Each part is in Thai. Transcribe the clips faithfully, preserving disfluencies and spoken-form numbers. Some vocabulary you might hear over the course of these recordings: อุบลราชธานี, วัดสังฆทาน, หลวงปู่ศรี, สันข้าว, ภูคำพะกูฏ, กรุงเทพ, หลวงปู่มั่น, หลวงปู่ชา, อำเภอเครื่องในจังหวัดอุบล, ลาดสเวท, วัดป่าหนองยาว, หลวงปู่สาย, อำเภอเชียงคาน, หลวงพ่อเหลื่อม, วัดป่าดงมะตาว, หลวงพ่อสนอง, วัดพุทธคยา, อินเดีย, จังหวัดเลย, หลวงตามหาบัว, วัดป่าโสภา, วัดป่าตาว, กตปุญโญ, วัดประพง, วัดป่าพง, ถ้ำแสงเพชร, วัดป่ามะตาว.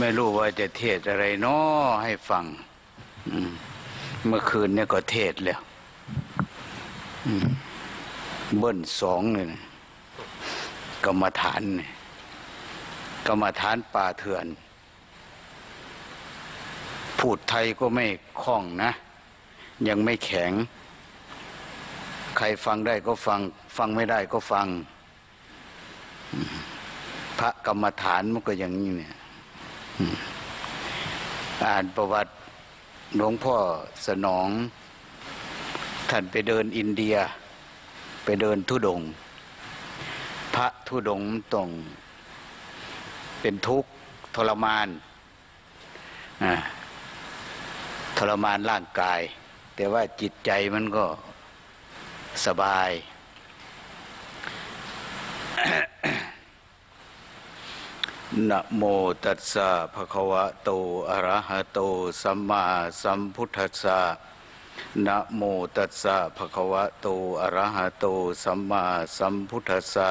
ไม่รู้ว่าจะเทศอะไรเนาะให้ฟังเมื่อคืนเนี่ยก็เทศแล้วเบิ้ลสองเลยนะกรรมฐานเนี่ยกรรมฐานป่าเถื่อนพูดไทยก็ไม่คล่องนะยังไม่แข็งใครฟังได้ก็ฟังฟังไม่ได้ก็ฟังพระกรรมฐานมันก็อย่างนี้เนี่ยอ่านประวัติหลวงพ่อสนองท่านไปเดินอินเดียไปเดินธุดงค์พระธุดงค์ต้องเป็นทุกข์ทรมานทรมานร่างกายแต่ว่าจิตใจมันก็สบาย นะโมตัสสะภะคะวะโตอะระหะโตสัมมาสัมพุทธัสสะนะโมตัสสะภะคะวะโตอะระหะโตสัมมาสัมพุทธัสสะ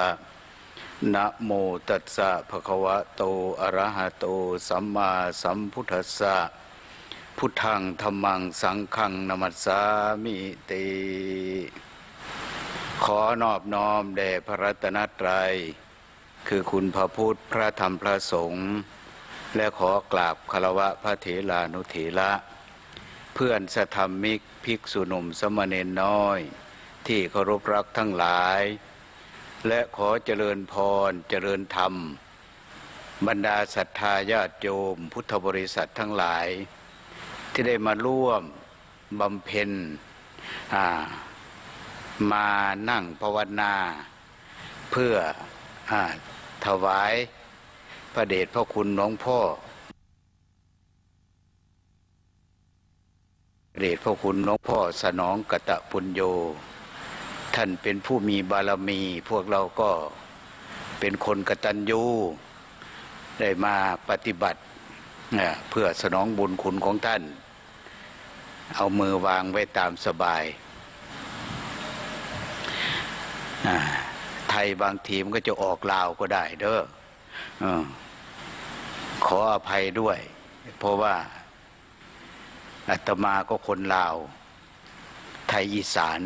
นะโมตัสสะภะคะวะโตอะระหะโตสัมมาสัมพุทธัสสะพุทธังธัมมังสังฆังนะมัสสามิติขอนอบน้อมแด่พระรัตนตรัยคือคุณพระพุทธพระธรรมพระสงฆ์และขอกราบคารวะพระเถรานุเถระเพื่อนสธรรมิกภิกษุหนุ่มสมณเณรน้อยที่เคารพรักทั้งหลายและขอเจริญพรเจริญธรรมบรรดาศรัทธาญาติโยมพุทธบริษัททั้งหลายที่ได้มาร่วมบำเพ็ญมานั่งภาวนาเพื่อถวายพระเดชพระคุณหลวงพ่อเดชพระคุณหลวงพ่อสนองกตปุญโญท่านเป็นผู้มีบารมีพวกเราก็เป็นคนกตัญญูได้มาปฏิบัติเพื่อสนองบุญคุณของท่านเอามือวางไว้ตามสบายไทยบางทีมันก็จะออกลาวก็ได้เด้อขออภัยด้วยเพราะว่าอาตมาก็คนลาวไทยอีสาน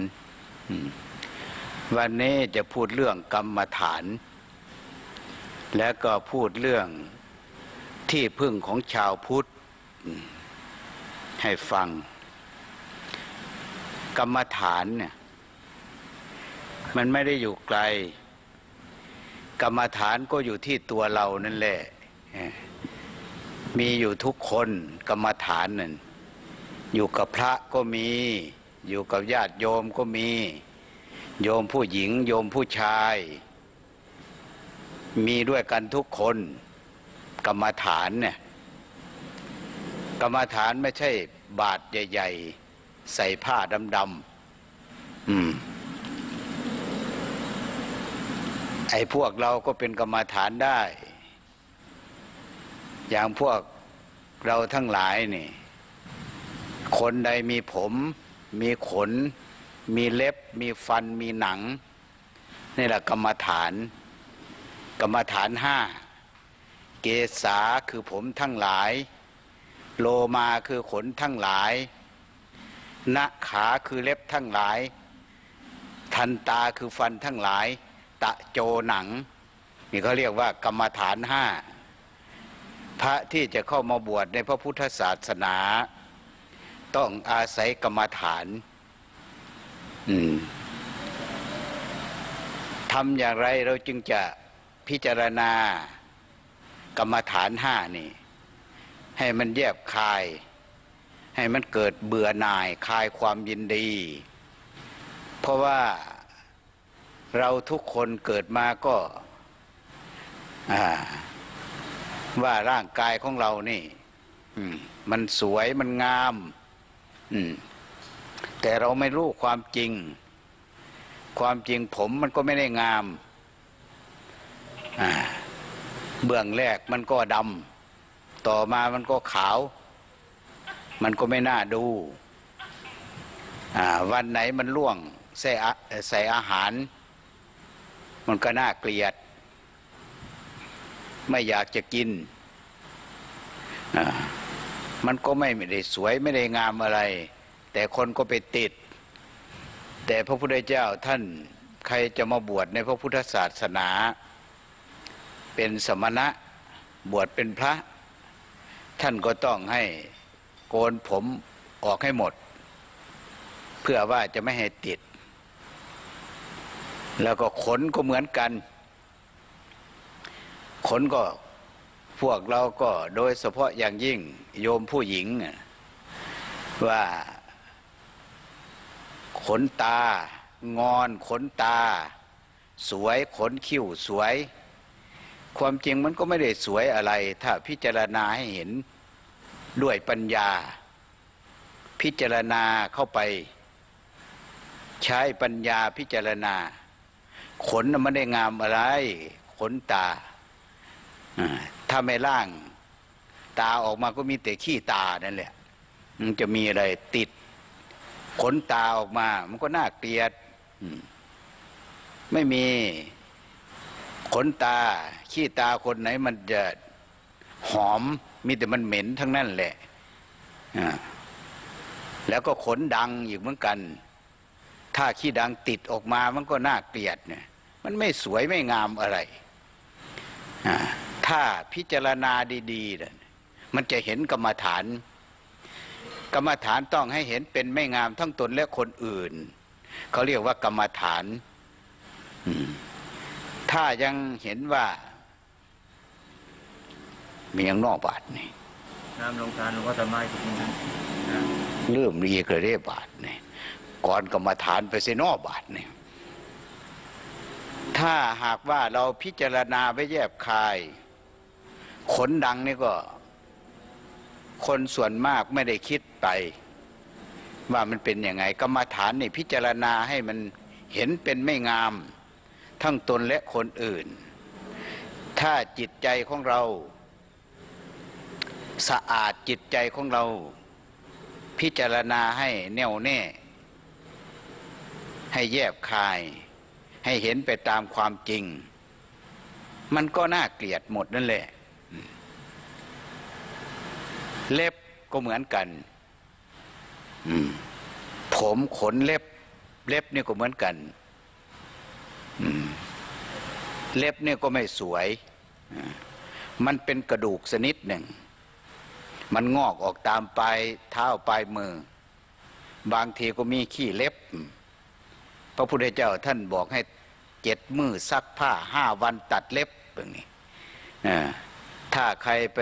วันนี้จะพูดเรื่องกรรมฐานและก็พูดเรื่องที่พึ่งของชาวพุทธให้ฟังกรรมฐานเนี่ยมันไม่ได้อยู่ไกลกรรมฐานก็อยู่ที่ตัวเรานั่นแหละมีอยู่ทุกคนกรรมฐานนั่นอยู่กับพระก็มีอยู่กับญาติโยมก็มีโยมผู้หญิงโยมผู้ชายมีด้วยกันทุกคนกรรมฐานเนี่ยกรรมฐานไม่ใช่บาตรใหญ่ๆใส่ผ้าดำๆไอ้พวกเราก็เป็นกรรมฐานได้อย่างพวกเราทั้งหลายนี่คนใดมีผมมีขนมีเล็บมีฟันมีหนังนี่แหละกรรมฐานกรรมฐานห้าเกศาคือผมทั้งหลายโลมาคือขนทั้งหลายนขาคือเล็บทั้งหลายทันตาคือฟันทั้งหลายตะโจหนังนี่เขาเรียกว่ากรรมฐานห้าพระที่จะเข้ามาบวชในพระพุทธศาสนาต้องอาศัยกรรมฐานทำอย่างไรเราจึงจะพิจารณากรรมฐานห้านี่ให้มันแยบคายให้มันเกิดเบื่อหน่ายคลายความยินดีเพราะว่าเราทุกคนเกิดมาก็ว่าร่างกายของเรานี่มันสวยมันงามแต่เราไม่รู้ความจริงความจริงผมมันก็ไม่ได้งามเบื้องแรกมันก็ดำต่อมามันก็ขาวมันก็ไม่น่าดูวันไหนมันล่วงใส่ใส่อาหารมันก็น่าเกลียดไม่อยากจะกิน มันก็ไม่ได้สวยไม่ได้งามอะไรแต่คนก็ไปติดแต่พระพุทธเจ้าท่านใครจะมาบวชในพระพุทธศาสนาเป็นสมณะบวชเป็นพระท่านก็ต้องให้โกนผมออกให้หมดเพื่อว่าจะไม่ให้ติดแล้วก็ขนก็เหมือนกันขนก็พวกเราก็โดยเฉพาะอย่างยิ่งโยมผู้หญิงว่าขนตางอนขนตาสวยขนคิ้วสวยความจริงมันก็ไม่ได้สวยอะไรถ้าพิจารณาให้เห็นด้วยปัญญาพิจารณาเข้าไปใช้ปัญญาพิจารณาขนมันไม่ได้งามอะไรขนตาถ้าไม่ล่างตาออกมาก็มีแต่ขี้ตานั่นแหละมันจะมีอะไรติดขนตาออกมามันก็น่าเกลียดไม่มีขนตาขี้ตาคนไหนมันจะหอมมีแต่มันเหม็นทั้งนั้นแหละแล้วก็ขนดังอีกเหมือนกันถ้าขี้ดังติดออกมามันก็น่าเกลียดเนี่ยมันไม่สวยไม่งามอะไรถ้าพิจารณาดีๆเนี่ยมันจะเห็นกรรมฐานกรรมฐานต้องให้เห็นเป็นไม่งามทั้งตนและคนอื่นเขาเรียกว่ากรรมฐานถ้ายังเห็นว่ามีอย่างนอกบาทนี่น้ำลงทานหลวงพ่อธรรมะจริงๆเริ่มรีเกเรบาทนี่ก่อนกรรมฐานไปเสนอบาทนี่ถ้าหากว่าเราพิจารณาไปแยบคายขนดังนี่ก็คนส่วนมากไม่ได้คิดไปว่ามันเป็นยังไงกรรมฐานนี่พิจารณาให้มันเห็นเป็นไม่งามทั้งตนและคนอื่นถ้าจิตใจของเราสะอาดจิตใจของเราพิจารณาให้แน่วแน่ให้แยบคายให้เห็นไปตามความจริงมันก็น่าเกลียดหมดนั่นแหละเล็บก็เหมือนกันผมขนเล็บเล็บนี่ก็เหมือนกันเล็บเนี่ยก็ไม่สวยมันเป็นกระดูกชนิดหนึ่งมันงอกออกตามปลายเท้าปลายมือบางทีก็มีขี้เล็บพระพุทธเจ้าท่านบอกให้เจ็ดมือซักผ้าห้าวันตัดเล็บแบบนี้ถ้าใครไป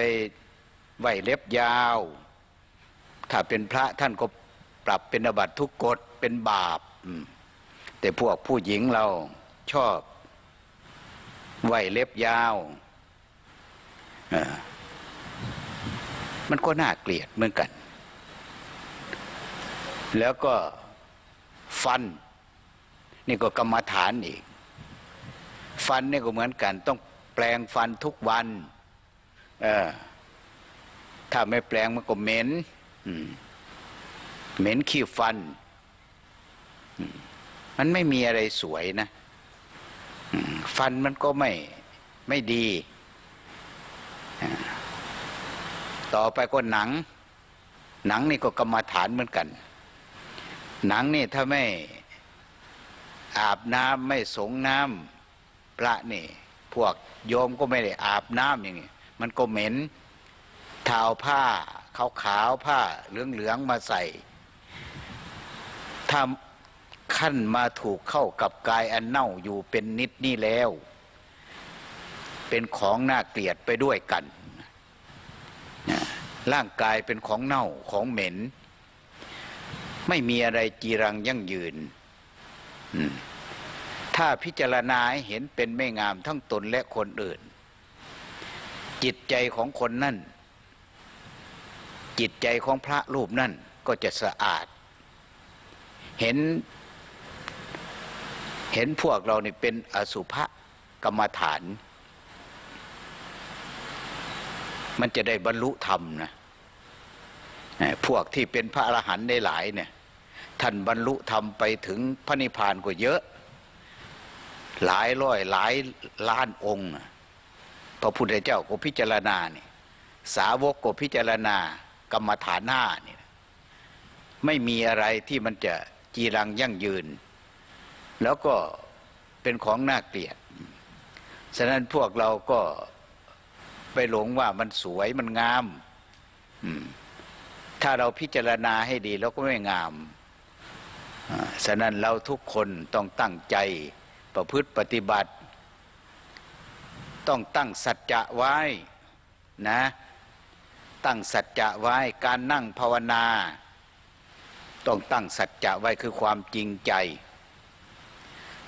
ไว้เล็บยาวถ้าเป็นพระท่านก็ปรับเป็นอาบัติทุกกฎเป็นบาปแต่พวกผู้หญิงเราชอบไว้เล็บยาวมันก็น่าเกลียดเหมือนกันแล้วก็ฟันนี่ก็กรรมฐานอีกฟันนี่ก็เหมือนกันต้องแปลงฟันทุกวันเออถ้าไม่แปลงมันก็เหม็นเหม็นขี้ฟันมันไม่มีอะไรสวยนะฟันมันก็ไม่ไม่ดีต่อไปก็หนังหนังนี่ก็กรรมฐานเหมือนกันหนังนี่ถ้าไม่อาบน้ำไม่สงน้ำพระนี่พวกโยมก็ไม่ได้อาบน้ำอย่างนี้มันก็เหม็นทาวผ้าขาวขาวผ้าเหลืองเหลืองมาใส่ถ้าขั้นมาถูกเข้ากับกายอันเน่าอยู่เป็นนิดนี่แล้วเป็นของน่าเกลียดไปด้วยกันร่างกายเป็นของเน่าของเหม็นไม่มีอะไรจีรังยั่งยืนถ้าพิจารณาเห็นเป็นไม่งามทั้งตนและคนอื่นจิตใจของคนนั่นจิตใจของพระรูปนั่นก็จะสะอาดเห็นเห็นพวกเราเนี่เป็นอสุภกรรมฐานมันจะได้บรรลุธรรมนะพวกที่เป็นพระอรหันต์ได้หลายเนี่ยท่านบรรลุธรรมไปถึงพระนิพพานก็เยอะหลายร้อยหลายล้านองค์พระพุทธเจ้าก็พิจารณาเนี่ย สาวกก็พิจารณากรรมฐานห้านี่ไม่มีอะไรที่มันจะจีรังยั่งยืนแล้วก็เป็นของน่าเกลียดฉะนั้นพวกเราก็ไปหลงว่ามันสวยมันงามถ้าเราพิจารณาให้ดีแล้วก็ไม่งามฉะนั้นเราทุกคนต้องตั้งใจประพฤติปฏิบัติต้องตั้งสัจจะไว้นะตั้งสัจจะไว้การนั่งภาวนาต้องตั้งสัจจะไว้คือความจริงใจ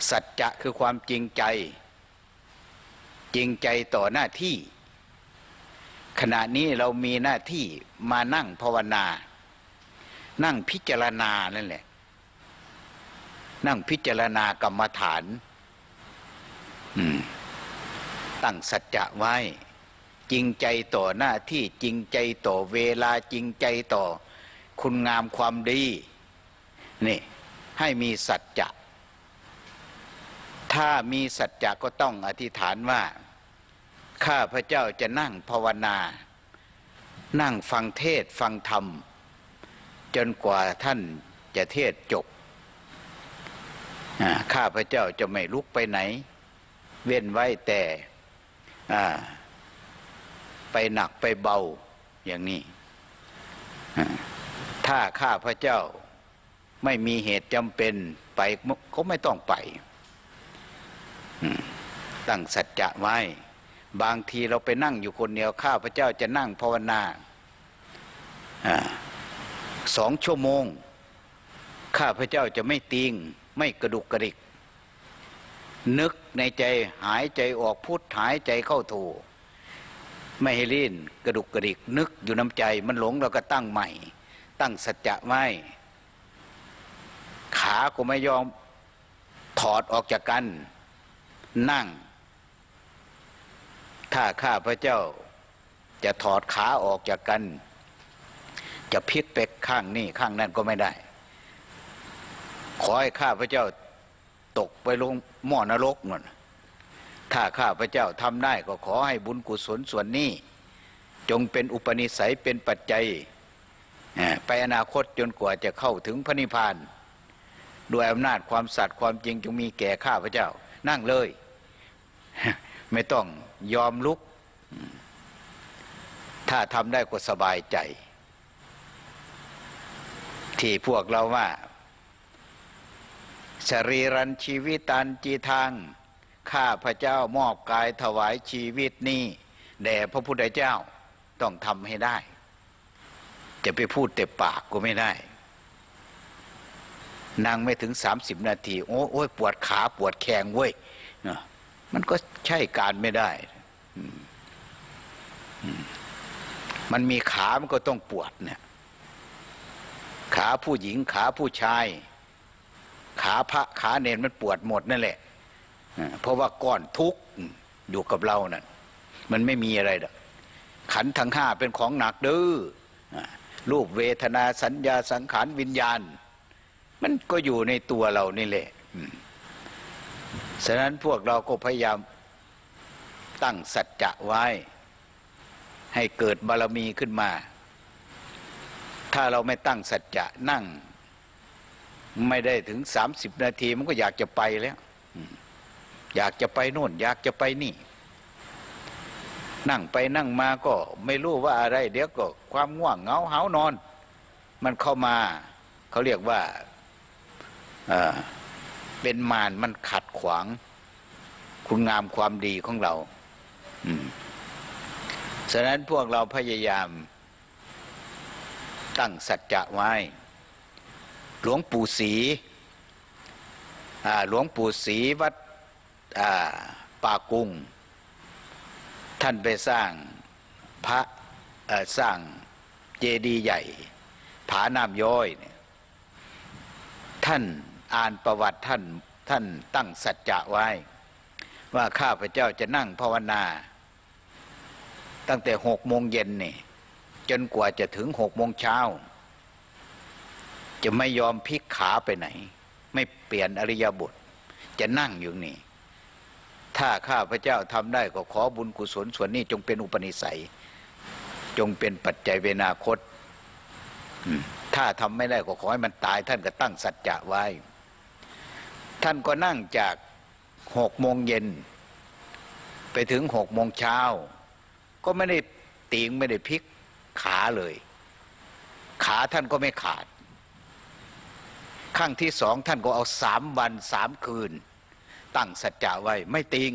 สัจจะคือความจริงใจจริงใจต่อหน้าที่ขณะนี้เรามีหน้าที่มานั่งภาวนานั่งพิจารณานั่นแหละนั่งพิจารณากรรมฐานตั้งสัจจะไว้จริงใจต่อหน้าที่จริงใจต่อเวลาจริงใจต่อคุณงามความดีนี่ให้มีสัจจะถ้ามีสัจจะก็ต้องอธิษฐานว่าข้าพระเจ้าจะนั่งภาวนานั่งฟังเทศฟังธรรมจนกว่าท่านจะเทศจบข้าพระเจ้าจะไม่ลุกไปไหนเว้นไว้แต่ไปหนักไปเบาอย่างนี้ถ้าข้าพระเจ้าไม่มีเหตุจำเป็นไปก็ไม่ต้องไปตั้งสัจจะไว้บางทีเราไปนั่งอยู่คนเดียวข้าพเจ้าจะนั่งภาวนาสองชั่วโมงข้าพเจ้าจะไม่ติงไม่กระดุกกระดิกนึกในใจหายใจออกพุทหายใจเข้าโทไม่ให้ลิ้นกระดุกกระดิกนึกอยู่น้ำใจมันหลงเราก็ตั้งใหม่ตั้งสัจจะไว้ขาก็ไม่ยอมถอดออกจากกันนั่งถ้าข้าพระเจ้าจะถอดขาออกจากกันจะพลิกไปข้างนี้ข้างนั้นก็ไม่ได้ขอให้ข้าพระเจ้าตกไปลงหม้อนรกนั่นถ้าข้าพระเจ้าทำได้ก็ขอให้บุญกุศลส่วนนี้จงเป็นอุปนิสัยเป็นปัจจัยไปอนาคตจนกว่าจะเข้าถึงพระนิพพานด้วยอำนาจความสัตย์ความจริงจงมีแก่ข้าพระเจ้านั่งเลยไม่ต้องยอมลุกถ้าทำได้ก็สบายใจที่พวกเราว่าสรีรันชีวิตันจีทางข้าพระเจ้ามอบกายถวายชีวิตนี้แด่พระพุทธเจ้าต้องทำให้ได้จะไปพูดแต่ปากก็ไม่ได้นั่งไม่ถึงสามสิบนาทีโอ้โอ้ยปวดขาปวดแขนเว้ยมันก็ใช่การไม่ได้มันมีขามันก็ต้องปวดเนี่ยขาผู้หญิงขาผู้ชายขาพระขาเนรมันปวดหมดนั่นแหละเพราะว่าก้อนทุกข์อยู่กับเรานั่นมันไม่มีอะไรหรอกขันธ์ทั้งห้าเป็นของหนักดื้อรูปเวทนาสัญญาสังขารวิญญาณมันก็อยู่ในตัวเรานี่แหละฉะนั้นพวกเราก็พยายามตั้งสัจจะไว้ให้เกิดบารมีขึ้นมาถ้าเราไม่ตั้งสัจจะนั่งไม่ได้ถึงสามสิบนาทีมันก็อยากจะไปแล้วอยากจะไปโน่นอยากจะไปนี่นั่งไปนั่งมาก็ไม่รู้ว่าอะไรเดี๋ยวก็ความง่วงเหงาหาวนอนมันเข้ามาเขาเรียกว่าเป็นมารมันขัดขวางคุณงามความดีของเราฉะนั้นพวกเราพยายามตั้งสัจจะไว้หลวงปู่ศรีหลวงปู่ศรีวัดป่ากุงท่านไปสร้างพระสร้างเจดีย์ใหญ่ผาน้ำย้อยท่านอ่านประวัติท่านท่านตั้งสัจจะไว้ว่าข้าพเจ้าจะนั่งภาวนาตั้งแต่หกโมงเย็นนี่จนกว่าจะถึงหกโมงเช้าจะไม่ยอมพลิกขาไปไหนไม่เปลี่ยนอริยบทจะนั่งอยู่นี่ถ้าข้าพเจ้าทำได้ก็ขอบุญกุศลส่วนนี้จงเป็นอุปนิสัย จงเป็นปัจจัยเวนาคตถ้าทำไม่ได้ก็ขอให้มันตายท่านก็ตั้งสัจจะไว้ท่านก็นั่งจากหกโมงเย็นไปถึงหกโมงเช้าก็ไม่ได้ติ่งไม่ได้พลิกขาเลยขาท่านก็ไม่ขาดครั้งที่สองท่านก็เอาสามวันสามคืนตั้งสัจจะไว้ไม่ติ่ง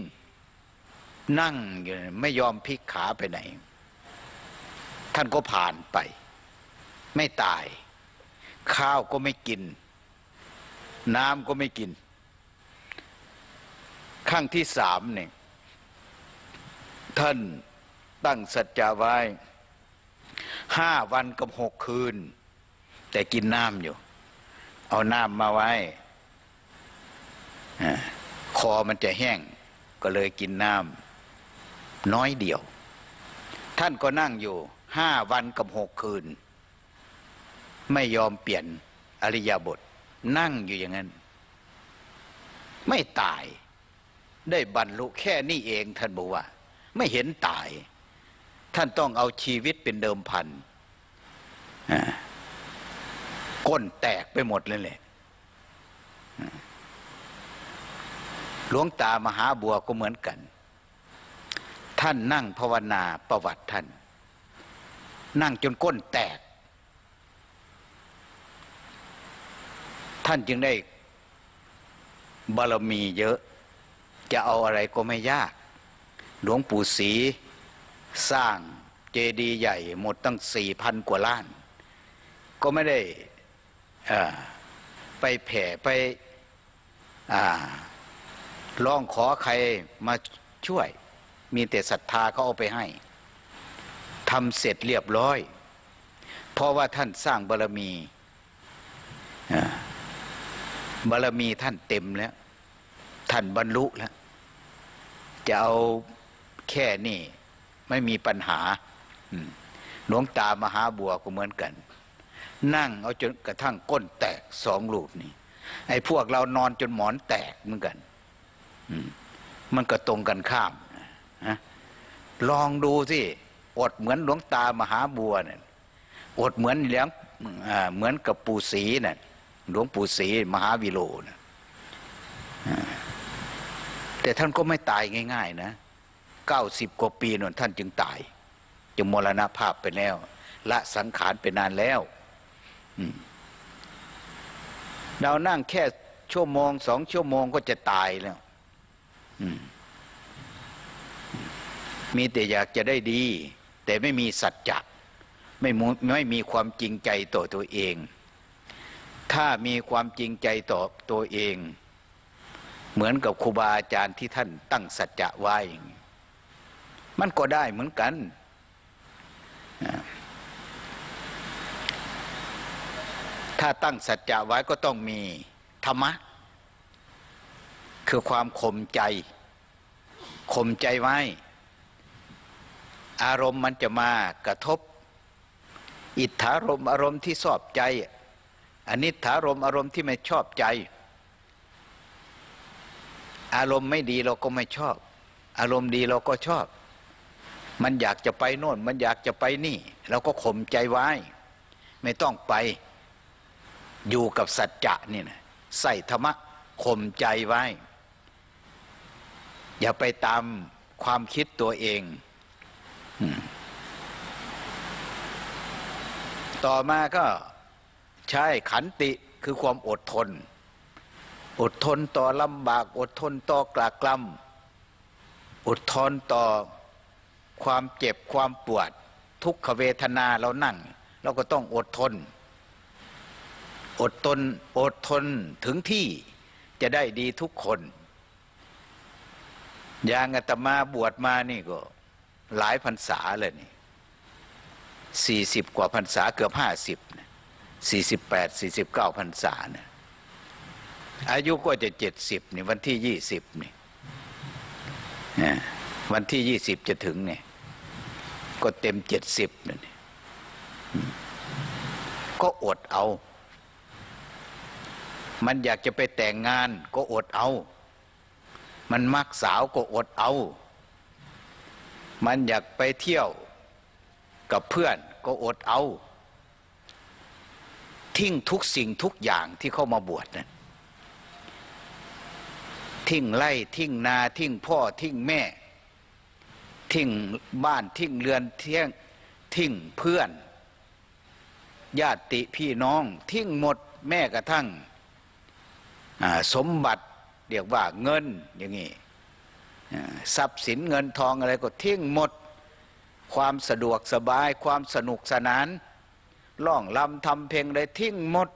นั่งอยู่ไม่ยอมพลิกขาไปไหนท่านก็ผ่านไปไม่ตายข้าวก็ไม่กินน้ำก็ไม่กินครั้งที่สามเนี่ยท่านตั้งสัจจะไว้ห้าวันกับหกคืนแต่กินน้ำอยู่เอาน้ำมาไว้คอมันจะแห้งก็เลยกินน้ำน้อยเดียวท่านก็นั่งอยู่ห้าวันกับหกคืนไม่ยอมเปลี่ยนอริยบทนั่งอยู่อย่างนั้นไม่ตายได้บรรลุแค่นี้เองท่านบอกว่าไม่เห็นตายท่านต้องเอาชีวิตเป็นเดิมพันก้นแตกไปหมดเลยแหละหลวงตามหาบัวก็เหมือนกันท่านนั่งภาวนาประวัติท่านนั่งจนก้นแตกท่านจึงได้บารมีเยอะจะเอาอะไรก็ไม่ยากหลวงปู่ศรีสร้างเจดีย์ใหญ่หมดตั้งสี่พันกว่าล้านก็ไม่ได้ไปแผ่ไปร้องขอใครมาช่วยมีแต่ศรัทธาเขาเอาไปให้ทำเสร็จเรียบร้อยเพราะว่าท่านสร้างบารมีบารมีท่านเต็มแล้วท่านบรรลุแล้วจะเอาแค่นี้ไม่มีปัญหาหลวงตามหาบัวก็เหมือนกันนั่งเอาจนกระทั่งก้นแตกสองรูปนี่ไอ้พวกเรานอนจนหมอนแตกเหมือนกันมันก็ตรงกันข้ามนะลองดูสิอดเหมือนหลวงตามหาบัวเนี่ยอดเหมือนเลี้ยงเหมือนกับปู่ศรีน่ะหลวงปู่ศรีมหาวิโรจน์แต่ท่านก็ไม่ตายง่ายๆนะเก้าสิบกว่าปีนั่นท่านจึงตายจึงมรณภาพไปแล้วละสังขารไปนานแล้วเรานั่งแค่ชั่วโมงสองชั่วโมงก็จะตายแล้วมีแต่อยากจะได้ดีแต่ไม่มีสัจจะไม่ไม่มีความจริงใจต่อตัวเองถ้ามีความจริงใจต่อตัวเองเหมือนกับครูบาอาจารย์ที่ท่านตั้งสัจจะไว้มันก็ได้เหมือนกันถ้าตั้งสัจจะไว้ก็ต้องมีธรรมะคือความข่มใจข่มใจไว้อารมณ์มันจะมากระทบอิทธารมอารมณ์ที่ชอบใจอนิจฐารมอารมณ์ที่ไม่ชอบใจอารมณ์ไม่ดีเราก็ไม่ชอบอารมณ์ดีเราก็ชอบมันอยากจะไปโน่นมันอยากจะไปนี่เราก็ข่มใจไว้ไม่ต้องไปอยู่กับสัจจะนี่นะใส่ธรรมะข่มใจไว้อย่าไปตามความคิดตัวเองต่อมาก็ใช่ขันติคือความอดทนอดทนต่อลำบากอดทนต่อกลากลำอดทนต่อความเจ็บความปวดทุกขเวทนาเรานั่งเราก็ต้องอดทนอดทนอดทนถึงที่จะได้ดีทุกคนอย่างอาตมาบวชมานี่ก็หลายพรรษาเลยนี่สี่สิบกว่าพรรษาเกือบห้าสิบสี่สิบแปดสี่สิบเก้าพรรษานะอายุก็จะเจ็ดสิบนี่วันที่ยี่สิบนี่วันที่ยี่สิบจะถึงเนี่ยก็เต็มเจ็ดสิบนี่ก็อดเอามันอยากจะไปแต่งงานก็อดเอามันมักสาวก็อดเอามันอยากไปเที่ยว กับเพื่อนก็อดเอาทิ้งทุกสิ่งทุกอย่างที่เข้ามาบวชนะทิ้งไร่ทิ้งนาทิ้งพ่อทิ้งแม่ทิ้งบ้านทิ้งเรือนเที่ยงทิ้งเพื่อนญาติพี่น้องทิ้งหมดแม้กระทั่งสมบัติเรียกว่าเงินอย่างนี้ทรัพย์สินเงินทองอะไรก็ทิ้งหมดความสะดวกสบายความสนุกสนานร้องรำทำเพลงอะไรทิ้งหมด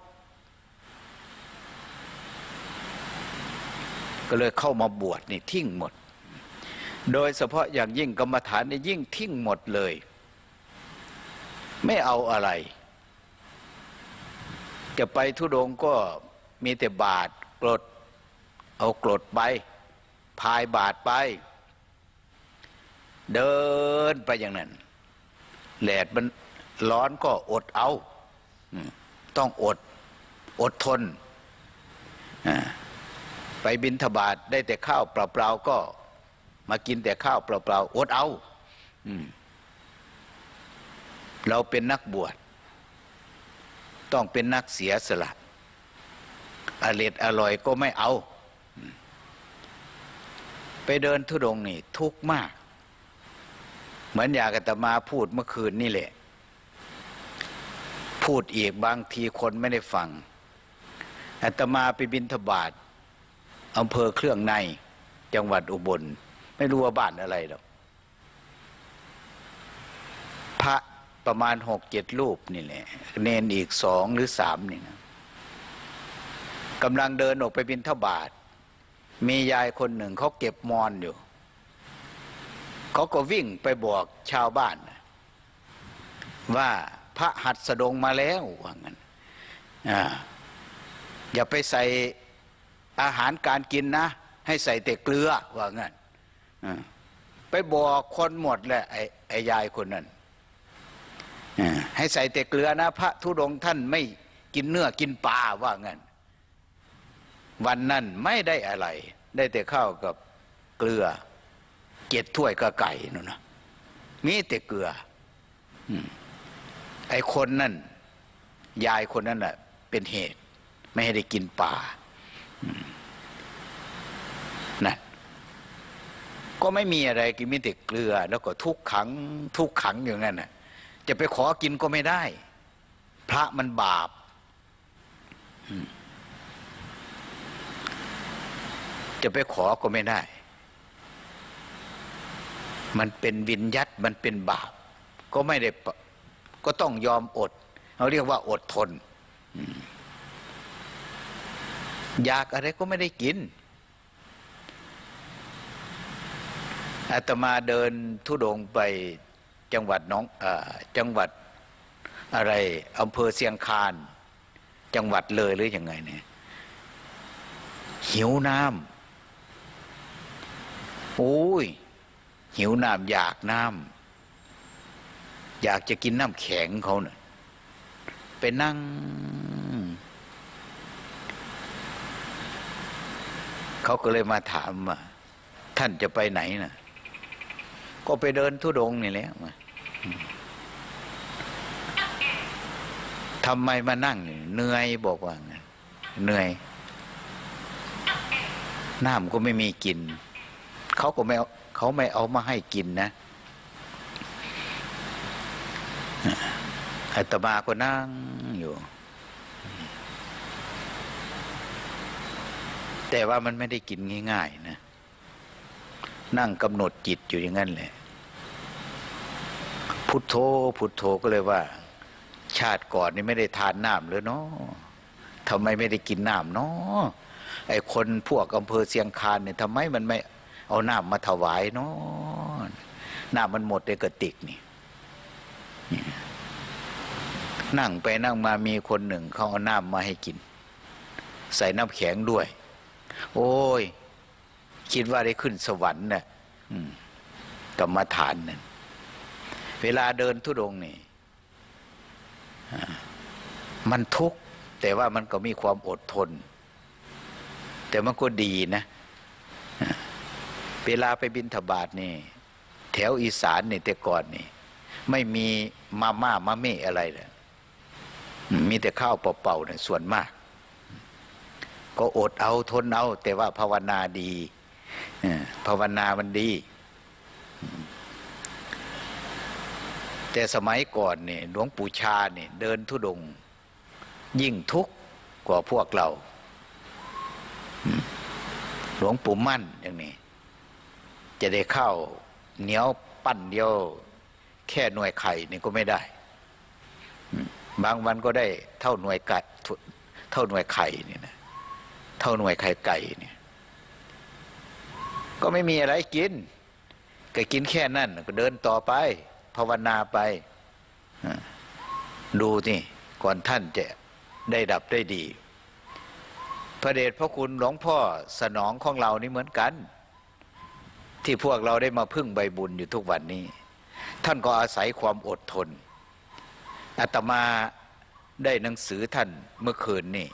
ก็เลยเข้ามาบวชนี่ทิ้งหมดโดยเฉพาะอย่างยิ่งกรรมฐานนี่ยิ่งทิ้งหมดเลยไม่เอาอะไรจะไปธุดงค์ก็มีแต่บาตรกรดเอากรดไปพายบาตรไปเดินไปอย่างนั้นแดดมันร้อนก็อดเอาต้องอดอดทนไปบิณฑบาตได้แต่ข้าวเปล่าๆก็มากินแต่ข้าวเปล่าๆอดเอาเราเป็นนักบวชต้องเป็นนักเสียสละอร่อยอร่อยก็ไม่เอาไปเดินธุดงค์นี่ทุกข์มากเหมือนอย่างอาตมาพูดเมื่อคืนนี่แหละพูดอีกบางทีคนไม่ได้ฟังอาตมาไปบิณฑบาตอำเภอเครื่องในจังหวัดอุบลไม่รู้ว่าบ้านอะไรหรอกพระประมาณหกเจ็ดรูปนี่แหละเนนอีกสองหรือสามนี่นะกำลังเดินออกไปบิณฑบาตมียายคนหนึ่งเขาเก็บมอนอยู่เขาก็วิ่งไปบอกชาวบ้านว่าพระหัตถสดงมาแล้วว่างั้น อ, อย่าไปใส่อาหารการกินนะให้ใส่แต่เกลือว่างั้นไปบอกคนหมดแหละไอ้ไอ้ยายคนนั้นให้ใส่แต่เกลือนะพระธุดงค์ท่านไม่กินเนื้อกินปลาว่างั้นวันนั้นไม่ได้อะไรได้แต่ข้าวกับเกลือเจ็ดถ้วยกับไก่นู่นนะมีแต่เกลือไอ้คนนั่นยายคนนั้นน่ะเป็นเหตุไม่ให้ได้กินปลานะก็ไม่มีอะไรกินมีแต่เกลือแล้วก็ทุกขังทุกขังอย่างนั้นน่ะจะไปขอกินก็ไม่ได้พระมันบาปจะไปขอก็ไม่ได้มันเป็นวิญญัติมันเป็นบาปก็ไม่ได้ก็ต้องยอมอดเราเรียกว่าอดทนอยากอะไรก็ไม่ได้กินอาตมาเดินธุดงค์ไปจังหวัดน้องเอ่อจังหวัดอะไรอำเภอเชียงคานจังหวัดเลยหรือยังไงเนี่ยหิวน้ำโอ้ยหิวน้ำอยากน้ำอยากจะกินน้ำแข็งเขาเนี่ยไปนั่งเขาก็เลยมาถามว่าท่านจะไปไหนน่ะก็ไปเดินธุดงค์นี่แหละทำไมมานั่งเหนื่อยบอกว่าเหนื่อยน้ำก็ไม่มีกินเขาก็ไม่เขาไม่เอามาให้กินนะอาตมาก็นั่งอยู่แต่ว่ามันไม่ได้กินง่ายๆนะนั่งกำหนดจิตอยู่อย่างนั้นแหละพุทโธพุทโธก็เลยว่าชาติก่อนนี่ไม่ได้ทานน้ำเลยเนาะทำไมไม่ได้กินน้ำเนาะไอ้คนพวกอำเภอเชียงคานเนี่ยทำไมมันไม่เอาน้ำมาถวายเนาะน้ำมันหมดในกระติกนี่นั่งไปนั่งมามีคนหนึ่งเขาเอาน้ำมาให้กินใส่น้ำแข็งด้วยโอ้ยคิดว่าได้ขึ้นสวรรค์น่ะกรรมฐานนั่นเวลาเดินธุดงค์นี่มันทุกข์แต่ว่ามันก็มีความอดทนแต่มันก็ดีนะเวลาไปบิณฑบาตนี่แถวอีสานนี่แต่ก่อนนี่ ไม่มีมาม่ามะเม่อะไรเลยมีแต่ข้าวเปล่าๆเนี่ยส่วนมากก็อดเอาทนเอาแต่ว่าภาวนาดีภาวนามันดีแต่สมัยก่อนเนี่ยหลวงปู่ชาเนี่ยเดินธุดงค์ยิ่งทุกข์กว่าพวกเราหลวงปู่มั่นอย่างนี้จะได้ข้าวเหนียวปั้นเดียวแค่หน่วยไข่นี่ก็ไม่ได้บางวันก็ได้เท่าหน่วยไก่เท่าหน่วยไข่นี่นะเท่าหน่วยไข่ไก่เนี่ยก็ไม่มีอะไรกินก็กินแค่นั้นก็เดินต่อไปภาวนาไปดูนี่ก่อนท่านจะได้ดับได้ดีพระเดชพระคุณหลวงพ่อสนองของเรานี่เหมือนกันที่พวกเราได้มาพึ่งใบบุญอยู่ทุกวันนี้ท่านก็อาศัยความอดทนอาตมาได้หนังสือท่านเมื่อคืนนี่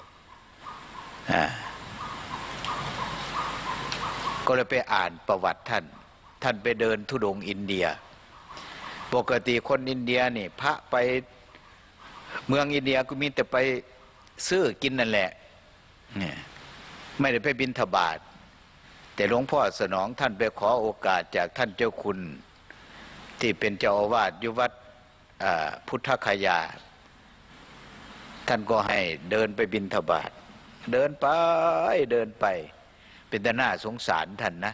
ก็เลยไปอ่านประวัติท่านท่านไปเดินธุดงค์อินเดียปกติคนอินเดียนี่พระไปเมืองอินเดียก็มีแต่ไปซื้อกินนั่นแหละไม่ได้ไปบิณฑบาตแต่หลวงพ่อสนองท่านไปขอโอกาสจากท่านเจ้าคุณที่เป็นเจ้าอาวาสอยู่วัดพุทธคยาท่านก็ให้เดินไปบิณฑบาตเดินไปเดินไปเป็นแต่น่าสงสารท่านนะ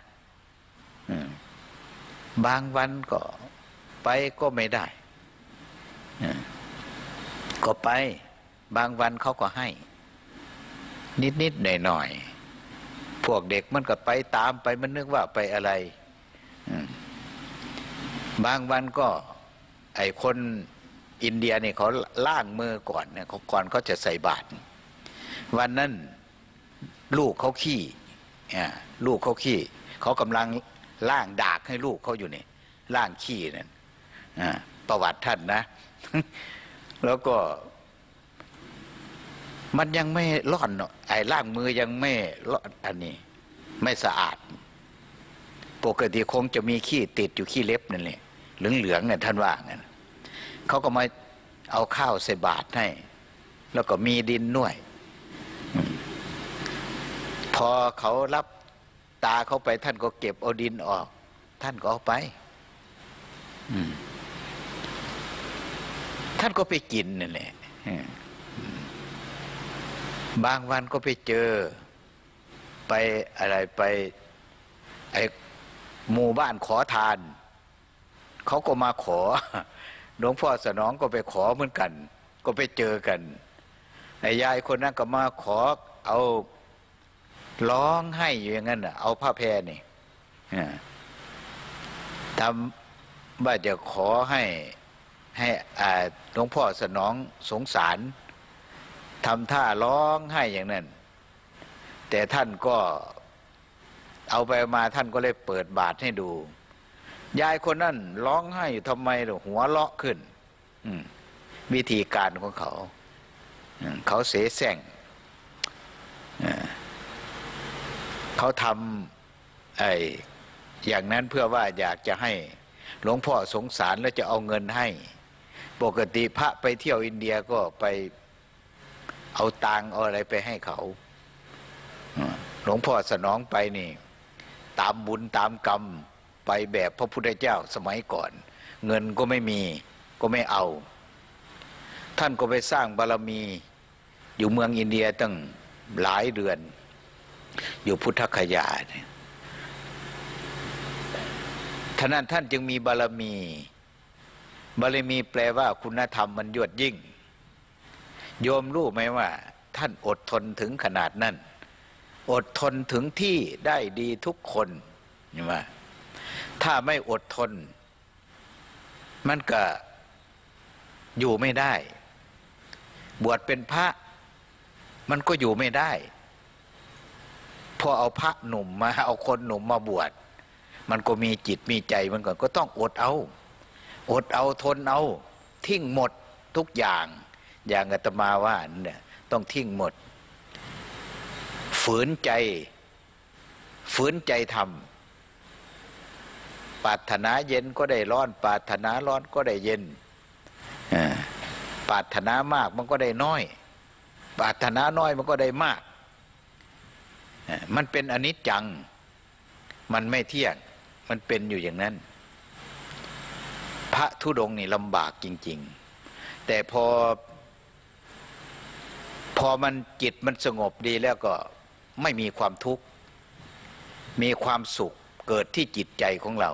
บางวันก็ไปก็ไม่ได้ก็ไปบางวันเขาก็ให้นิดๆหน่อยๆพวกเด็กมันก็ไปตามไปมันนึกว่าไปอะไรบางวันก็ไอ้คนอินเดียเนี่ยเขาล่างมือก่อนเนี่ยก่อนเขาจะใส่บาตรวันนั้นลูกเขาขี้ลูกเขาขี้เขากำลังล่างดากให้ลูกเขาอยู่นี่ล่างขี้นั่นประวัติท่านนะแล้วก็มันยังไม่ร่อนเนาะไอ้ล่างมือยังไม่ร่อนอันนี้ไม่สะอาดปกติคงจะมีขี้ติดอยู่ขี้เล็บนั่นแหละเหลืองๆเนี่ยท่านว่างั้นเขาก็มาเอาข้าวใส่บาตรให้แล้วก็มีดินด้วยพอเขารับตาเขาไปท่านก็เก็บเอาดินออกท่านก็เอาไปท่านก็ไปกินนั่นแหละบางวันก็ไปเจอไปอะไรไปไอหมู่บ้านขอทานเขาก็มาขอหลวงพ่อสนองก็ไปขอเหมือนกันก็ไปเจอกันไอ้ยายคนนั้นก็มาขอเอาร้องให้อยู่อย่างนั้นอ่ะเอาผ้าแพรนี่ทำว่าจะขอให้ให้หลวงพ่อสนองสงสารทำท่าร้องให้อย่างนั้นแต่ท่านก็เอาไปมาท่านก็เลยเปิดบาตรให้ดูยายคนนั้นร้องไห้อยู่ทำไมหรือหัวเลาะขึ้นวิธีการของเขาเขาเสแสร้งเขาทำไอ้อย่างนั้นเพื่อว่าอยากจะให้หลวงพ่อสงสารแล้วจะเอาเงินให้ปกติพระไปเที่ยวอินเดียก็ไปเอาตังเอาอะไรไปให้เขาหลวงพ่อสนองไปนี่ตามบุญตามกรรมไปแบบพระพุทธเจ้าสมัยก่อนเงินก็ไม่มีก็ไม่เอาท่านก็ไปสร้างบารมีอยู่เมืองอินเดียตั้งหลายเดือนอยู่พุทธคยาท่านนั้นท่านจึงมีบารมีบารมีแปลว่าคุณธรรมมันยวดยิ่งโยมรู้ไหมว่าท่านอดทนถึงขนาดนั้นอดทนถึงที่ได้ดีทุกคนเห็นไหมถ้าไม่อดทนมันก็อยู่ไม่ได้บวชเป็นพระมันก็อยู่ไม่ได้พอเอาพระหนุ่มมาเอาคนหนุ่มมาบวชมันก็มีจิตมีใจมันก็ต้องอดเอาอดเอาทนเอาทิ้งหมดทุกอย่างอย่างอาตมาว่าเนี่ยต้องทิ้งหมดฝืนใจฝืนใจทำ ปรารถนาเย็นก็ได้ร้อนปรารถนาร้อนก็ได้เย็นปรารถนามากมันก็ได้น้อยปรารถนาน้อยมันก็ได้มากมันเป็นอนิจจังมันไม่เที่ยงมันเป็นอยู่อย่างนั้นพระธุดงค์นี่ลำบากจริงๆแต่พอพอมันจิตมันสงบดีแล้วก็ไม่มีความทุกข์มีความสุขเกิดที่จิตใจของเรา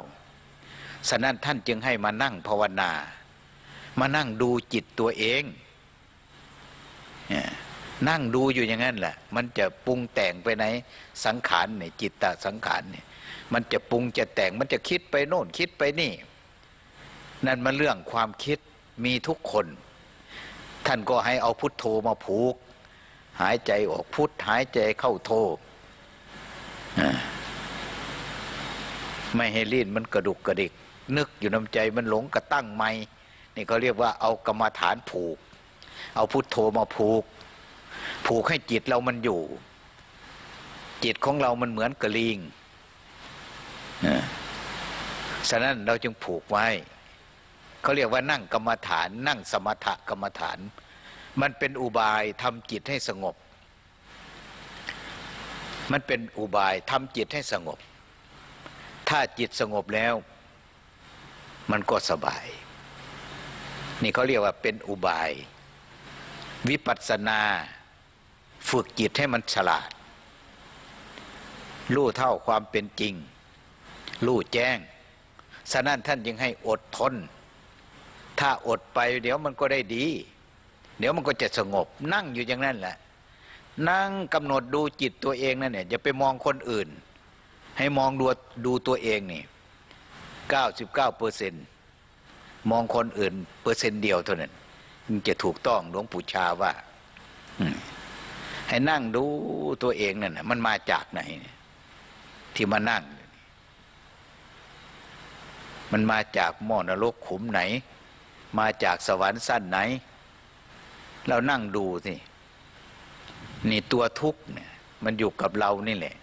ฉะนั้นท่านจึงให้มานั่งภาวนามานั่งดูจิตตัวเองนั่งดูอยู่อย่างนั้นแหละมันจะปรุงแต่งไปไหนสังขารเนี่ยจิตตสังขารเนี่ยมันจะปรุงจะแต่งมันจะคิดไปโน่นคิดไปนี่นั่นมันเรื่องความคิดมีทุกคนท่านก็ให้เอาพุทโธมาผูกหายใจออกพุทหายใจเข้าโธไม่ให้ลิ้นมันกระดุกกระดิกนึกอยู่น้ำใจมันหลงกระตั้งไม่นี่เขาเรียกว่าเอากรรมฐานผูกเอาพุทโธมาผูกผูกให้จิตเรามันอยู่จิตของเรามันเหมือนกระลิงฉะนั้นเราจึงผูกไว้เขาเรียกว่านั่งกรรมฐานนั่งสมถกรรมฐานมันเป็นอุบายทำจิตให้สงบมันเป็นอุบายทำจิตให้สงบถ้าจิตสงบแล้วมันก็สบายนี่เขาเรียกว่าเป็นอุบายวิปัสสนาฝึกจิตให้มันฉลาดรู้เท่าความเป็นจริงรู้แจ้งฉะนั้นท่านจึงให้อดทนถ้าอดไปเดี๋ยวมันก็ได้ดีเดี๋ยวมันก็จะสงบนั่งอยู่อย่างนั้นแหละนั่งกำหนดดูจิตตัวเองนั่นเนี่ยอย่าไปมองคนอื่นให้มองดูดูตัวเองนี่ เก้าสิบเก้าเปอร์เซ็นต์ มองคนอื่นเปอร์เซ็นต์เดียวเท่านั้นมันจะถูกต้องหลวงปู่ชาว่าให้นั่งดูตัวเองนั่นน่ะมันมาจากไหนที่มานั่งมันมาจากหม้อนรกขุมไหนมาจากสวรรค์สั้นไหนเรานั่งดูสินี่ตัวทุกข์เนี่ยมันอยู่กับเรานี่แหละ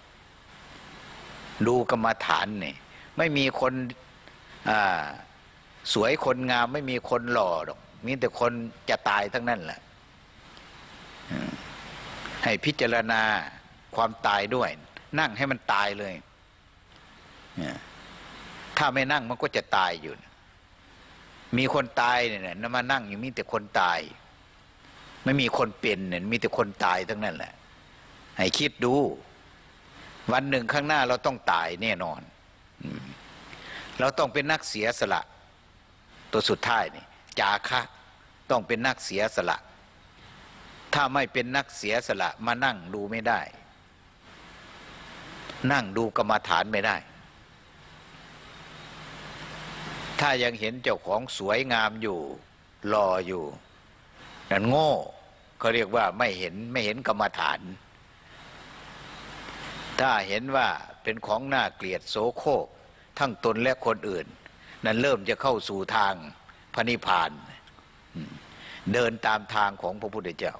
ดูกรรมฐานเนี่ยไม่มีคนสวยคนงามไม่มีคนหล่อหรอกมีแต่คนจะตายทั้งนั้นแหละให้พิจารณาความตายด้วยนั่งให้มันตายเลยถ้าไม่นั่งมันก็จะตายอยู่มีคนตายเนี่ยนะมานั่งอยู่มีแต่คนตายไม่มีคนเป็นเนี่ยมีแต่คนตายทั้งนั้นแหละให้คิดดูวันหนึ่งข้างหน้าเราต้องตายแน่นอนเราต้องเป็นนักเสียสละตัวสุดท้ายนี่จาคะต้องเป็นนักเสียสละถ้าไม่เป็นนักเสียสละมานั่งดูไม่ได้นั่งดูกรรมฐานไม่ได้ถ้ายังเห็นเจ้าของสวยงามอยู่รออยู่นั่นโง่เขาเรียกว่าไม่เห็นไม่เห็นกรรมฐานถ้าเห็นว่าเป็นของน่าเกลียดโสโครกทั้งตนและคนอื่นนั้นเริ่มจะเข้าสู่ทางพระนิพพานเดินตามทางของพระพุทธเจ้า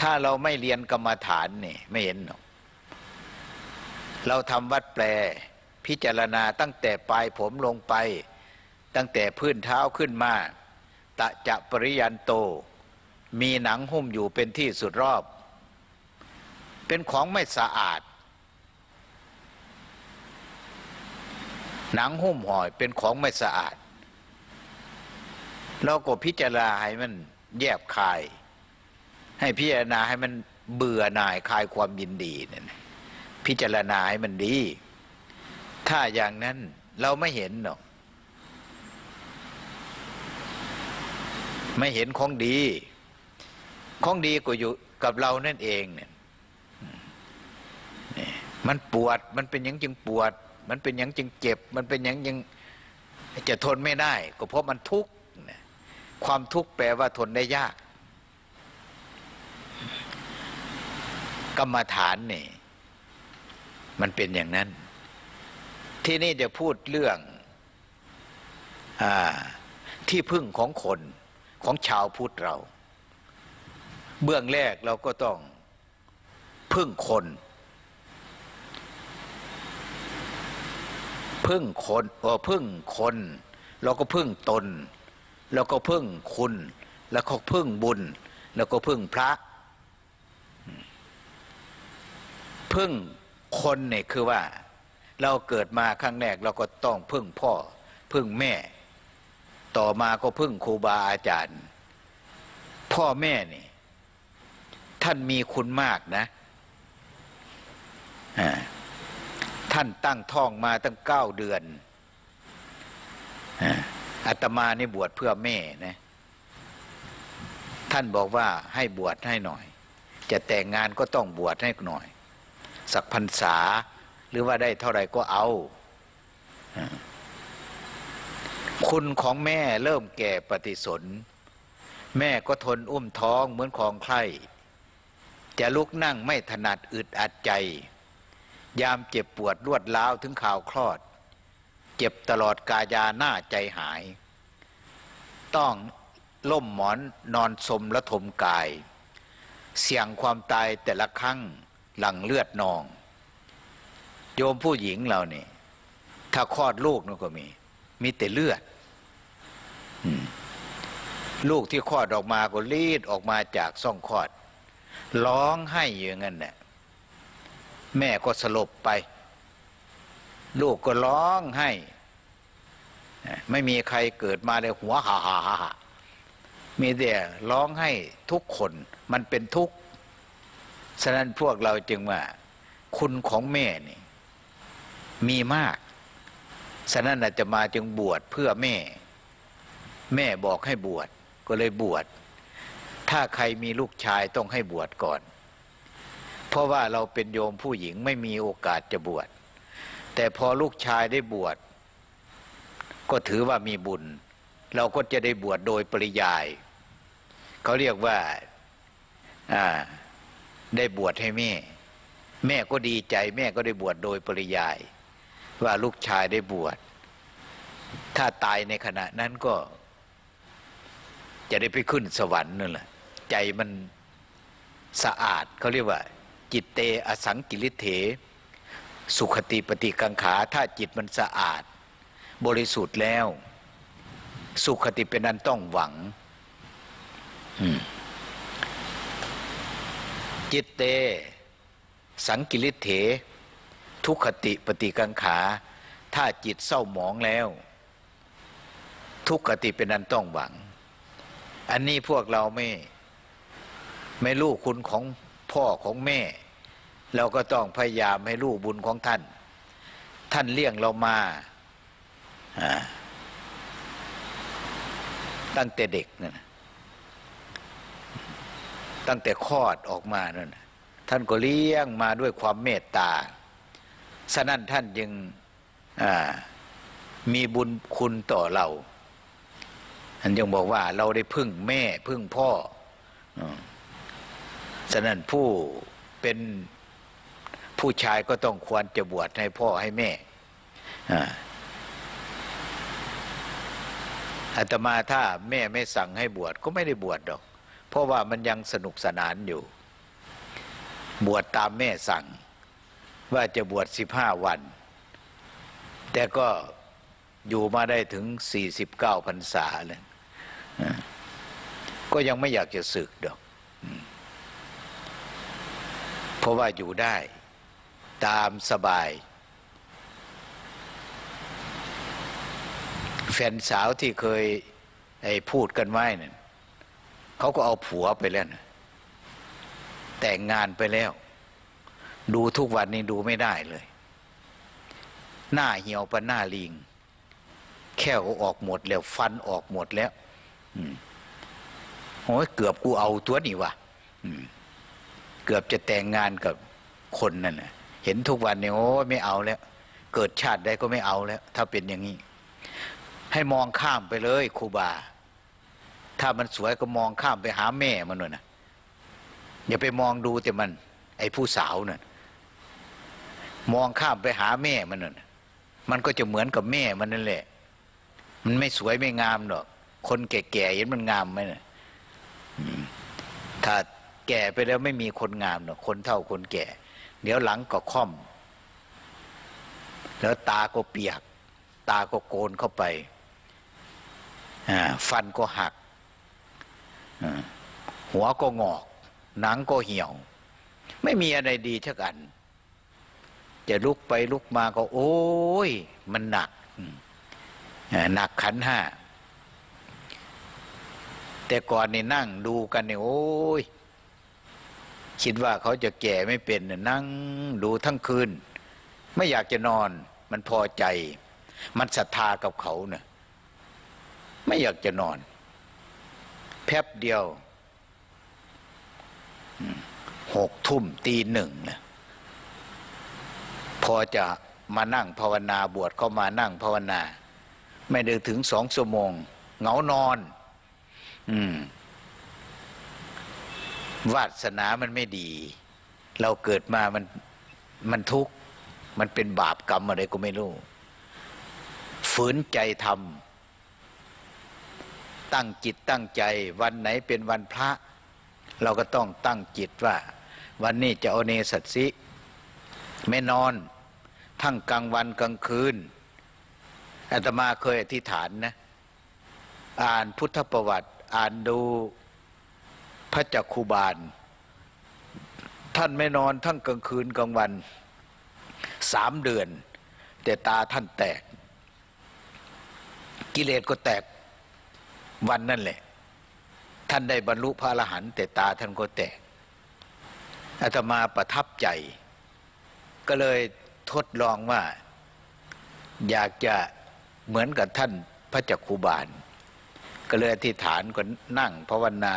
ถ้าเราไม่เรียนกรรมฐานนี่ไม่เห็นหรอกเราทำวัดแปลพิจารณาตั้งแต่ปลายผมลงไปตั้งแต่พื้นเท้าขึ้นมาตะจะปริยันโตมีหนังหุ้มอยู่เป็นที่สุดรอบเป็นของไม่สะอาดหนังหุ้มห่อเป็นของไม่สะอาดเราก็พิจารณาให้มันแยบคายให้พิจารณาให้มันเบื่อหน่ายคลายความยินดีนั่นพิจารณาให้มันดีถ้าอย่างนั้นเราไม่เห็นหรอกไม่เห็นของดีของดีก็อยู่กับเรานั่นเองเนี่ยมันปวดมันเป็นอย่างจึงปวดมันเป็นอย่างจึงเจ็บมันเป็นอย่างจึงจะทนไม่ได้ก็เพราะมันทุกข์ความทุกข์แปลว่าทนได้ยากกรรมฐานนี่มันเป็นอย่างนั้นที่นี่จะพูดเรื่องอ่าที่พึ่งของคนของชาวพุทธเราเบื้องแรกเราก็ต้องพึ่งคน พึ่งคนเออพึ่งคนเราก็พึ่งตนแล้วก็พึ่งคุณแล้วก็พึ่งบุญแล้วก็พึ่งพระพึ่งคนเนี่ยคือว่าเราเกิดมาครั้งแรกเราก็ต้องพึ่งพ่อพึ่งแม่ต่อมาก็พึ่งครูบาอาจารย์พ่อแม่นี่ท่านมีคุณมากนะท่านตั้งท้องมาตั้งเก้าเดือนอาตมานี่บวชเพื่อแม่นะท่านบอกว่าให้บวชให้หน่อยจะแต่งงานก็ต้องบวชให้หน่อยสักพรรษาหรือว่าได้เท่าไหร่ก็เอาคุณของแม่เริ่มแก่ปฏิสนธิแม่ก็ทนอุ้มท้องเหมือนของใครจะลุกนั่งไม่ถนัดอึดอัดใจยามเจ็บปวดรวดร้าวถึงข่าวคลอดเจ็บตลอดกายาหน้าใจหายต้องล่มหมอนนอนสมและทมกายเสี่ยงความตายแต่ละครั้งหลั่งเลือดนองโยมผู้หญิงเรานี่ถ้าคลอดลูกนั่นก็มีมีแต่เลือดลูกที่คลอดออกมาก็รีดออกมาจากช่องคลอดร้องไห้อย่างนั้นน่ะแม่ก็สลบไปลูกก็ร้องไห้ไม่มีใครเกิดมาเลยหัวห่าห่าห่ามีแต่ร้องไห้ทุกคนมันเป็นทุกข์ฉะนั้นพวกเราจึงว่าคุณของแม่นี่มีมากฉะนั้นอาจจะมาจึงบวชเพื่อแม่แม่บอกให้บวชก็เลยบวชถ้าใครมีลูกชายต้องให้บวชก่อนเพราะว่าเราเป็นโยมผู้หญิงไม่มีโอกาสจะบวชแต่พอลูกชายได้บวชก็ถือว่ามีบุญเราก็จะได้บวชโดยปริยายเขาเรียกว่าอ่าได้บวชให้แม่แม่ก็ดีใจแม่ก็ได้บวชโดยปริยายว่าลูกชายได้บวชถ้าตายในขณะนั้นก็จะได้ไปขึ้นสวรรค์นั่นแหละใจมันสะอาดเขาเรียกว่าจิตเตอสังกิริเถสุขติปฏิกังขาถ้าจิตมันสะอาดบริสุทธิ์แล้วสุขติเป็นอันต้องหวังจิตเตสังกิริเถทุกขติปฏิกังขาถ้าจิตเศร้าหมองแล้วทุกขติเป็นอันต้องหวังอันนี้พวกเราไม่ไม่รู้คุณของพ่อของแม่เราก็ต้องพยายามให้รู้บุญของท่านท่านเลี้ยงเรามาตั้งแต่เด็กนั่นตั้งแต่คลอดออกมานั่นท่านก็เลี้ยงมาด้วยความเมตตาฉะนั้นท่านจึงมีบุญคุณต่อเราท่านยังบอกว่าเราได้พึ่งแม่พึ่งพ่อฉะนั้นผู้เป็นผู้ชายก็ต้องควรจะบวชให้พ่อให้แม่อาตมาถ้าแม่ไม่สั่งให้บวชก็ไม่ได้บวชหรอกเพราะว่ามันยังสนุกสนานอยู่บวชตามแม่สั่งว่าจะบวชสิบห้าวันแต่ก็อยู่มาได้ถึงสี่สิบเก้าพรรษาเลยก็ยังไม่อยากจะสึกหรอกเพราะว่าอยู่ได้ตามสบายแฟนสาวที่เคยไอ้พูดกันไว้เนี่ยเขาก็เอาผัวไปแล้วนะแต่งงานไปแล้วดูทุกวันนี้ดูไม่ได้เลยหน้าเหี่ยวปะหน้าลิงแค่ออกหมดแล้วฟันออกหมดแล้วโอ้ยเกือบกูเอาตัวนี่วะเกือบจะแต่งงานกับคนนั่นนะเห็นทุกวันเนี่ยโอ้ยไม่เอาแล้วเกิดชาติใดก็ไม่เอาแล้วถ้าเป็นอย่างนี้ให้มองข้ามไปเลยครูบาถ้ามันสวยก็มองข้ามไปหาแม่มันหน่อยนะอย่าไปมองดูแต่มันไอ้ผู้สาวน่ะมองข้ามไปหาแม่มันน่ะมันก็จะเหมือนกับแม่มันนั่นแหละมันไม่สวยไม่งามหรอกคนแก่ๆเห็นมันงามไหมน่ะถ้าแก่ไปแล้วไม่มีคนงามหรอกคนเฒ่าคนแก่เดี๋ยวหลังก็ค่อมแล้วตาก็เปียก ตาก็โกนเข้าไปฟันก็หักหัวก็งอกหนังก็เหี่ยวไม่มีอะไรดีเท่ากันจะลุกไปลุกมาก็โอ้ยมันหนักหนักขันห้าแต่ก่อนนี่นั่งดูกันเนี่ยโอ้ยคิดว่าเขาจะแก่ไม่เป็นนั่งดูทั้งคืนไม่อยากจะนอนมันพอใจมันศรัทธากับเขาเนี่ยไม่อยากจะนอนแป๊บเดียวหกทุ่มตีหนึ่งนะพอจะมานั่งภาวนาบวชเข้ามานั่งภาวนาไม่ได้ถึงสองชั่วโมงเหงานอนอืมวาสนามันไม่ดีเราเกิดมามันมันทุกข์มันเป็นบาปกรรมอะไรก็ไม่รู้ฝืนใจทำตั้งจิตตั้งใจวันไหนเป็นวันพระเราก็ต้องตั้งจิตว่าวันนี้จะเอาเนสัตสิไม่นอนทั้งกลางวันกลางคืนอาตมาเคยอธิษฐานนะอ่านพุทธประวัติอ่านดูพระจักขุบาลท่านไม่นอนทั้งกลางคืนกลางวันสามเดือนแต่ตาท่านแตกกิเลสก็แตกวันนั่นแหละท่านได้บรรลุพระอรหันต์แต่ตาท่านก็แตกอาตมาประทับใจก็เลยทดลองว่าอยากจะเหมือนกับท่านพระจักขุบาลก็เลยอธิษฐานก็นั่งภาวนา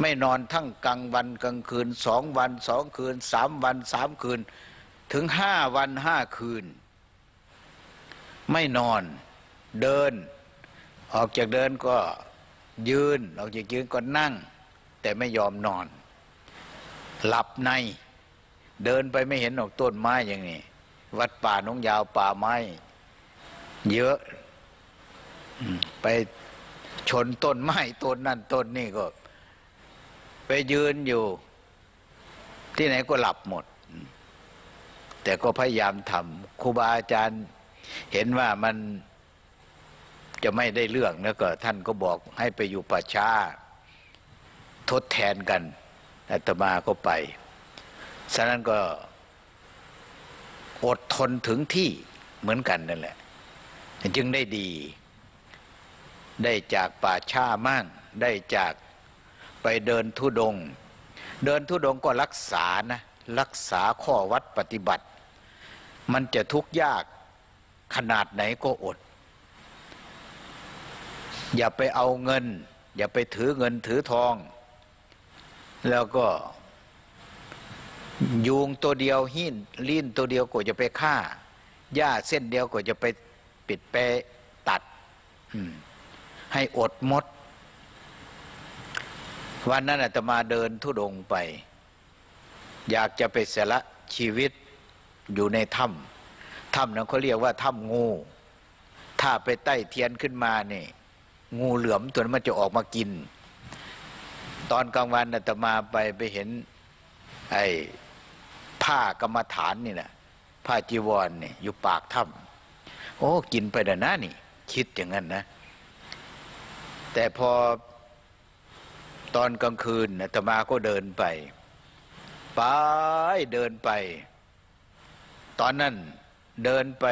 ไม่นอนทั้งกลางวันกลางคืนสองวันสองคืนสามวันสามคืนถึงห้าวันห้าคืนไม่นอนเดินออกจากเดินก็ยืนออกจากยืนก็นั่งแต่ไม่ยอมนอนหลับในเดินไปไม่เห็นออกต้นไม้อย่างนี้วัดป่าหนองยาวป่าไม้เยอะไปชนต้นไม้ต้นนั่นต้นนี่ก็ไปยืนอยู่ที่ไหนก็หลับหมดแต่ก็พยายามทำครูบาอาจารย์เห็นว่ามันจะไม่ได้เรื่องแล้วก็ท่านก็บอกให้ไปอยู่ป่าช้าทดแทนกันอาตมาก็ไปฉะนั้นก็อดทนถึงที่เหมือนกันนั่นแหละจึงได้ดีได้จากป่าช้ามั่งได้จากไปเดินธุดงค์เดินธุดงค์ก็รักษานะรักษาข้อวัดปฏิบัติมันจะทุกข์ยากขนาดไหนก็อดอย่าไปเอาเงินอย่าไปถือเงินถือทองแล้วก็ยุงตัวเดียวหินลิ้นตัวเดียวก็จะไปฆ่าหญ้าเส้นเดียวก็จะไปปิดไปตัดให้อดมดวันนั้นอาตมาเดินธุดงค์ไปอยากจะไปสละชีวิตอยู่ในถ้ำถ้ำนั้นเขาเรียกว่าถ้ำงูถ้าไปใต้เทียนขึ้นมานี่งูเหลือมตัวนั้นมันจะออกมากินตอนกลางวันอาตมาไปไปเห็นไอ้ผ้ากรรมฐานนี่นะผ้าจีวรนี่อยู่ปากถ้ำโอ้กินไปนะนะนี่คิดอย่างนั้นนะแต่พอตอนกลางคืนอาตมาก็เดินไปไปเดินไปตอนนั้นเดินไป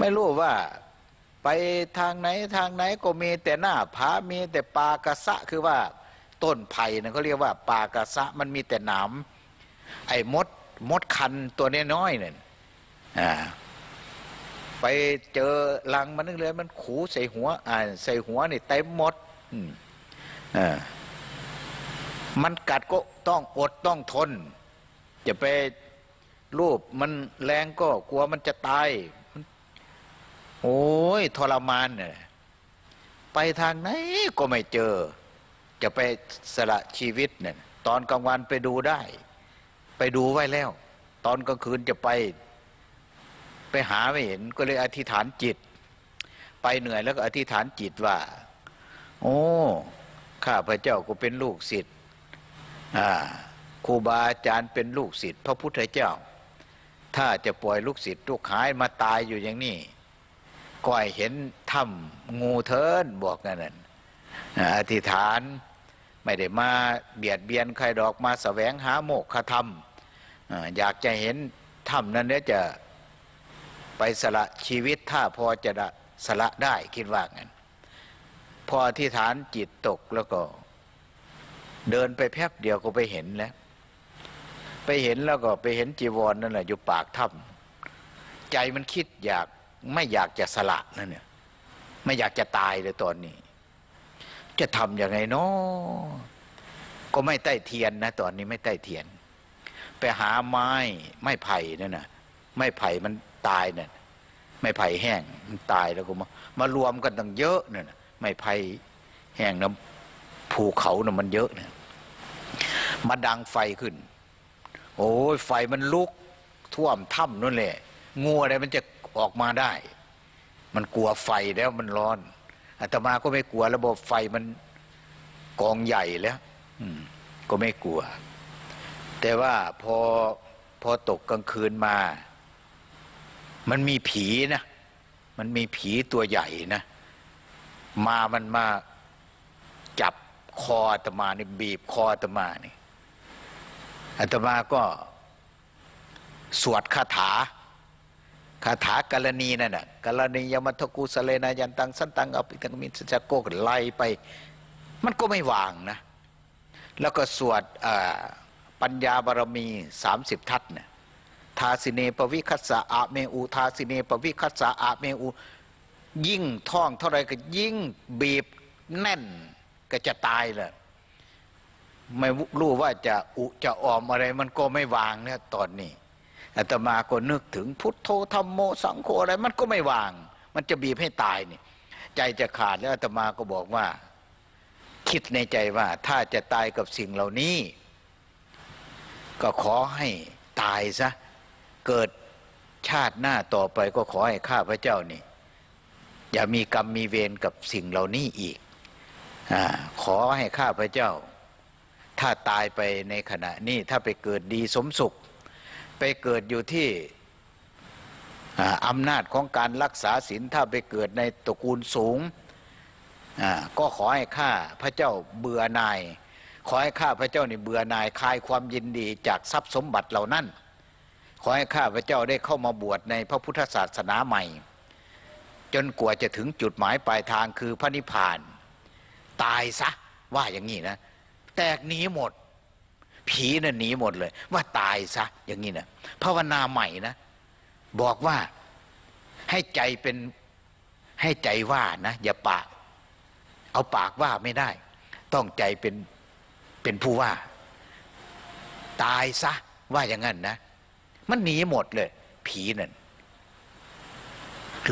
ไม่รู้ว่าไปทางไหนทางไหนก็มีแต่หน้าผามีแต่ปากระสะคือว่าต้นไผ่นะเขาเรียกว่าปากระสะมันมีแต่หนามไอ้มดมดคันตัวน้อยๆเนี่ยอ่าไปเจอรังมันนึกเลยมันขู่ใส่หัวอ่าใส่หัวนี่เต็มหมดอ่ามันกัดก็ต้องอดต้องทนจะไปรูปมันแรงก็กลัวมันจะตายโอ้ยทรมานเนี่ยไปทางไหนก็ไม่เจอจะไปสละชีวิตเนี่ยตอนกลางวันไปดูได้ไปดูไว้แล้วตอนกลางคืนจะไปไปหาไม่เห็นก็เลยอธิษฐานจิตไปเหนื่อยแล้วก็อธิษฐานจิตว่าโอ้ข้าพเจ้าก็เป็นลูกศิษย์ครูบาอาจารย์เป็นลูกศิษย์พระพุทธเจ้า ถ้าจะปล่อยลูกศิษย์ลูกหายมาตายอยู่อย่างนี้ก็ให้เห็นถ้ำงูเทินบอกนั่นน่ะอธิษฐานไม่ได้มาเบียดเบียนใครดอกมาแสวงหาโมกขธรรมอยากจะเห็นถ้ำนั้นเนี่ยจะไปสละชีวิตถ้าพอจะสละได้คิดว่างั้นพออธิษฐานจิตตกแล้วก็เดินไปแป๊บเดียวก็ไปเห็นแล้วไปเห็นแล้วก็ไปเห็นจีวร น, นั่นแหละอยู่ปากถ้ำใจมันคิดอยากไม่อยากจะสละนั่นเนี่ยไม่อยากจะตายเลยตอนนี้จะทำยังไงเนาะก็ไม่ใต้เทียนนะตอนนี้ไม่ใต้เทียนไปหาไม้ไม้ไผ่นั่นน่ะไม้ไผ่มันตายเนี่ยไม้ไผ่แห้งมันตายแล้วก็มามารวมกันตั้งเยอะเนี่ยไม้ไผ่แห้งน้ำภูเขาเนี่ยมันเยอะเนี่ยมาดังไฟขึ้นโอ้ยไฟมันลุกท่วมถ้ำนั่นแหละงูอะไรมันจะออกมาได้มันกลัวไฟแล้วมันร้อนอาตมาก็ไม่กลัวระบบไฟมันกองใหญ่แล้วก็ไม่กลัวแต่ว่าพอพอตกกลางคืนมามันมีผีนะมันมีผีตัวใหญ่นะมามันมาจับคออาตมานี่บีบคออาตมานี่อาตมาก็สวดคาถาคาถากาลณีนั่นน่ะกาลณียมัทกุสเลนายันตังสันตังอภิตังมิสจักโกกไล่ไปมันก็ไม่วางนะแล้วก็สวดปัญญาบารมีสามสิบทัศน์น่ะทาสิเนปวิคัสสะอะเมอูทาสิเนปวิคัสสะอะเมอูยิ่งท่องเท่าไรก็ยิ่งบีบแน่นก็จะตายเลยไม่รู้ว่าจะอุจะออมอะไรมันก็ไม่วางเนี่ยตอนนี้อาตมาก็นึกถึงพุทโธธัมโมสังโฆอะไรมันก็ไม่วางมันจะบีบให้ตายนี่ใจจะขาดแล้วอาตมาก็บอกว่าคิดในใจว่าถ้าจะตายกับสิ่งเหล่านี้ก็ขอให้ตายซะเกิดชาติหน้าต่อไปก็ขอให้ข้าพเจ้านี่อย่ามีกรรมมีเวรกับสิ่งเหล่านี้อีกอ่าขอให้ข้าพเจ้าถ้าตายไปในขณะนี้ถ้าไปเกิดดีสมสุขไปเกิดอยู่ที่อำนาจของการรักษาศีลถ้าไปเกิดในตระกูลสูงก็ขอให้ข้าพระเจ้าเบื่อหน่ายขอให้ข้าพระเจ้านี่เบื่อหน่ายคลายความยินดีจากทรัพย์สมบัติเหล่านั้นขอให้ข้าพระเจ้าได้เข้ามาบวชในพระพุทธศาสนาใหม่จนกว่าจะถึงจุดหมายปลายทางคือพระนิพพานตายซะว่าอย่างนี้นะแตกหนีหมดผีน่ะหนีหมดเลยว่าตายซะอย่างนี้นะภาวนาใหม่นะบอกว่าให้ใจเป็นให้ใจว่านะอย่าปากเอาปากว่าไม่ได้ต้องใจเป็นเป็นผู้ว่าตายซะว่าอย่างนั้นนะมันหนีหมดเลยผีนั่น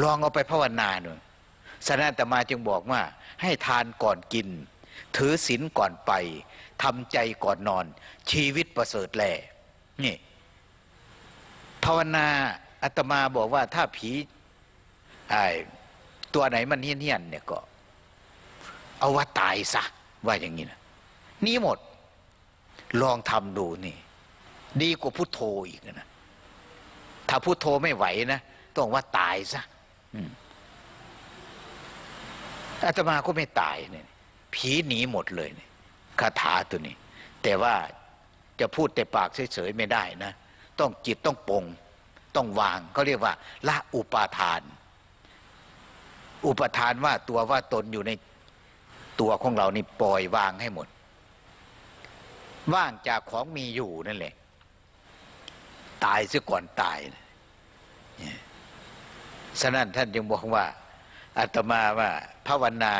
ลองเอาไปภาวนาหน่อยสนะอาตมาจึงบอกว่าให้ทานก่อนกินถือศีลก่อนไปทำใจก่อนนอนชีวิตประเสริฐแลนี่ภาวนาอาตมาบอกว่าถ้าผีไอ้ตัวไหนมันเหี้ยนๆเนี่ยก็เอาว่าตายซะว่าอย่างนี้นะนี่หมดลองทำดูนี่ดีกว่าพุทโธอีกนะถ้าพุทโธไม่ไหวนะต้องว่าตายซะอาตมาก็ไม่ตายเนี่ยผีหนีหมดเลยเนี่ยคาถาตัวนี้แต่ว่าจะพูดแต่ปากเฉยๆไม่ได้นะต้องจิตต้องปรงต้องวางเขาเรียกว่าละอุปาทานอุปาทานว่าตัวว่าตนอยู่ในตัวของเรานี่ปล่อยวางให้หมดว่างจากของมีอยู่นั่นแหละตายซะก่อนตายฉะนั้นท่านจึงบอกว่าอาตมาว่าภาวนา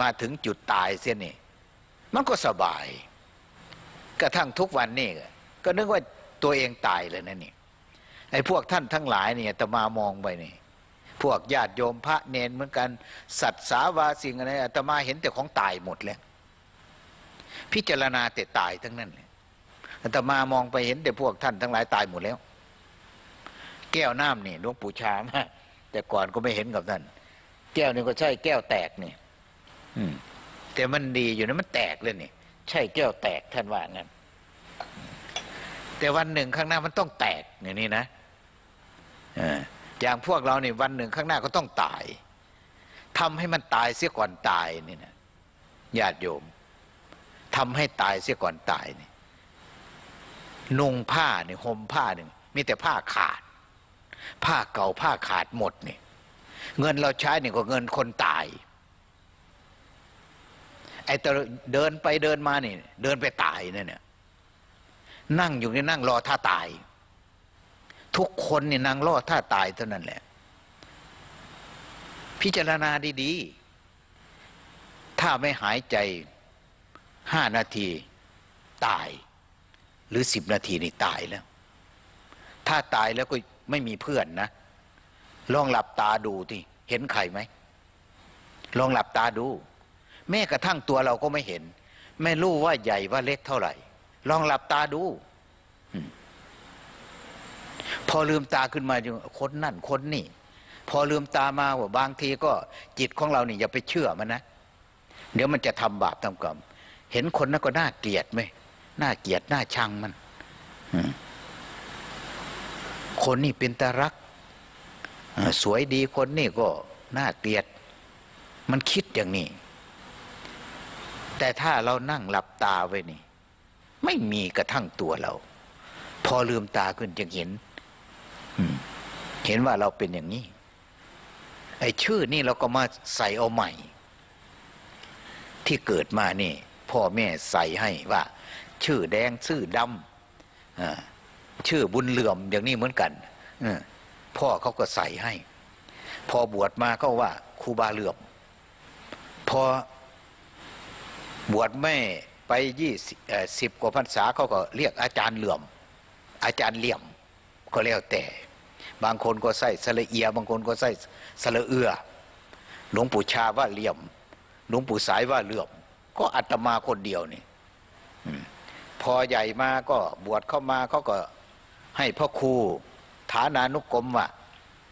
มาถึงจุดตายเสียนี่มันก็สบายกระทั่งทุกวันนี่ก็นึกว่าตัวเองตายเลยนะนี่ไอ้พวกท่านทั้งหลายเนี่ยอาตมามองไปนี่พวกญาติโยมพระเนนเหมือนกันสัตว์สาวาสิ่งอะไรอาตมาเห็นแต่ของตายหมดแล้วพิจารณาแต่ตายทั้งนั้นเลยอาตมามองไปเห็นแต่พวกท่านทั้งหลายตายหมดแล้วแก้วน้ำนี่หลวงปู่ชามาแต่ก่อนก็ไม่เห็นกับท่านแก้วนี่ก็ใช่แก้วแตกนี่แต่มันดีอยู่นะมันแตกเลยนี่ใช่แก้วแตกท่านว่างั้นแต่วันหนึ่งข้างหน้ามันต้องแตกอย่างนี้นะ อย่างพวกเราเนี่ยวันหนึ่งข้างหน้าก็ต้องตายทำให้มันตายเสียก่อนตายนี่นะญาติโยมทำให้ตายเสียก่อนตายนี่นุ่งผ้าเนี่ยห่มผ้าเนี่ยมีแต่ผ้าขาดผ้าเก่าผ้าขาดหมดนี่เงินเราใช้เนี่ยก็เงินคนตายไอ้เดินไปเดินมานี่เดินไปตายเนี่ยเนี่ยนั่งอยู่นี่นั่งรอท่าตายทุกคนนี่นั่งรอท่าตายเท่านั้นแหละพิจารณาดีๆถ้าไม่หายใจห้านาทีตายหรือสิบนาทีนี่ตายแล้วถ้าตายแล้วก็ไม่มีเพื่อนนะลองหลับตาดูที่เห็นใครไหมลองหลับตาดูแม้กระทั่งตัวเราก็ไม่เห็นไม่รู้ว่าใหญ่ว่าเล็กเท่าไหร่ลองหลับตาดูพอลืมตาขึ้นมาคนนั่นคนนี่พอลืมตามาว่าบางทีก็จิตของเราเนี่ยอย่าไปเชื่อมันนะเดี๋ยวมันจะทำบาปทำกรรมเห็นคนนั้นก็น่าเกลียดไหมน่าเกลียดน่าชังมันคนนี่เป็นตารักสวยดีคนนี่ก็น่าเกลียดมันคิดอย่างนี้แต่ถ้าเรานั่งหลับตาไว้นี่ไม่มีกระทั่งตัวเราพอลืมตาขึ้นจึงเห็นเห็นว่าเราเป็นอย่างนี้ไอ้ชื่อนี่เราก็มาใส่เอาใหม่ที่เกิดมานี่พ่อแม่ใส่ให้ว่าชื่อแดงชื่อดำชื่อบุญเหลื่อมอย่างนี้เหมือนกันพ่อเขาก็ใส่ให้พอบวชมาเขาว่าครูบาเหลื่อมพอบวชไม่ไปยี่สิบกว่าพรรษาเขาก็เรียกอาจารย์เหลื่อมอาจารย์เหลี่ยมก็แล้วแต่บางคนก็ใส่สระเอียบางคนก็ใส่สระเอือหลวงปู่ชาว่าเหลี่ยมหลวงปู่สายว่าเหลื่อมก็อาตมาคนเดียวนี่พอใหญ่มาก็บวชเข้ามาเขาก็ให้พ่อครูฐานานุกรมว่า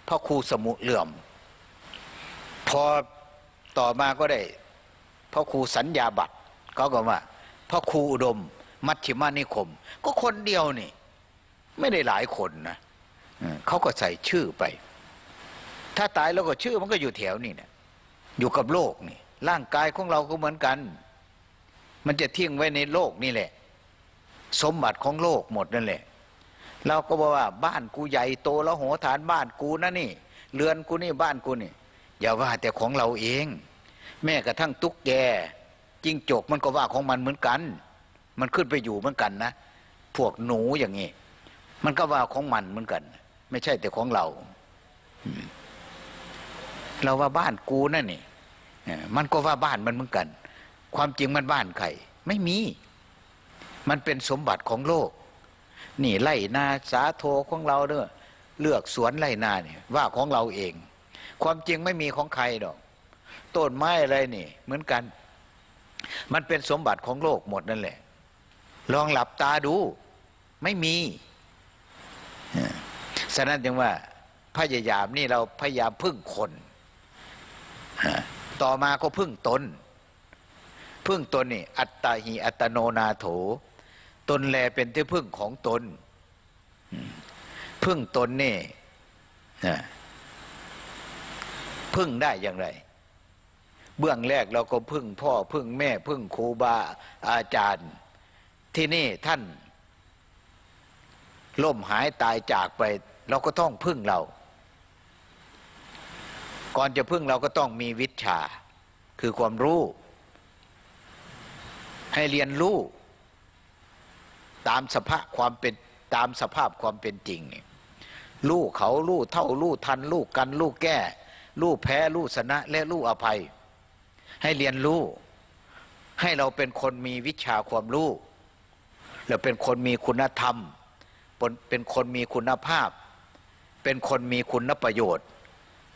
พ่อครูสมุเหลื่อมพอต่อมาก็ได้พ่อครูสัญญาบัตรเขาก็ว่าพ่อครูอุดมมัชฌิมานิคมก็คนเดียวนี่ไม่ได้หลายคนนะเขาก็ใส่ชื่อไปถ้าตายแล้วก็ชื่อมันก็อยู่แถวนี่เนี่ยอยู่กับโลกนี่ร่างกายของเราก็เหมือนกันมันจะทิ้งไว้ในโลกนี่แหละสมบัติของโลกหมดนั่นแหละเราก็บอกว่าบ้านกูใหญ่โตแล้วโหฐานบ้านกูนะนี่เรือนกูนี่บ้านกูนี่อย่าว่าแต่ของเราเองแม้กระทั่งตุ๊กแกจิ้งจกมันก็ว่าของมันเหมือนกันมันขึ้นไปอยู่เหมือนกันนะพวกหนูอย่างนี้มันก็ว่าของมันเหมือนกันไม่ใช่แต่ของเราเราว่าบ้านกูนั่นนี่มันก็ว่าบ้านมันเหมือนกันความจริงมันบ้านใครไม่มีมันเป็นสมบัติของโลกนี่ไร่นาสาโทของเราเนอะเลือกสวนไร่นาเนี่ยว่าของเราเองความจริงไม่มีของใครหรอกต้นไม้อะไรนี่เหมือนกันมันเป็นสมบัติของโลกหมดนั่นแหละลองหลับตาดูไม่มีฉะนั้นจึงว่าพยายามนี่เราพยายามพึ่งคนต่อมาก็พึ่งตนพึ่งตนนี่อัตตาหิอัตโนนาโถตนแลเป็นที่พึ่งของตนพึ่งตนนี่พึ่งได้อย่างไรเบื้องแรกเราก็พึ่งพ่อพึ่งแม่พึ่งครูบาอาจารย์ที่นี่ท่านล่มหายตายจากไปเราก็ต้องพึ่งเราก่อนจะพึ่งเราก็ต้องมีวิชชาคือความรู้ให้เรียนรู้ตามสภาพความเป็นตามสภาพความเป็นจริงรู้เขารู้เท่ารู้ทันรู้กันรู้แก้รู้แพ้รู้ชนะและรู้อภัยให้เรียนรู้ให้เราเป็นคนมีวิชาความรู้และเป็นคนมีคุณธรรมเป็นคนมีคุณภาพเป็นคนมีคุณประโยชน์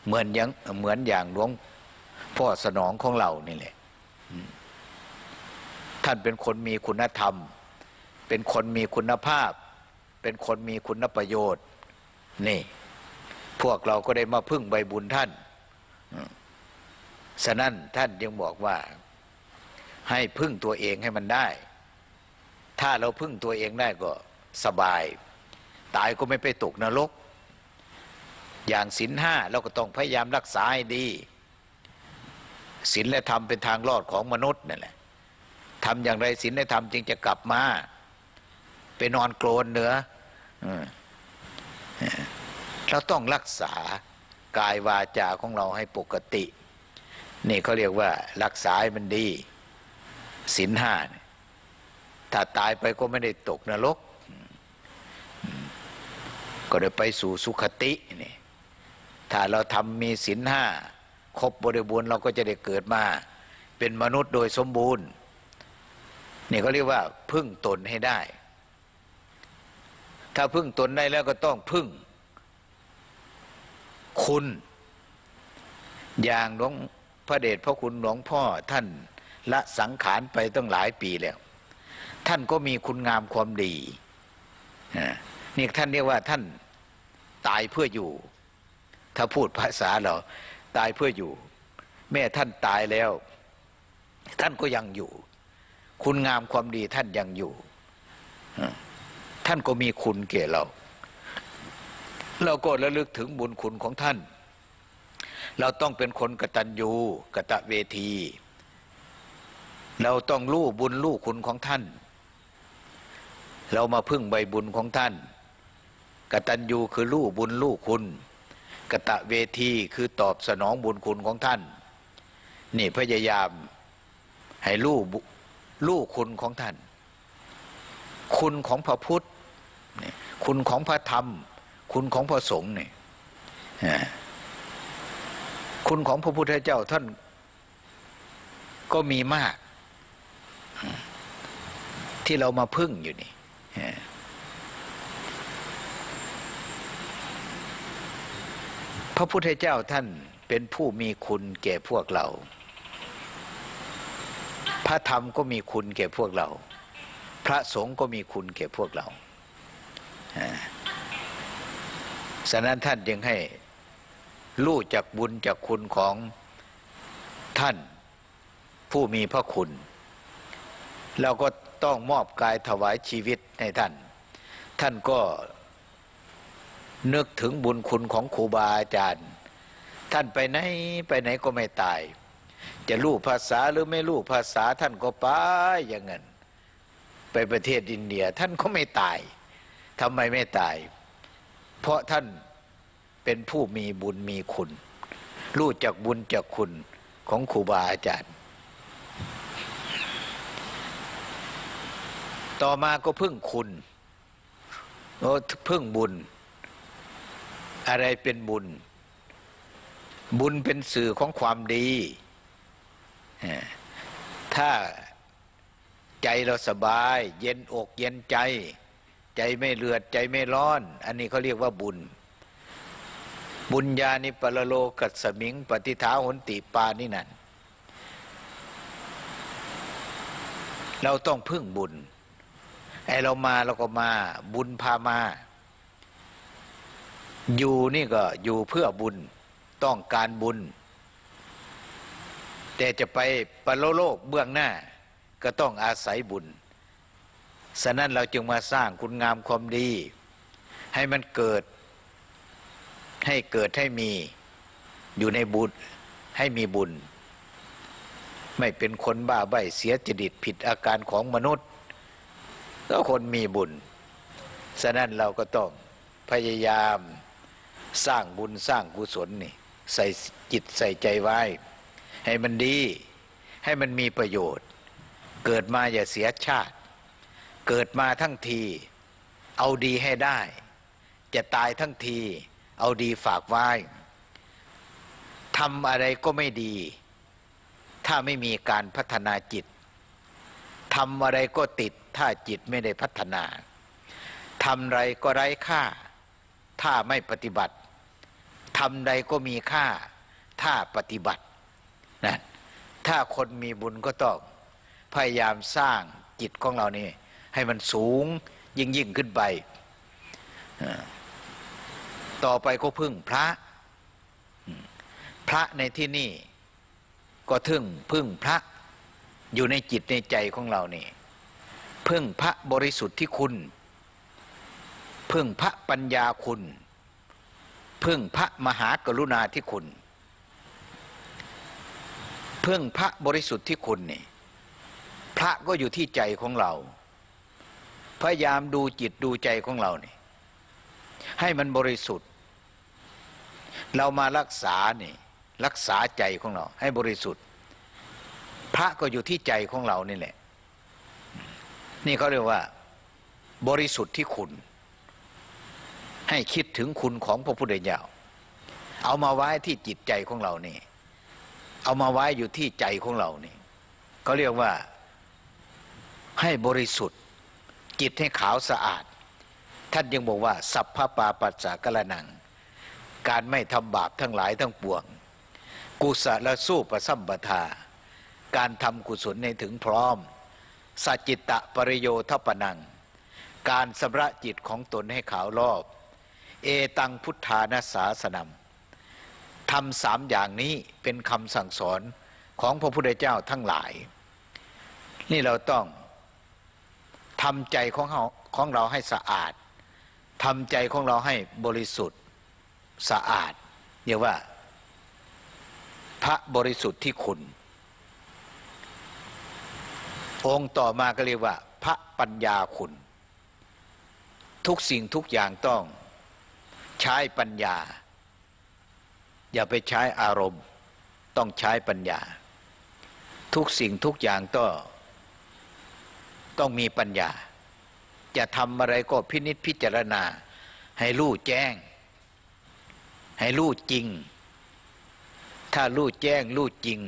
เหมือนอย่างเหมือนอย่างหลวงพ่อสนองของเรานี่แหละท่านเป็นคนมีคุณธรรมเป็นคนมีคุณภาพเป็นคนมีคุณประโยชน์นี่พวกเราก็ได้มาพึ่งใบบุญท่านฉะนั้นท่านยังบอกว่าให้พึ่งตัวเองให้มันได้ถ้าเราพึ่งตัวเองได้ก็สบายตายก็ไม่ไปตกนรก อย่างศีลห้าเราก็ต้องพยายามรักษาให้ดีศีลและธรรมเป็นทางรอดของมนุษย์นั่นแหละทำอย่างไรศีลและธรรมจึงจะกลับมาไปนอนโกลนเหนือเราต้องรักษากายวาจาของเราให้ปกตินี่เขาเรียกว่ารักษาให้มันดีศีลห้าถ้าตายไปก็ไม่ได้ตกนรกก็ได้ไปสู่สุคตินี่ถ้าเราทำมีศีลห้าครบบริบูรณ์เราก็จะได้เกิดมาเป็นมนุษย์โดยสมบูรณ์นี่เขาเรียกว่าพึ่งตนให้ได้ถ้าพึ่งตนได้แล้วก็ต้องพึ่งคุณอย่างหลวงพระเดชพระคุณหลวงพ่อท่านละสังขารไปตั้งหลายปีแล้วท่านก็มีคุณงามความดีนี่ท่านเรียกว่าท่านตายเพื่ออยู่ถ้าพูดภาษาเราตายเพื่ออยู่แม้ท่านตายแล้วท่านก็ยังอยู่คุณงามความดีท่านยังอยู่ท่านก็มีคุณแก่เราเราก็ระลึกถึงบุญคุณของท่านเราต้องเป็นคนกตัญญูกตเวทีเราต้องรู้บุญรู้คุณของท่านเรามาพึ่งใบบุญของท่านกตัญญูคือรู้บุญรู้คุณกตเวทีคือตอบสนองบุญคุณของท่านนี่พยายามให้รู้รู้คุณของท่านคุณของพระพุทธคุณของพระธรรมคุณของพระสงฆ์เนี่ยคุณของพระพุทธเจ้าท่านก็มีมากที่เรามาพึ่งอยู่นี่พระพุทธเจ้าท่านเป็นผู้มีคุณแก่พวกเราพระธรรมก็มีคุณแก่พวกเราพระสงฆ์ก็มีคุณแก่พวกเราฉะนั้นท่านยังให้รู้จักบุญจากคุณของท่านผู้มีพระคุณเราก็ต้องมอบกายถวายชีวิตให้ท่านท่านก็นึกถึงบุญคุณของครูบาอาจารย์ท่านไปไหนไปไหนก็ไม่ตายจะรู้ภาษาหรือไม่รู้ภาษาท่านก็ไปอย่างนั้นไปประเทศอินเดียท่านก็ไม่ตายทำไมไม่ตายเพราะท่านเป็นผู้มีบุญมีคุณรู้จักบุญจากคุณของครูบาอาจารย์ต่อมาก็พึ่งคุณพึ่งบุญอะไรเป็นบุญบุญเป็นสื่อของความดีถ้าใจเราสบายเย็นอกเย็นใจใจไม่เลือดใจไม่ร้อนอันนี้เขาเรียกว่าบุญบุญญาณิปรโลกัสสมิงปฏิฐาหนติปานี่นั่นเราต้องพึ่งบุญไอเรามาเราก็มาบุญพามาอยู่นี่ก็อยู่เพื่อบุญต้องการบุญแต่จะไปปรโลกเบื้องหน้าก็ต้องอาศัยบุญฉะนั้นเราจึงมาสร้างคุณงามความดีให้มันเกิดให้เกิดให้มีอยู่ในบุญให้มีบุญไม่เป็นคนบ้าใบ้เสียจริตผิดอาการของมนุษย์ก็คนมีบุญฉะนั้นเราก็ต้องพยายามสร้างบุญสร้างกุศลนี่ใส่จิตใส่ใจไว้ให้มันดีให้มันมีประโยชน์เกิดมาอย่าเสียชาติเกิดมาทั้งทีเอาดีให้ได้จะตายทั้งทีเอาดีฝากไว้ทำอะไรก็ไม่ดีถ้าไม่มีการพัฒนาจิตทำอะไรก็ติดถ้าจิตไม่ได้พัฒนาทำไรก็ไร้ค่าถ้าไม่ปฏิบัติทำใดก็มีค่าถ้าปฏิบัตินะถ้าคนมีบุญก็ต้องพยายามสร้างจิตของเรานี่ให้มันสูงยิ่งยิ่งขึ้นไปต่อไปก็พึ่งพระพระในที่นี่ก็ถึงพึ่งพระอยู่ในจิตในใจของเรานี่พึ่งพระบริสุทธิ์ที่คุณพึ่งพระปัญญาคุณ พึ่งพระมหากรุณาธิคุณพึ่งพระบริสุทธิ์ที่คุณนี่พระก็อยู่ที่ใจของเราพยายามดูจิตดูใจของเรานี่ให้มันบริสุทธิ์เรามารักษานี่รักษาใจของเราให้บริสุทธิ์พระก็อยู่ที่ใจของเรานี่แหละนี่เขาเรียกว่าบริสุทธิ์ที่คุณให้คิดถึงคุณของพระพุทธเจ้าเอามาไว้ที่จิตใจของเรานี่เอามาไว้อยู่ที่ใจของเรานี่เขาเรียกว่าให้บริสุทธิ์จิตให้ขาวสะอาดท่านยังบอกว่าสัพพปาปัสสะกะละนังการไม่ทำบาปทั้งหลายทั้งปวงกุศลสู้ประสัมปทาการทำกุศลให้ถึงพร้อมสัจจิตะปริโยทปนังการสำระจิตของตนให้ขาวรอบเอตังพุทธานาสาสนัมทำสามอย่างนี้เป็นคำสั่งสอนของพระพุทธเจ้าทั้งหลายนี่เราต้องทำใจของเราของเราให้สะอาดทำใจของเราให้บริสุทธิ์สะอาดเรียกว่าพระบริสุทธิ์ที่คุณองค์ต่อมาก็เรียกว่าพระปัญญาคุณทุกสิ่งทุกอย่างต้องใช้ปัญญาอย่าไปใช้อารมณ์ต้องใช้ปัญญาทุกสิ่งทุกอย่างต้องต้องมีปัญญาจะทำอะไรก็พินิจพิจารณาให้รู้แจ้งให้รู้จริงถ้ารู้แจ้งรู้จริง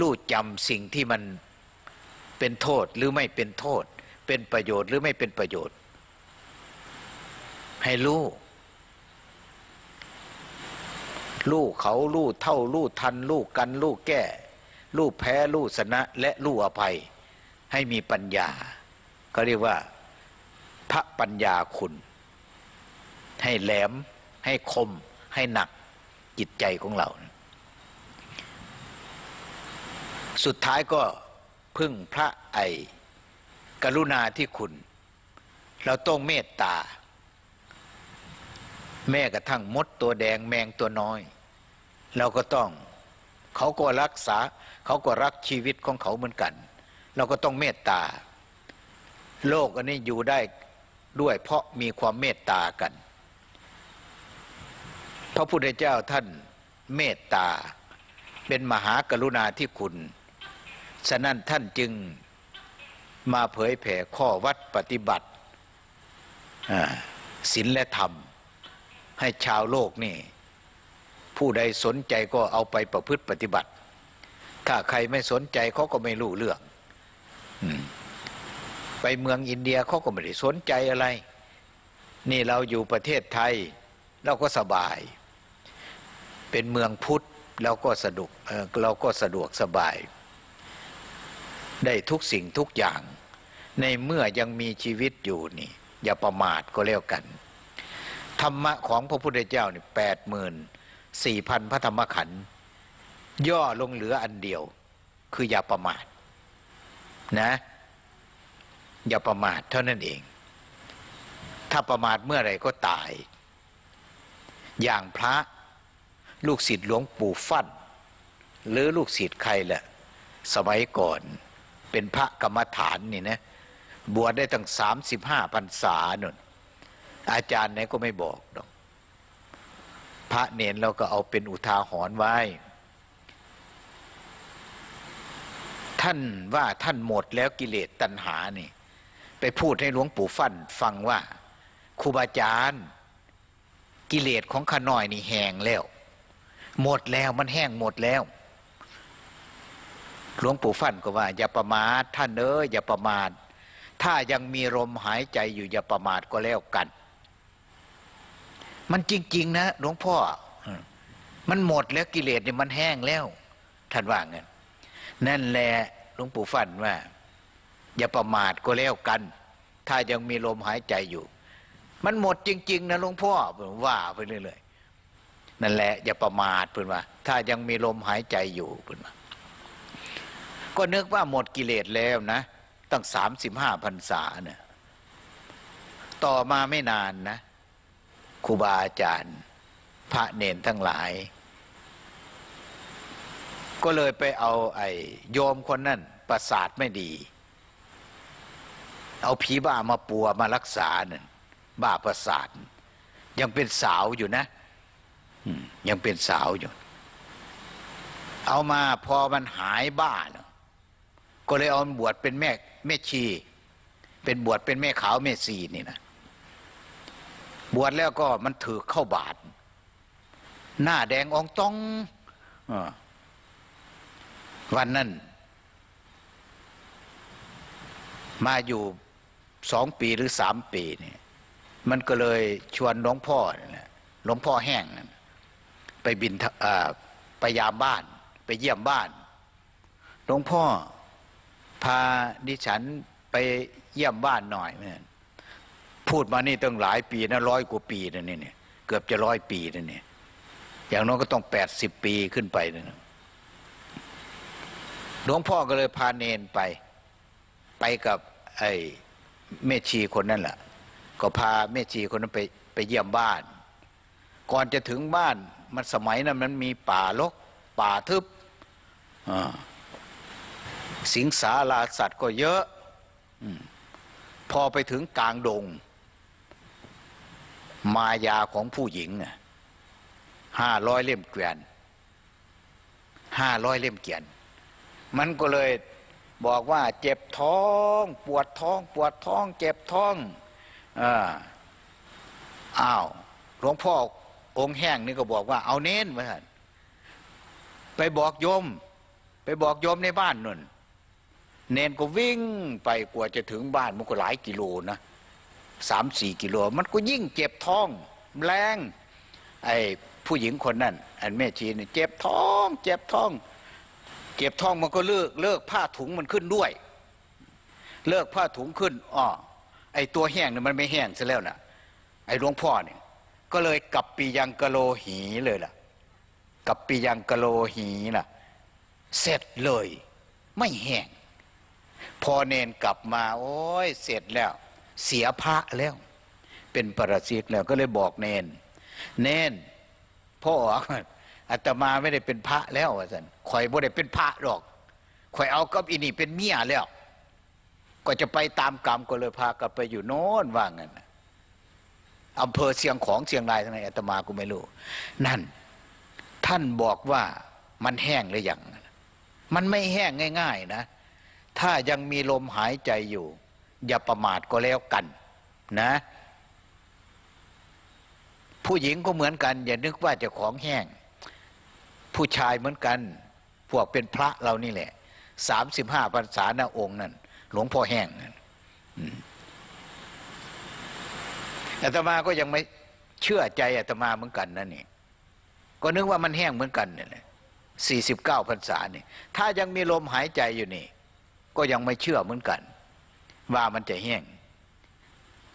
รู้จำสิ่งที่มันเป็นโทษหรือไม่เป็นโทษเป็นประโยชน์หรือไม่เป็นประโยชน์ให้รู้รู้เขารู้เท่ารู้ทันรู้กันรู้แก้รู้แพ้รู้ชนะและรู้อภัยให้มีปัญญาก็เรียกว่าพระปัญญาคุณให้แหลมให้คมให้หนักจิตใจของเราสุดท้ายก็พึ่งพระไอกรุณาธิคุณเราต้องเมตตาแม้กระทั่งมดตัวแดงแมงตัวน้อยเราก็ต้องเขาก็รักษาเขาก็รักชีวิตของเขาเหมือนกันเราก็ต้องเมตตาโลกอันนี้อยู่ได้ด้วยเพราะมีความเมตตากันพระพุทธเจ้าท่านเมตตาเป็นมหากรุณาธิคุณฉะนั้นท่านจึงมาเผยแผ่ข้อวัดปฏิบัติศีลและธรรมให้ชาวโลกนี่ผู้ใดสนใจก็เอาไปประพฤติปฏิบัติถ้าใครไม่สนใจเขาก็ไม่รู้เรื่องไปเมืองอินเดียเขาก็ไม่ได้สนใจอะไรนี่เราอยู่ประเทศไทยเราก็สบายเป็นเมืองพุทธเราก็สะดวกเราก็สะดวกสบายได้ทุกสิ่งทุกอย่างในเมื่อยังมีชีวิตอยู่นี่อย่าประมาทก็แล้วกันธรรมะของพระพุทธเจ้านี่แปดหมื่นสี่พันพระธรรมขันธ์ย่อลงเหลืออันเดียวคืออย่าประมาทนะอย่าประมาทเท่านั้นเองถ้าประมาทเมื่อไหร่ก็ตายอย่างพระลูกศิษย์หลวงปู่ฟั่นหรือลูกศิษย์ใครแหละสมัยก่อนเป็นพระกรรมฐานนี่นะบวชได้ตั้งสามสิบห้าพรรษาน่นอาจารย์ไหนก็ไม่บอกหรอกพระเนรเราก็เอาเป็นอุทาหรณ์ไว้ท่านว่าท่านหมดแล้วกิเลสตัณหานี่ไปพูดให้หลวงปู่ฟั่นฟังว่าครูบาอาจารย์กิเลสของข้าน้อยนี่แห้งแล้วหมดแล้วมันแห้งหมดแล้วหลวงปู่ฟั่นก็ว่าอย่าประมาทท่านเอ้ยอย่าประมาทถ้ายังมีลมหายใจอยู่อย่าประมาทก็แล้วกันมันจริงๆนะหลวงพ่อมันหมดแล้วกิเลสเนี่ยมันแห้งแล้วท่านว่างั้นนั่นแหละหลวงปู่ฟั่นว่าอย่าประมาทก็แล้วกันถ้ายังมีลมหายใจอยู่มันหมดจริงๆนะหลวงพ่อว่าไปเรื่อยๆนั่นแหละอย่าประมาทเพิ่นว่าถ้ายังมีลมหายใจอยู่เพิ่นว่าก็นึกว่าหมดกิเลสแล้วนะตั้งสามสิบห้าพรรษาเนี่ยต่อมาไม่นานนะครูบาอาจารย์ พระเนนทั้งหลายก็เลยไปเอาไอ้โยมคนนั่นประสาทไม่ดีเอาผีบ้ามาปัวมารักษาเนี่ยบ้าประสาทยังเป็นสาวอยู่นะยังเป็นสาวอยู่เอามาพอมันหายบ้าเนี่ยก็เลยเอาบวชเป็นแม่แม่ชีเป็นบวชเป็นแม่ขาวแม่สีนี่นะบวชแล้วก็มันถือเข้าบาทหน้าแดงอองต้องวันนั้นมาอยู่สองปีหรือสามปีเนี่ยมันก็เลยชวนหลวงพ่อเนี่ยหลวงพ่อแห้งนั่นไปบินไปยามบ้านไปเยี่ยมบ้านหลวงพ่อพาดิฉันไปเยี่ยมบ้านหน่อยเนี่ยพูดมานี่ตั้งหลายปีนะร้อยกว่าปีนะเนี่ยเกือบจะร้อยปีนะเนี่ยอย่างน้อยก็ต้องแปดสิบปีขึ้นไปนะหลวงพ่อก็เลยพาเนนไปไปกับไอ้แม่ชีคนนั่นแหละก็พาแม่ชีคนนั้นไปไปเยี่ยมบ้านก่อนจะถึงบ้านมันสมัยนั้นมันมีป่ารกป่าทึบสิงสาราสัตว์ก็เยอะพอไปถึงกลางดงมายาของผู้หญิงห้าร้อยเล่มเกวียนห้าร้อยเล่มเกวียนมันก็เลยบอกว่าเจ็บท้องปวดท้องปวดท้องเจ็บท้องอ้าวหลวงพ่อองค์แห้งนี่ก็บอกว่าเอาเน้นมาไปบอกโยมไปบอกโยมในบ้านนั่นเนนก็วิ่งไปกว่าจะถึงบ้านมันก็หลายกิโลนะสามสี่กิโลมันก็ยิ่งเจ็บท้องแรงไอ้ผู้หญิงคนนั้นอันแม่ชีเนี่ยเจ็บท้องเจ็บท้องเจ็บท้องมันก็เลิกเลิกผ้าถุงมันขึ้นด้วยเลิกผ้าถุงขึ้นอ้อไอ้ตัวแห้งเนี่ยมันไม่แห้งซะแล้วนะไอ้หลวงพ่อเนี่ยก็เลยกลับปียังกะโลหีเลยล่ะกลับปียังกะโลหีล่ะเสร็จเลยไม่แห้งพอเนนกลับมาโอ้ยเสร็จแล้วเสียพระแล้วเป็นปรสิตแล้วก็เลยบอกเนนเนนพ่ออาตมาไม่ได้เป็นพระแล้วอาจารย์คอยบ่ได้เป็นพระหรอกคอยเอากับอินี่เป็นเมียแล้วก็จะไปตามกรรมก็เลยพากลับไปอยู่โน้นว่างั้นอำเภอเชียงของเชียงรายทั้งนั้นอาตมาก็ไม่รู้นั่นท่านบอกว่ามันแห้งหรือยังมันไม่แห้งง่ายๆนะถ้ายังมีลมหายใจอยู่อย่าประมาทก็แล้วกันนะผู้หญิงก็เหมือนกันอย่านึกว่าจะของแห้งผู้ชายเหมือนกันพวกเป็นพระเรานี่แหละสามสิบห้าพรรษาหน้าองค์นั่นหลวงพ่อแห้งนั่นอาตมาก็ยังไม่เชื่อใจอาตมาเหมือนกันนะนี่ก็นึกว่ามันแห้งเหมือนกันนี่แหละสี่สิบเก้าพรรษานี่ถ้ายังมีลมหายใจอยู่นี่ก็ยังไม่เชื่อเหมือนกันว่ามันจะแห้ง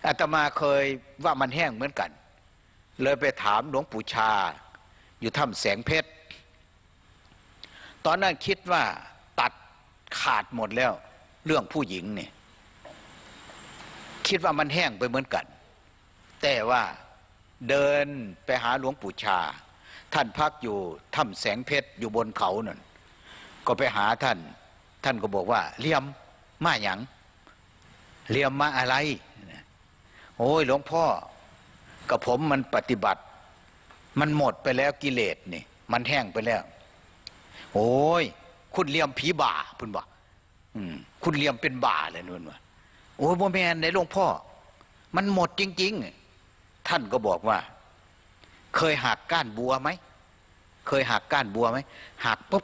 อาตมาเคยว่ามันแห้งเหมือนกันเลยไปถามหลวงปู่ชาอยู่ถ้ำแสงเพชรตอนนั้นคิดว่าตัดขาดหมดแล้วเรื่องผู้หญิงเนี่ยคิดว่ามันแห้งไปเหมือนกันแต่ว่าเดินไปหาหลวงปู่ชาท่านพักอยู่ถ้ำแสงเพชรอยู่บนเขานั่นก็ไปหาท่านท่านก็บอกว่าเลี่ยมมาหยังเลี่ยมมาอะไรโอ้ยหลวงพ่อกับผมมันปฏิบัติมันหมดไปแล้วกิเลสนี่มันแห้งไปแล้วโอ้ยคุณเลี่ยมผีบ่าพุ่นบ่คุณเลี่ยมเป็นบ่าเลยนู่นวะโอ้ยพ่อแม่ในหลวงพ่อมันหมดจริงๆท่านก็บอกว่าเคยหักก้านบัวไหมเคยหักก้านบัวไหมหักปุ๊บ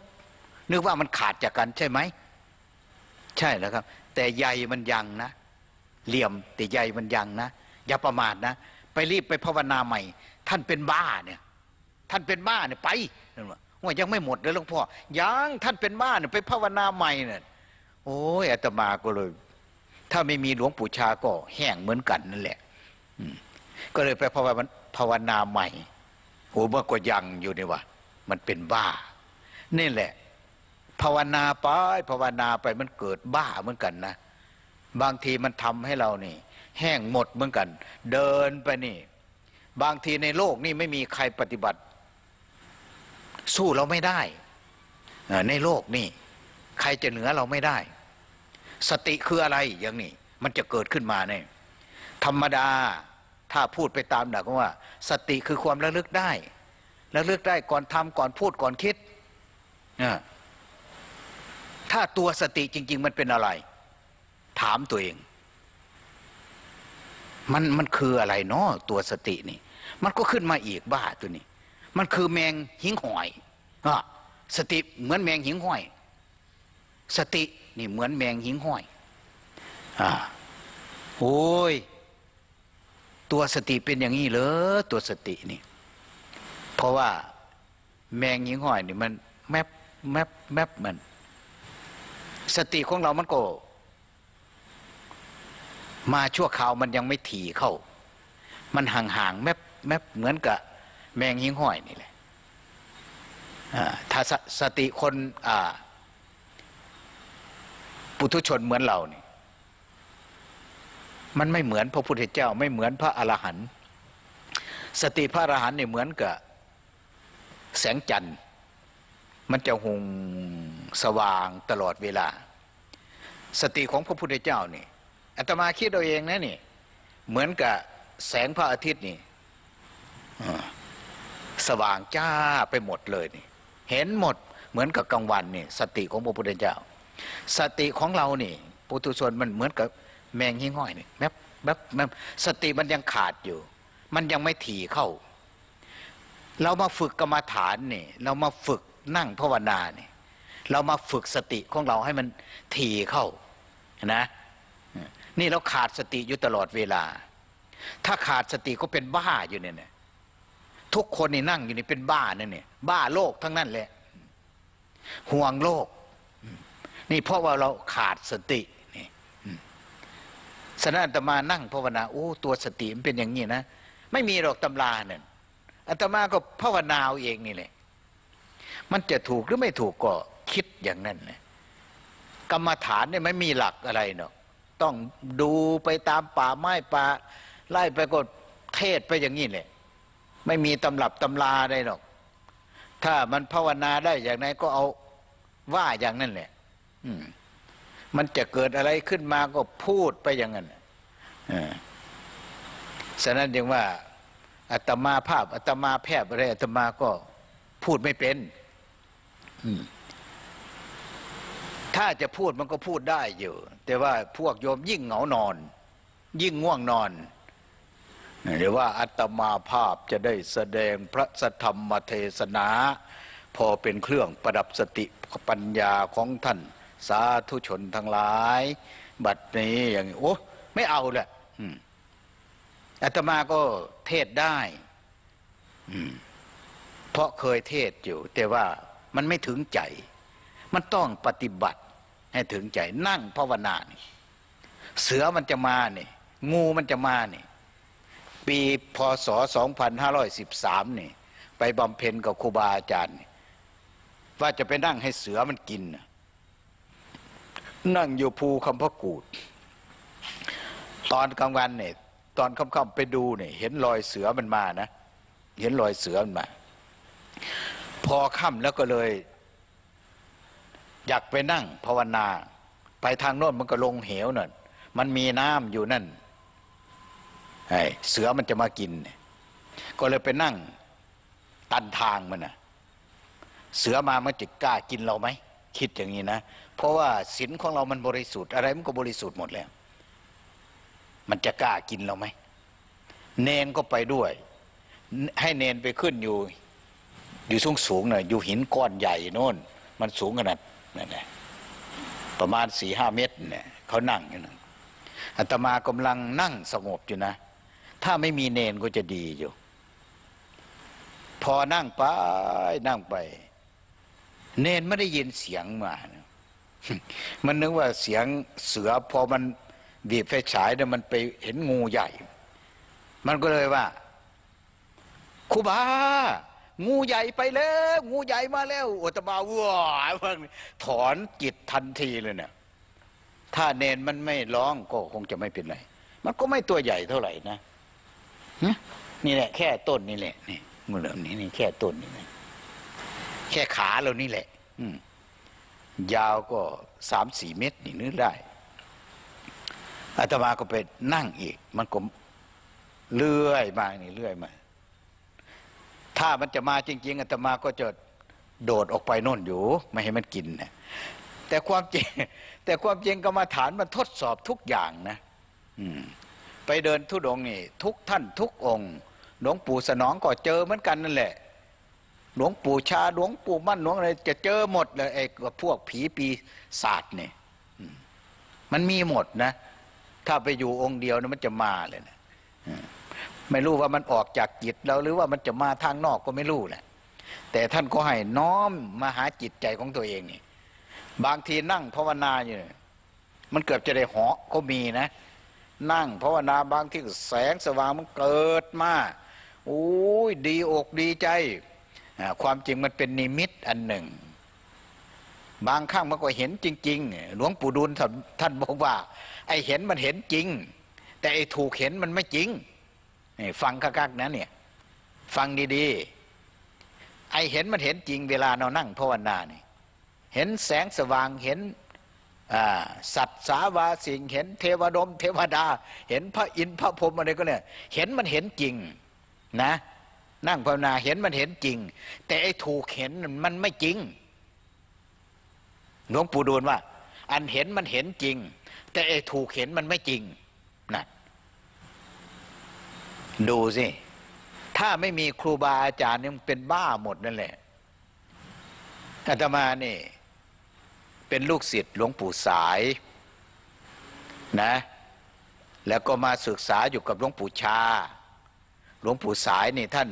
นึกว่ามันขาดจากกันใช่ไหมใช่แล้วครับแต่ใยมันยังนะเหลี่ยมแต่ใยมันยังนะอย่าประมาทนะไปรีบไปภาวนาใหม่ท่านเป็นบ้าเนี่ยท่านเป็นบ้าเนี่ยไปนั่นวะว่ายังไม่หมดเลยหลวงพ่อยังท่านเป็นบ้าเนี่ยไปภาวนาใหม่เนี่ยโอ้ยอาตมาก็เลยถ้าไม่มีหลวงปู่ชาก็แห้งเหมือนกันนั่นแหละก็เลยไปภาวนาภาวนาใหม่โอ้เมื่อก็ยังอยู่นี่วะมันเป็นบ้านี่แหละภาวนาไปภาวนาไปมันเกิดบ้าเหมือนกันนะบางทีมันทำให้เรานี่แห้งหมดเหมือนกันเดินไปนี่ บางทีในโลกนี่ไม่มีใครปฏิบัติสู้เราไม่ได้ในโลกนี่ใครจะเหนือเราไม่ได้สติคืออะไรอย่างนี้มันจะเกิดขึ้นมาเนี่ยธรรมดาถ้าพูดไปตามหลักว่าสติคือความระลึกได้ระลึกได้ก่อนทำก่อนพูดก่อนคิดนะถ้าตัวสติจริงๆมันเป็นอะไรถามตัวเองมันมันคืออะไรเนาะตัวสตินี่มันก็ขึ้นมาอีกบ้าตัวนี้มันคือแมงหิ่งห้อยอ่ะสติเหมือนแมงหิ่งห้อยสตินี่เหมือนแมงหิ่งห้อยอ่าโอ้ยตัวสติเป็นอย่างนี้เหรอตัวสตินี่เพราะว่าแมงหิ่งห้อยนี่มันแมปแมปแมปมันสติของเรามันก็มาชั่วคราวมันยังไม่ถี่เข้ามันห่างๆแมปแมปเหมือนกับแมงหิ่งห้อยนี่แหละถ้า ส, สติคนปุถุชนเหมือนเรานี่มันไม่เหมือนพระพุทธเจ้าไม่เหมือนพระอรหันต์สติพระอรหันต์เนี่ยเหมือนกับแสงจันทร์มันจะหุงสว่างตลอดเวลาสติของพระพุทธเจ้านี่อาตมาคิดเอาเองนะนี่เหมือนกับแสงพระอาทิตย์นี่สว่างจ้าไปหมดเลยนี่เห็นหมดเหมือนกับกลางวันนี่สติของพระพุทธเจ้าสติของเรานี่ปุถุชนมันเหมือนกับแมงหิ่งห้อยนี่แมบแมบแมบสติมันยังขาดอยู่มันยังไม่ถี่เข้าเรามาฝึกกรรมฐานนี่เรามาฝึกนั่งภาวนานี่เรามาฝึกสติของเราให้มันถี่เข้านะนี่เราขาดสติอยู่ตลอดเวลาถ้าขาดสติก็เป็นบ้าอยู่เนี่ยนะทุกคนนี่นั่งอยู่นี่เป็นบ้าเนี่ยเนี่ยบ้าโลกทั้งนั้นแหละห่วงโลกนี่เพราะว่าเราขาดสตินี่สนะอาตมานั่งภาวนาโอ้ตัวสติมันเป็นอย่างนี้นะไม่มีหรอกตำราเนี่ยอาตมาก็ภาวนาเอาเองนี่แหละมันจะถูกหรือไม่ถูกก็คิดอย่างนั้นนะกรรมฐานเนี่ยไม่มีหลักอะไรเนาะต้องดูไปตามป่าไม้ป่าไล่ไปก็เทศไปอย่างนี้แหละไม่มีตำรับตำราใดหรอกถ้ามันภาวนาได้อย่างนั้นก็เอาว่าอย่างนั้นแหละมันจะเกิดอะไรขึ้นมาก็พูดไปอย่างนั้นฉะนั้นยังว่าอาตมาภาพอาตมาแพทย์อะไรอาตมาก็พูดไม่เป็นถ้าจะพูดมันก็พูดได้อยู่แต่ว่าพวกโยมยิ่งเหงานอนยิ่งง่วงนอนหรือว่าอาตมาภาพจะได้แสดงพระธรรมเทศนาพอเป็นเครื่องประดับสติปัญญาของท่านสาธุชนทั้งหลายบัดนี้อย่างโอ้ไม่เอาแหละอาตมาก็เทศได้เพราะเคยเทศอยู่แต่ว่ามันไม่ถึงใจมันต้องปฏิบัติให้ถึงใจนั่งภาวนานี่เสือมันจะมานี่งูมันจะมานี่ปีพ.ศ.สองพันห้าร้อยสิบสามนี่ไปบำเพ็ญกับครูบาอาจารย์ว่าจะไปนั่งให้เสือมันกินนั่งอยู่ภูคำพะกูฏตอนกลางวันเนี่ยตอนค่ำๆไปดูเนี่ยเห็นรอยเสือมันมานะเห็นรอยเสือมันมาพอค่ำแล้วก็เลยอยากไปนั่งภาวนาไปทางโน้นมันก็ลงเหวนั่นมันมีน้ำอยู่นั่นไอ้เสือมันจะมากินก็เลยไปนั่งตันทางมันนะเสือมามันจะกล้ากินเราไหมคิดอย่างนี้นะเพราะว่าศีลของเรามันบริสุทธิ์อะไรมันก็บริสุทธิ์หมดแล้วมันจะกล้ากินเราไหมเนนก็ไปด้วยให้เนนไปขึ้นอยู่อยู่สูงสูงหน่อยอยู่หินก้อนใหญ่โน่นมันสูงขนาดประมาณสี่ห้าเมตรเนี่ยเขานั่งอยู่นะอาตมากำลังนั่งสงบอยู่นะถ้าไม่มีเนนก็จะดีอยู่พอนั่งไปนั่งไปเนนไม่ได้ยินเสียงมานะมันนึกว่าเสียงเสือพอมันบีบไฟฉายเนี่ยมันไปเห็นงูใหญ่มันก็เลยว่าครูบางูใหญ่ไปแล้วงูใหญ่มาแล้วอาตมาว้าวถอนจิตทันทีเลยเนี่ยถ้าเนนมันไม่ร้องก็คงจะไม่เป็นไรมันก็ไม่ตัวใหญ่เท่าไหร่นะ นี่แหละแค่ต้นนี่แหละนี่งูเหลือมนี่นี่แค่ต้นนี่แหละแค่ขาเรานี่แหละอืมยาวก็สามสี่เมตรนี่นึกได้อาตมาก็ไปนั่งอีกมันก็เลื่อยมานี่เลื่อยมาถ้ามันจะมาจริงๆอาตมาก็จะโดดออกไปโน่นอยู่ไม่ให้มันกินนะแต่ความจริงแต่ความจริงกรรมฐานมันทดสอบทุกอย่างนะอืมไปเดินทุดงนี่ทุกท่านทุกองค์หลวงปู่สนองก็เจอเหมือนกันนั่นแหละหลวงปู่ชาหลวงปู่มั่นหลวงอะไรจะเจอหมดเลยไอ้พวกผีปีศาจเนี่ยมันมีหมดนะถ้าไปอยู่องค์เดียวนะมันจะมาเลยนะไม่รู้ว่ามันออกจากจิตเราหรือว่ามันจะมาทางนอกก็ไม่รู้แหละแต่ท่านก็ให้น้อมมาหาจิตใจของตัวเองนี่บางทีนั่งภาวนาอยู่มันเกือบจะได้เหาะก็มีนะนั่งภาวนาบางที่แสงสว่างมันเกิดมาโอ้ยดีอกดีใจความจริงมันเป็นนิมิตอันหนึ่งบางครั้งมันก็เห็นจริงๆหลวงปู่ดูลท่านบอกว่าไอ้เห็นมันเห็นจริงแต่ไอ้ถูกเห็นมันไม่จริงฟังคักๆนะเนี่ยฟังดีๆไอ้เห็นมันเห็นจริงเวลาเรานั่งภาวนาเนี่ยเห็นแสงสว่างเห็นสัตว์สาวาสิ่งเห็นเทวดมเทวดาเห็นพระอินทร์พระพรหมอะไรก็เนี่ยเห็นมันเห็นจริงนะนั่งภาวนาเห็นมันเห็นจริงแต่ไอ้ถูกเห็นมันไม่จริงหลวงปู่ดูลว่าอันเห็นมันเห็นจริงแต่ไอ้ถูกเห็นมันไม่จริงนะดูสิถ้าไม่มีครูบาอาจารย์นี่มันเป็นบ้าหมดนั่นแหละอาตมานี่เป็นลูกศิษย์หลวงปู่สายนะแล้วก็มาศึกษาอยู่กับหลวงปู่ชาหลวงปู่สายนี่ท่าน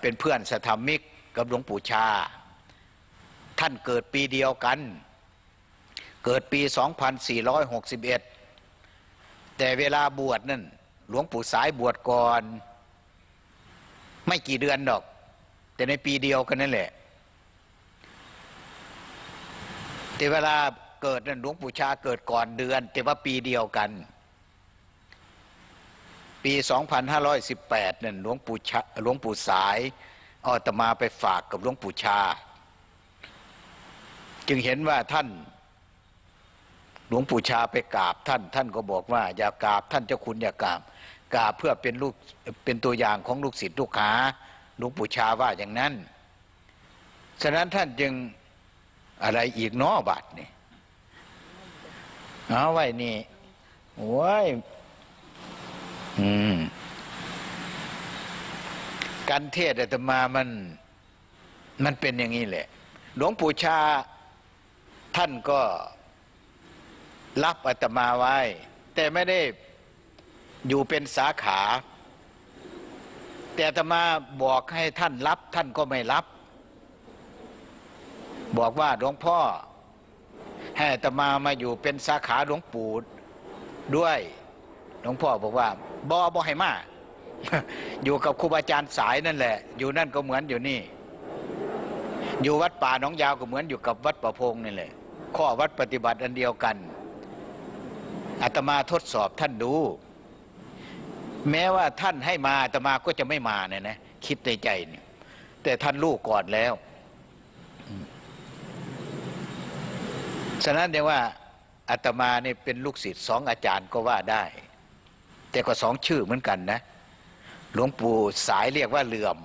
เป็นเพื่อนสถามิกกับหลวงปู่ชาท่านเกิดปีเดียวกันเกิดปี สองพันสี่ร้อยหกสิบเอ็ด แต่เวลาบวชนั่นหลวงปู่สายบวชก่อนไม่กี่เดือนดอกแต่ในปีเดียวกันนั่นแหละแต่เวลาเกิดนั่นหลวงปู่ชาเกิดก่อนเดือนแต่ว่าปีเดียวกันปี สองพันห้าร้อยสิบแปด นั่นหลวงปู่ชาหลวงปู่สายอาตมาไปฝากกับหลวงปู่ชาจึงเห็นว่าท่านหลวงปู่ชาไปกราบท่านท่านก็บอกว่าอย่ากราบท่านเจ้าคุณอย่ากราบกราบเพื่อเป็นลูกเป็นตัวอย่างของลูกศิษย์ลูกหาหลวงปู่ชาว่าอย่างนั้นฉะนั้นท่านจึงอะไรอีกน้อบาทนี่เอาไว้นี่โอ้ยอืมการเทศอาตมามันมันเป็นอย่างนี้แหละหลวงปู่ชาท่านก็รับอาตมาไว้แต่ไม่ได้อยู่เป็นสาขาแต่อาตมาบอกให้ท่านรับท่านก็ไม่รับบอกว่าหลวงพ่อให้อาตมามาอยู่เป็นสาขาหลวงปู่ด้วยหลวงพ่อบอกว่าบอบอให้มาอยู่กับครูบาอาจารย์สายนั่นแหละอยู่นั่นก็เหมือนอยู่นี่อยู่วัดป่าหนองยาวก็เหมือนอยู่กับวัดประพงนี่แหละข้อวัดปฏิบัติอันเดียวกันอาตมาทดสอบท่านดูแม้ว่าท่านให้มาอาตมาก็จะไม่มาเนี่ยนะคิดในใจเนี่ยแต่ท่านลูกก่อนแล้วฉะนั้นเรียกว่าอาตมาเนี่ยเป็นลูกศิษย์สองอาจารย์ก็ว่าได้แต่ก็สองชื่อเหมือนกันนะหลวงปู่สายเรียกว่าเหลื่อม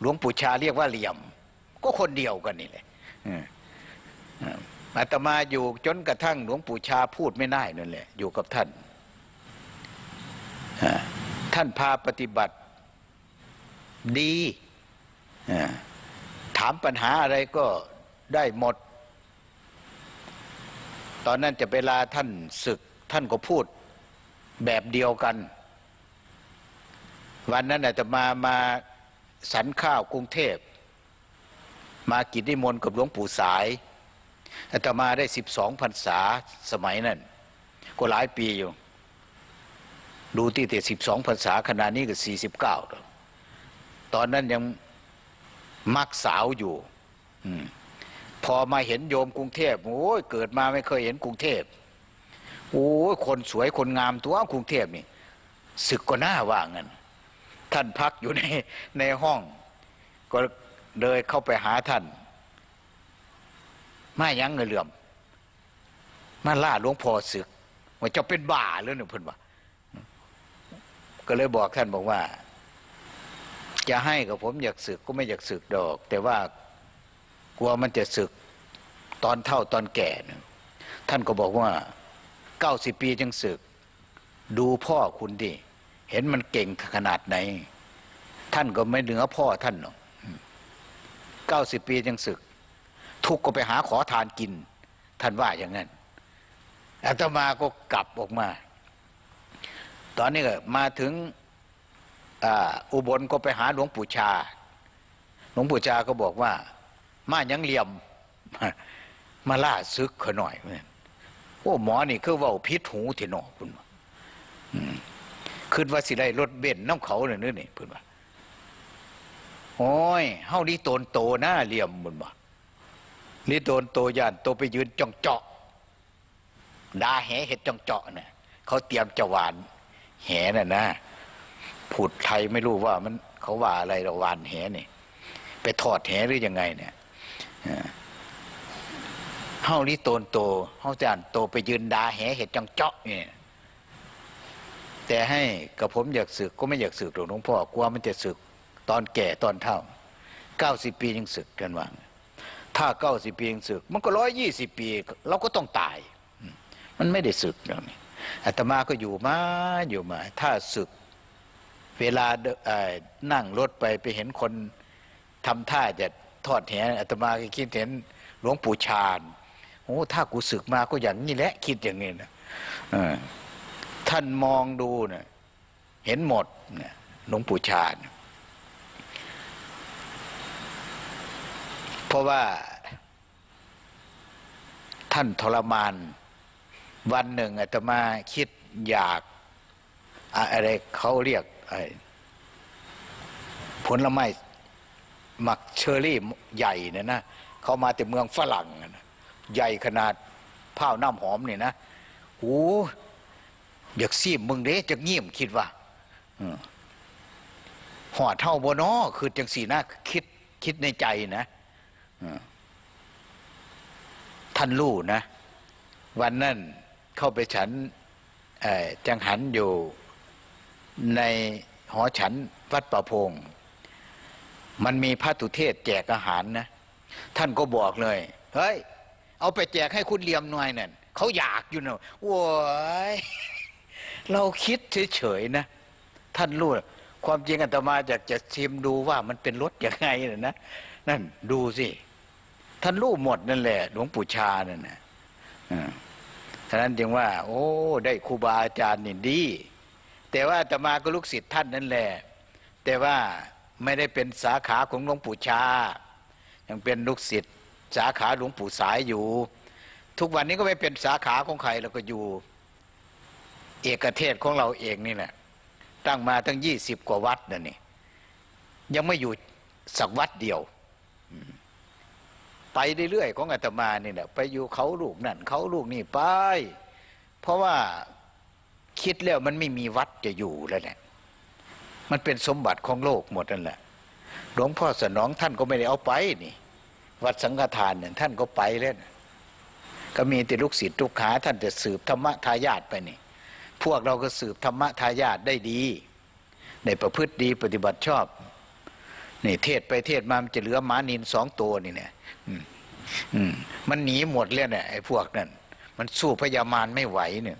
หลวงปู่ชาเรียกว่าเหลี่ยมก็คนเดียวกันนี่แหละอาตมาอยู่จนกระทั่งหลวงปู่ชาพูดไม่ได้นั่นแหละอยู่กับท่านท่านพาปฏิบัติดีถามปัญหาอะไรก็ได้หมดตอนนั้นจะเวลาท่านศึกท่านก็พูดแบบเดียวกันวันนั้นอาตมามาสันข้าวกรุงเทพมากิจนิมนต์กับหลวงปู่สายอาตมาได้สิบสองพรรษาสมัยนั้นก็หลายปีอยู่ดูที่แต่สิบสองพรรษาขณะนี้ก็สี่สิบเก้าตอนนั้นยังมักสาวอยู่พอมาเห็นโยมกรุงเทพโอ้ยเกิดมาไม่เคยเห็นกรุงเทพโอ้ยคนสวยคนงามตัวกรุงเทพนี่ศึกก็น่าว่างั้น ท่านพักอยู่ในในห้องก็เลยเข้าไปหาท่านไม่ยั้งเงยเหลื่อมมาล่าหลวงพ่อศึกว่าจะเป็นบ้าหรือหนึ่งพันว่าก็เลยบอกท่านบอกว่าจะให้กับผมอยากศึกก็ไม่อยากศึกดอกแต่ว่ากลัวมันจะศึกตอนเท่าตอนแก่นะท่านก็บอกว่าเก้าสิบปีจึงศึกดูพ่อคุณดิเห็นมันเก่งขนาดไหนท่านก็ไม่เหนือพ่อท่านหรอกเก้าสิบปีจึงศึกทุกก็ไปหาขอทานกินท่านว่าอย่างนั้นอาตมาก็กลับออกมาตอนนี้ก็มาถึงอุบลก็ไปหาหลวงปู่ชาหลวงปู่ชาก็บอกว่ามายังเหลี่ยมมาล่าซึกเขาหน่อยโอ้หมอนี่คือว่าพิษหูที่หนอคุณขึ้นว่าสิได้รถเบนซ์น้ำเขาเนี่ยนี่พูดว่าโอ้ยเฮานี่โตนโตหน้าเหลี่ยมบุญบ่นี่โตนโตย่านโตไปยืนจ้องเจาะดาแหเห็ดจ้องเจาะเนี่ยเขาเตรียมจะหวานแหน่ะนะพูดไทยไม่รู้ว่ามันเขาว่าอะไรเราหวานแหนี่ไปถอดแหหรือยังไงเนี่ยเฮานี่โตนโตเฮาจานโตไปยืนดาแหเห็ดจ้องเจาะเนี่ยแต่ให้กับผมอยากศึกก็ไม่อยากศึกหลวงพ่อกลัวมันจะศึกตอนแก่ตอนเฒ่าเก้าสิบปียังศึกกันว่างถ้าเก้าสิบปียังศึกมันก็ร้อยยี่สิบปีเราก็ต้องตายมันไม่ได้ศึกอย่างนี้อาตมาก็อยู่มาอยู่มาถ้าศึกเวลานั่งรถไปไปเห็นคนทำท่าจะทอดแหอาตมาก็คิดเห็นหลวงปู่ชาญโอ้ถ้ากูศึกมาก็อย่างนี้แหละคิดอย่างนี้นะท่านมองดูเนี่ยเห็นหมดเนี่ยหลวงปู่ชาญเพราะว่าท่านทรมานวันหนึ่งอาตมาคิดอยากอะไรเขาเรียกผลไม้หมักเชอรี่ใหญ่เนี่ยนะเขามาแต่เมืองฝรั่งนะใหญ่ขนาดผ้าน้ำหอมเนี่ยนะโอ้อยากซีบมึงเด้จะเงียบคิดว่าหอดเท่าบ่น้อคือจังสีน่าคิดคิดในใจนะท่านรู้นะวันนั้นเข้าไปฉันจังหันอยู่ในหอฉันวัดป่าพงมันมีพระตุเทศแจกอาหารนะท่านก็บอกเลยเฮ้ยเอาไปแจกให้คุณเหลี่ยมหน่อยนั่นเขาอยากอยู่เนอะโว้ยเราคิดเฉยๆนะท่านรู้ความจริงอาตมาอยากจะชิมดูว่ามันเป็นรสยังไงน่ะนะนั่นดูสิท่านรู้หมดนั่นแหละหลวงปู่ชานั่นนะฉะนั้นจึงว่าโอ้ได้ครูบาอาจารย์นี่ดีแต่ว่าอาตมาก็ลูกศิษย์ท่านนั่นแหละแต่ว่าไม่ได้เป็นสาขาของหลวงปู่ชายังเป็นลูกศิษย์สาขาหลวงปู่สายอยู่ทุกวันนี้ก็ไม่เป็นสาขาของใครเราก็อยู่เอกเทศของเราเองนี่แหละตั้งมาตั้งยี่สิบกว่าวัดนั่นนี่ยังไม่อยู่สักวัดเดียวไปเรื่อยๆของอาตมานี่แหละไปอยู่เขาลูกนั่นเขาลูกนี่ไปเพราะว่าคิดแล้วมันไม่มีวัดจะอยู่แล้วแหละมันเป็นสมบัติของโลกหมดนั่นแหละหลวงพ่อสนองท่านก็ไม่ได้เอาไปนี่วัดสังฆทานเนี่ยท่านก็ไปแล้วก็มีแต่ลูกศิษย์ลูกหาท่านจะสืบธรรมทายาทไปนี่พวกเราก็สืบธรรมทายาทได้ดีในประพฤติดีปฏิบัติชอบนี่เทศไปเทศมามันจะเหลือหมานินสองตัวนี่เนี่ยมันหนีหมดเลยเนี่ยไอ้พวกนั้นมันสู้พญามารไม่ไหวเนี่ย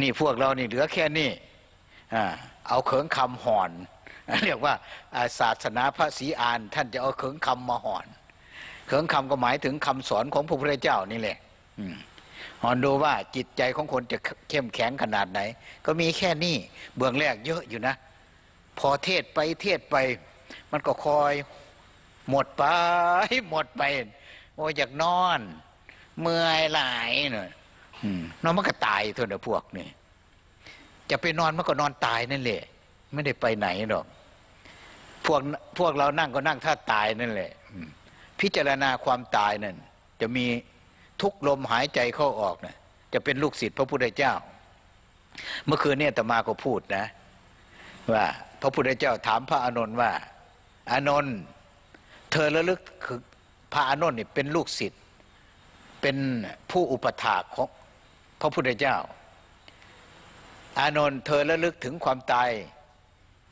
นี่พวกเรานี่เหลือแค่นี้เอาเขิงคำห่อนเรียกว่าศาสนาพระศรีอานท่านจะเอาเขิงคำมาห่อนเขิงคำก็หมายถึงคำสอนของพระพุทธเจ้านี่แหละห่อนดูว่าจิตใจของคนจะเข้มแข็งขนาดไหนก็มีแค่นี้เบื้องแรกเยอะอยู่นะพอเทศไปเทศไปมันก็คอยหมดไปหมดไปโอ้อยากนอนเมื่อยหลายเนี่ยนอนมันก็ตายเถอะเดี๋ยวพวกนี่จะไปนอนมันก็นอนตายนั่นแหละไม่ได้ไปไหนหรอกพวกพวกเรานั่งก็นั่งท่าตายนั่นแหละพิจารณาความตายนั่นจะมีทุกลมหายใจเข้าออกนะจะเป็นลูกศิษย์พระพุทธเจ้าเมื่อคืนเนี่ยอาตมาก็พูดนะ ว่าพระพุทธเจ้าถามพระอานนท์ว่าอานนท์เธอระลึกคือพระอานนท์นี่เป็นลูกศิษย์เป็นผู้อุปถากของพระพุทธเจ้าอานนท์เธอระลึกถึงความตาย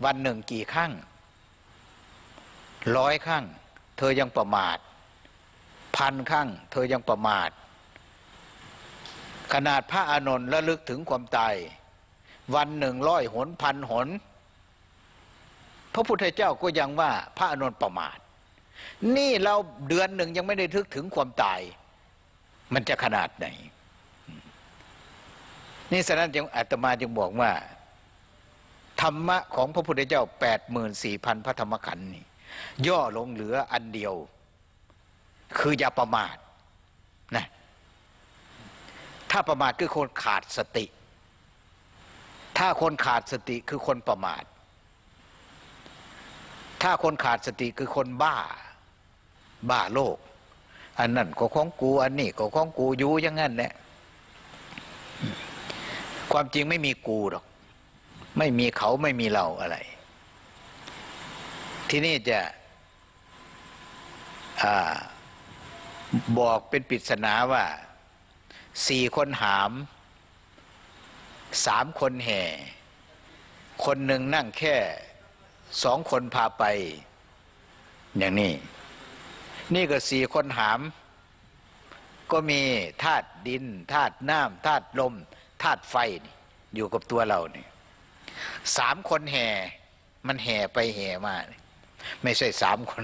วันหนึ่งกี่ครั้งร้อยครั้งเธอยังประมาทพันครั้งเธอยังประมาทขนาดพระอานนท์ระลึกถึงความตายวันหนึ่งร้อยหนพันหนพระพุทธเจ้าก็ยังว่าพระอานนท์ประมาทนี่เราเดือนหนึ่งยังไม่ได้ทึกถึงความตายมันจะขนาดไหนนี่ฉะนั้นจึงอาตมาจึงบอกว่าธรรมะของพระพุทธเจ้า แปดหมื่นสี่พัน พระธรรมขันธ์นี่ย่อลงเหลืออันเดียวคืออย่าประมาทนะถ้าประมาทคือคนขาดสติถ้าคนขาดสติคือคนประมาทถ้าคนขาดสติคือคนบ้าบ้าโลกอันนั้นก็ของกูอันนี้ก็ของกูอยู่อย่างนั้นแหละความจริงไม่มีกูหรอกไม่มีเขาไม่มีเราอะไรที่นี่จะอ่าบอกเป็นปริศนาว่าสี่คนหามสามคนแห่คนหนึ่งนั่งแค่สองคนพาไปอย่างนี้นี่ก็สี่คนหามก็มีธาตุดินธาตุน้ำธาตุลมธาตุไฟอยู่กับตัวเราเนี่ยสามคนแห่มันแห่ไปแห่มาไม่ใช่สามคน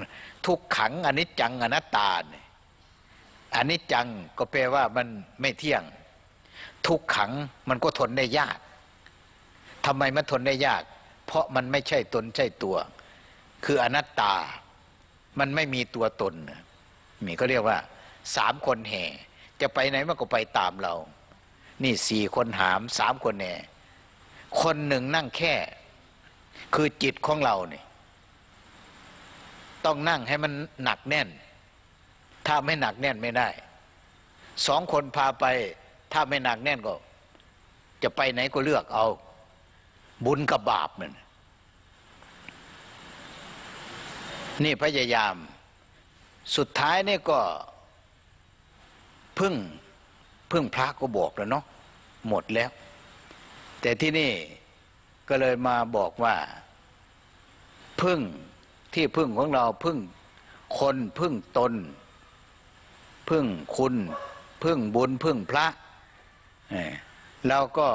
ทุกขังอนิจจังอนัตตาเนี่ยอนิจจังก็แปลว่ามันไม่เที่ยงทุกขังมันก็ทนได้ยากทำไมมันทนได้ยากเพราะมันไม่ใช่ตนใช่ตัวคืออนัตตามันไม่มีตัวตนมีก็เรียกว่าสามคนแห่จะไปไหนมันก็ไปตามเรานี่สี่คนหามสามคนแห่คนหนึ่งนั่งแค่คือจิตของเราเนี่ยต้องนั่งให้มันหนักแน่นถ้าไม่หนักแน่นไม่ได้สองคนพาไปถ้าไม่หนักแน่นก็จะไปไหนก็เลือกเอาบุญกับบาปมันนี่พยายามสุดท้ายนี่ก็พึ่งพึ่งพระก็บอกแล้วเนาะหมดแล้วแต่ที่นี่ก็เลยมาบอกว่าพึ่งที่พึ่งของเราพึ่งคนพึ่งตนพึ่งคุณพึ่งบุญพึ่งพระเราก็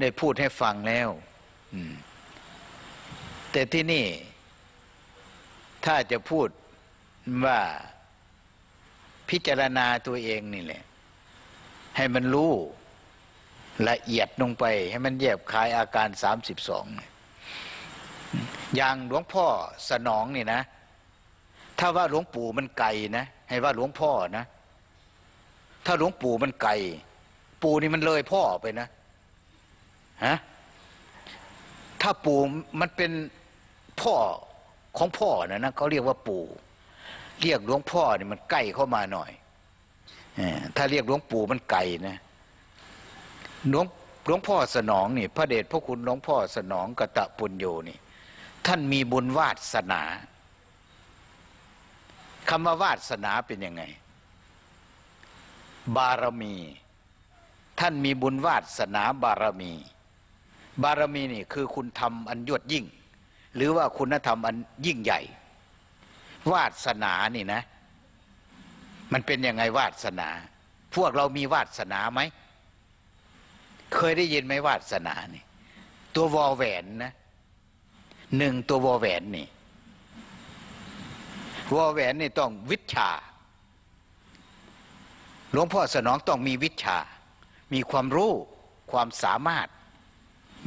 ได้พูดให้ฟังแล้วแต่ที่นี่ถ้าจะพูดว่าพิจารณาตัวเองนี่แหละให้มันรู้ละเอียดลงไปให้มันแยบคายอาการสามสิบสองอย่างหลวงพ่อสนองนี่นะถ้าว่าหลวงปู่มันไกลนะให้ว่าหลวงพ่อนะถ้าหลวงปู่มันไกลปู่นี่มันเลยพ่อไปนะฮะถ้าปู่มันเป็นพ่อของพ่อนะนะเขาเรียกว่าปู่เรียกหลวงพ่อนี่มันใกล้เข้ามาหน่อยถ้าเรียกหลวงปู่มันไกลนะหลวงหลวงพ่อสนองนี่พระเดชพระคุณหลวงพ่อสนองกตปุญโญนี่ท่านมีบุญวาสนาคำว่าวาสนาเป็นยังไงบารมีท่านมีบุญวาสนาบารมีบารมีนี่คือคุณธรรมอันยอดยิ่งหรือว่าคุณธรรมอันยิ่งใหญ่วาสนานี่นะมันเป็นยังไงวาสนาพวกเรามีวาสนาไหมเคยได้ยินไหมวาสนานี่ตัววอแหวนนะหนึ่งตัววอแหวนนี่วอแหวนนี่ต้องวิชาหลวงพ่อสนองต้องมีวิชามีความรู้ความสามารถ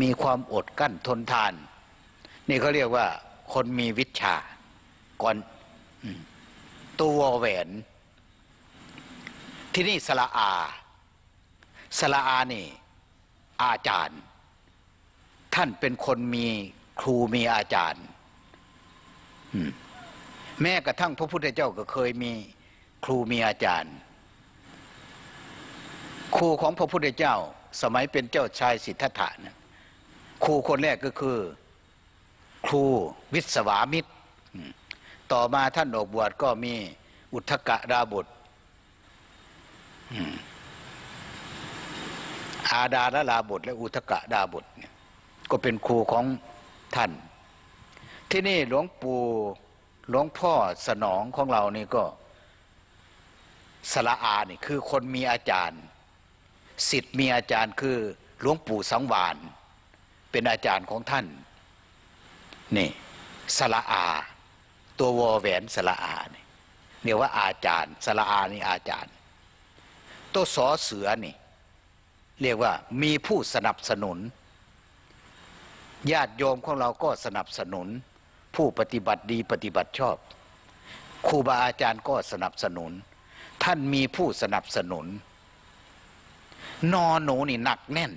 มีความอดกั้นทนทานนี่เขาเรียกว่าคนมีวิชาก่อนตัววอแหวนที่นี่สระอาสระอานี่อาจารย์ท่านเป็นคนมีครูมีอาจารย์แม้กระทั่งพระพุทธเจ้าก็เคยมีครูมีอาจารย์ครูของพระพุทธเจ้าสมัยเป็นเจ้าชายสิทธัตถะนะ ครูคนแรกก็คือครูวิศวามิตรต่อมาท่านออกบวชก็มีอุทกดาบทอาดาละลาบทและอุทกดาบทเนี่ยก็เป็นครูของท่านที่นี่หลวงปู่หลวงพ่อสนองของเรานี่ก็สละอานี่คือคนมีอาจารย์ศิษย์มีอาจารย์คือหลวงปู่สังวานเป็นอาจารย์ของท่านนี่สละอาตัววอแหวนสละอานี่เรียกว่าอาจารย์สละอานี่อาจารย์ตัวสอเสือนี่เรียกว่ามีผู้สนับสนุนญาติโยมของเราก็สนับสนุนผู้ปฏิบัติดีปฏิบัติชอบครูบาอาจารย์ก็สนับสนุนท่านมีผู้สนับสนุนนอหนูนี่หนักแน่น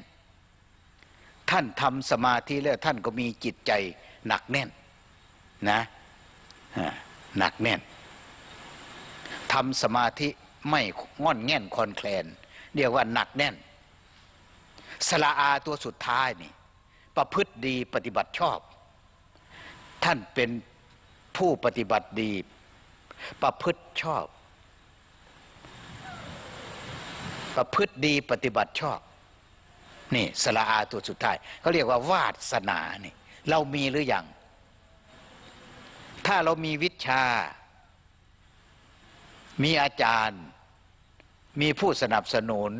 ท่านทำสมาธิแล้วท่านก็มีจิตใจหนักแน่นนะหนักแน่นทำสมาธิไม่ง่อนแง่นคลอนแคลนเรียกว่าหนักแน่นสละอาตัวสุดท้ายนี่ประพฤติดีปฏิบัติชอบท่านเป็นผู้ปฏิบัติดีประพฤติชอบประพฤติดีปฏิบัติชอบนี่สละอาตัวสุดท้ายเขาเรียกว่าวาสนานี่เรามีหรือยังถ้าเรามีวิชามีอาจารย์มีผู้สนับสนุน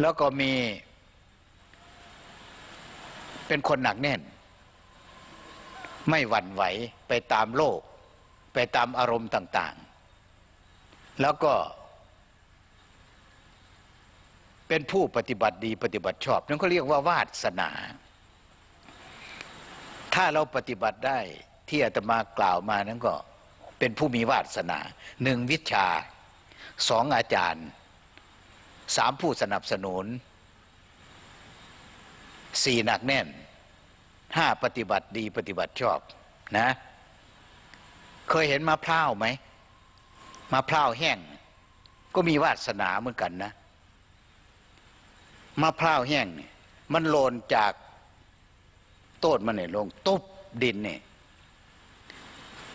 แล้วก็มีเป็นคนหนักแน่นไม่หวั่นไหวไปตามโลกไปตามอารมณ์ต่างๆแล้วก็เป็นผู้ปฏิบัติดีปฏิบัติชอบนั่นก็เรียกว่าวาสนาถ้าเราปฏิบัติได้ที่อาตมากล่าวมานั้นก็เป็นผู้มีวาสนาหนึ่งวิชาสองอาจารย์สามผู้สนับสนุนสี่หนักแน่นห้าปฏิบัติดีปฏิบัติชอบนะเคยเห็นมะพร้าวไหมมะพร้าวแห้งก็มีวาสนาเหมือนกันนะมะพร้าวแห้งเนี่ยมันหล่นจากต้นมันเนี่ยลงตุ๊บดินเนี่ย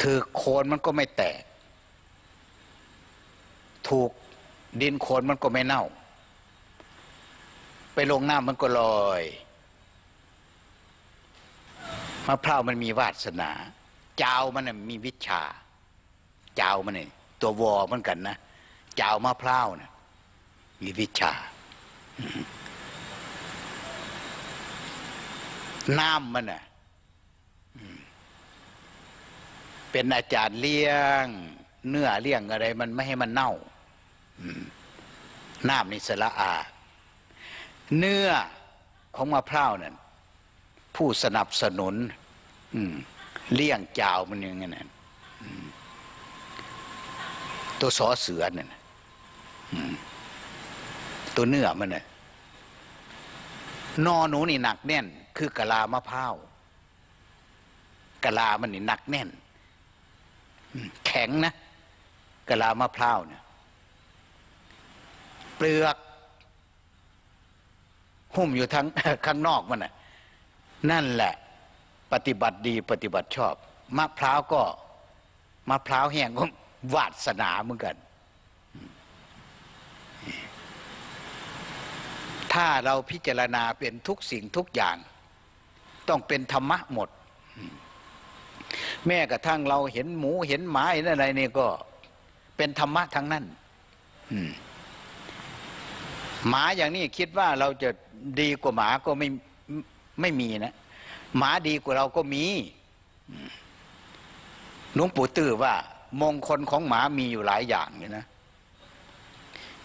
ถือโคนมันก็ไม่แตกถูกดินโคนมันก็ไม่เน่าไปลงน้ำมันก็ลอยมะพร้าวมันมีวาสนาเจ้ามันน่ะมีวิชาเจ้ามันเนี่ยตัววอเหมือนกันนะเจ้ามะพร้าวน่ะมีวิชาน้ำมันน่ะเป็นอาจารย์เลี้ยงเนื้อเลี้ยงอะไรมันไม่ให้มันเน่าน้ำนี่สละอาเนื้อของมะพร้าวนั่นผู้สนับสนุนเลี้ยงเจ้ามันอย่างนั้นตัวสอเสือนั่นตัวเนื้อมันน่ะนอหนูนี่หนักแน่นคือกะลามะพร้าวกะลามันนี่หนักแน่นแข็งนะกะลามะพร้าวเนี่ยเปลือกหุ้มอยู่ทั้งข้างนอกมันน่ะนั่นแหละปฏิบัติดีปฏิบัติชอบมะพร้าวก็มะพร้าวแห้งก็วาสนาเหมือนกันถ้าเราพิจารณาเป็นทุกสิ่งทุกอย่างต้องเป็นธรรมะหมดแม้กระทั่งเราเห็นหมูเห็นหมาเห็นอะไรนี่ก็เป็นธรรมะทั้งนั้นหมาอย่างนี้คิดว่าเราจะดีกว่าหมาก็ไม่ไม่มีนะหมาดีกว่าเราก็มีหลวงปู่ตื้อว่ามงคลของหมามีอยู่หลายอย่างเลยนะ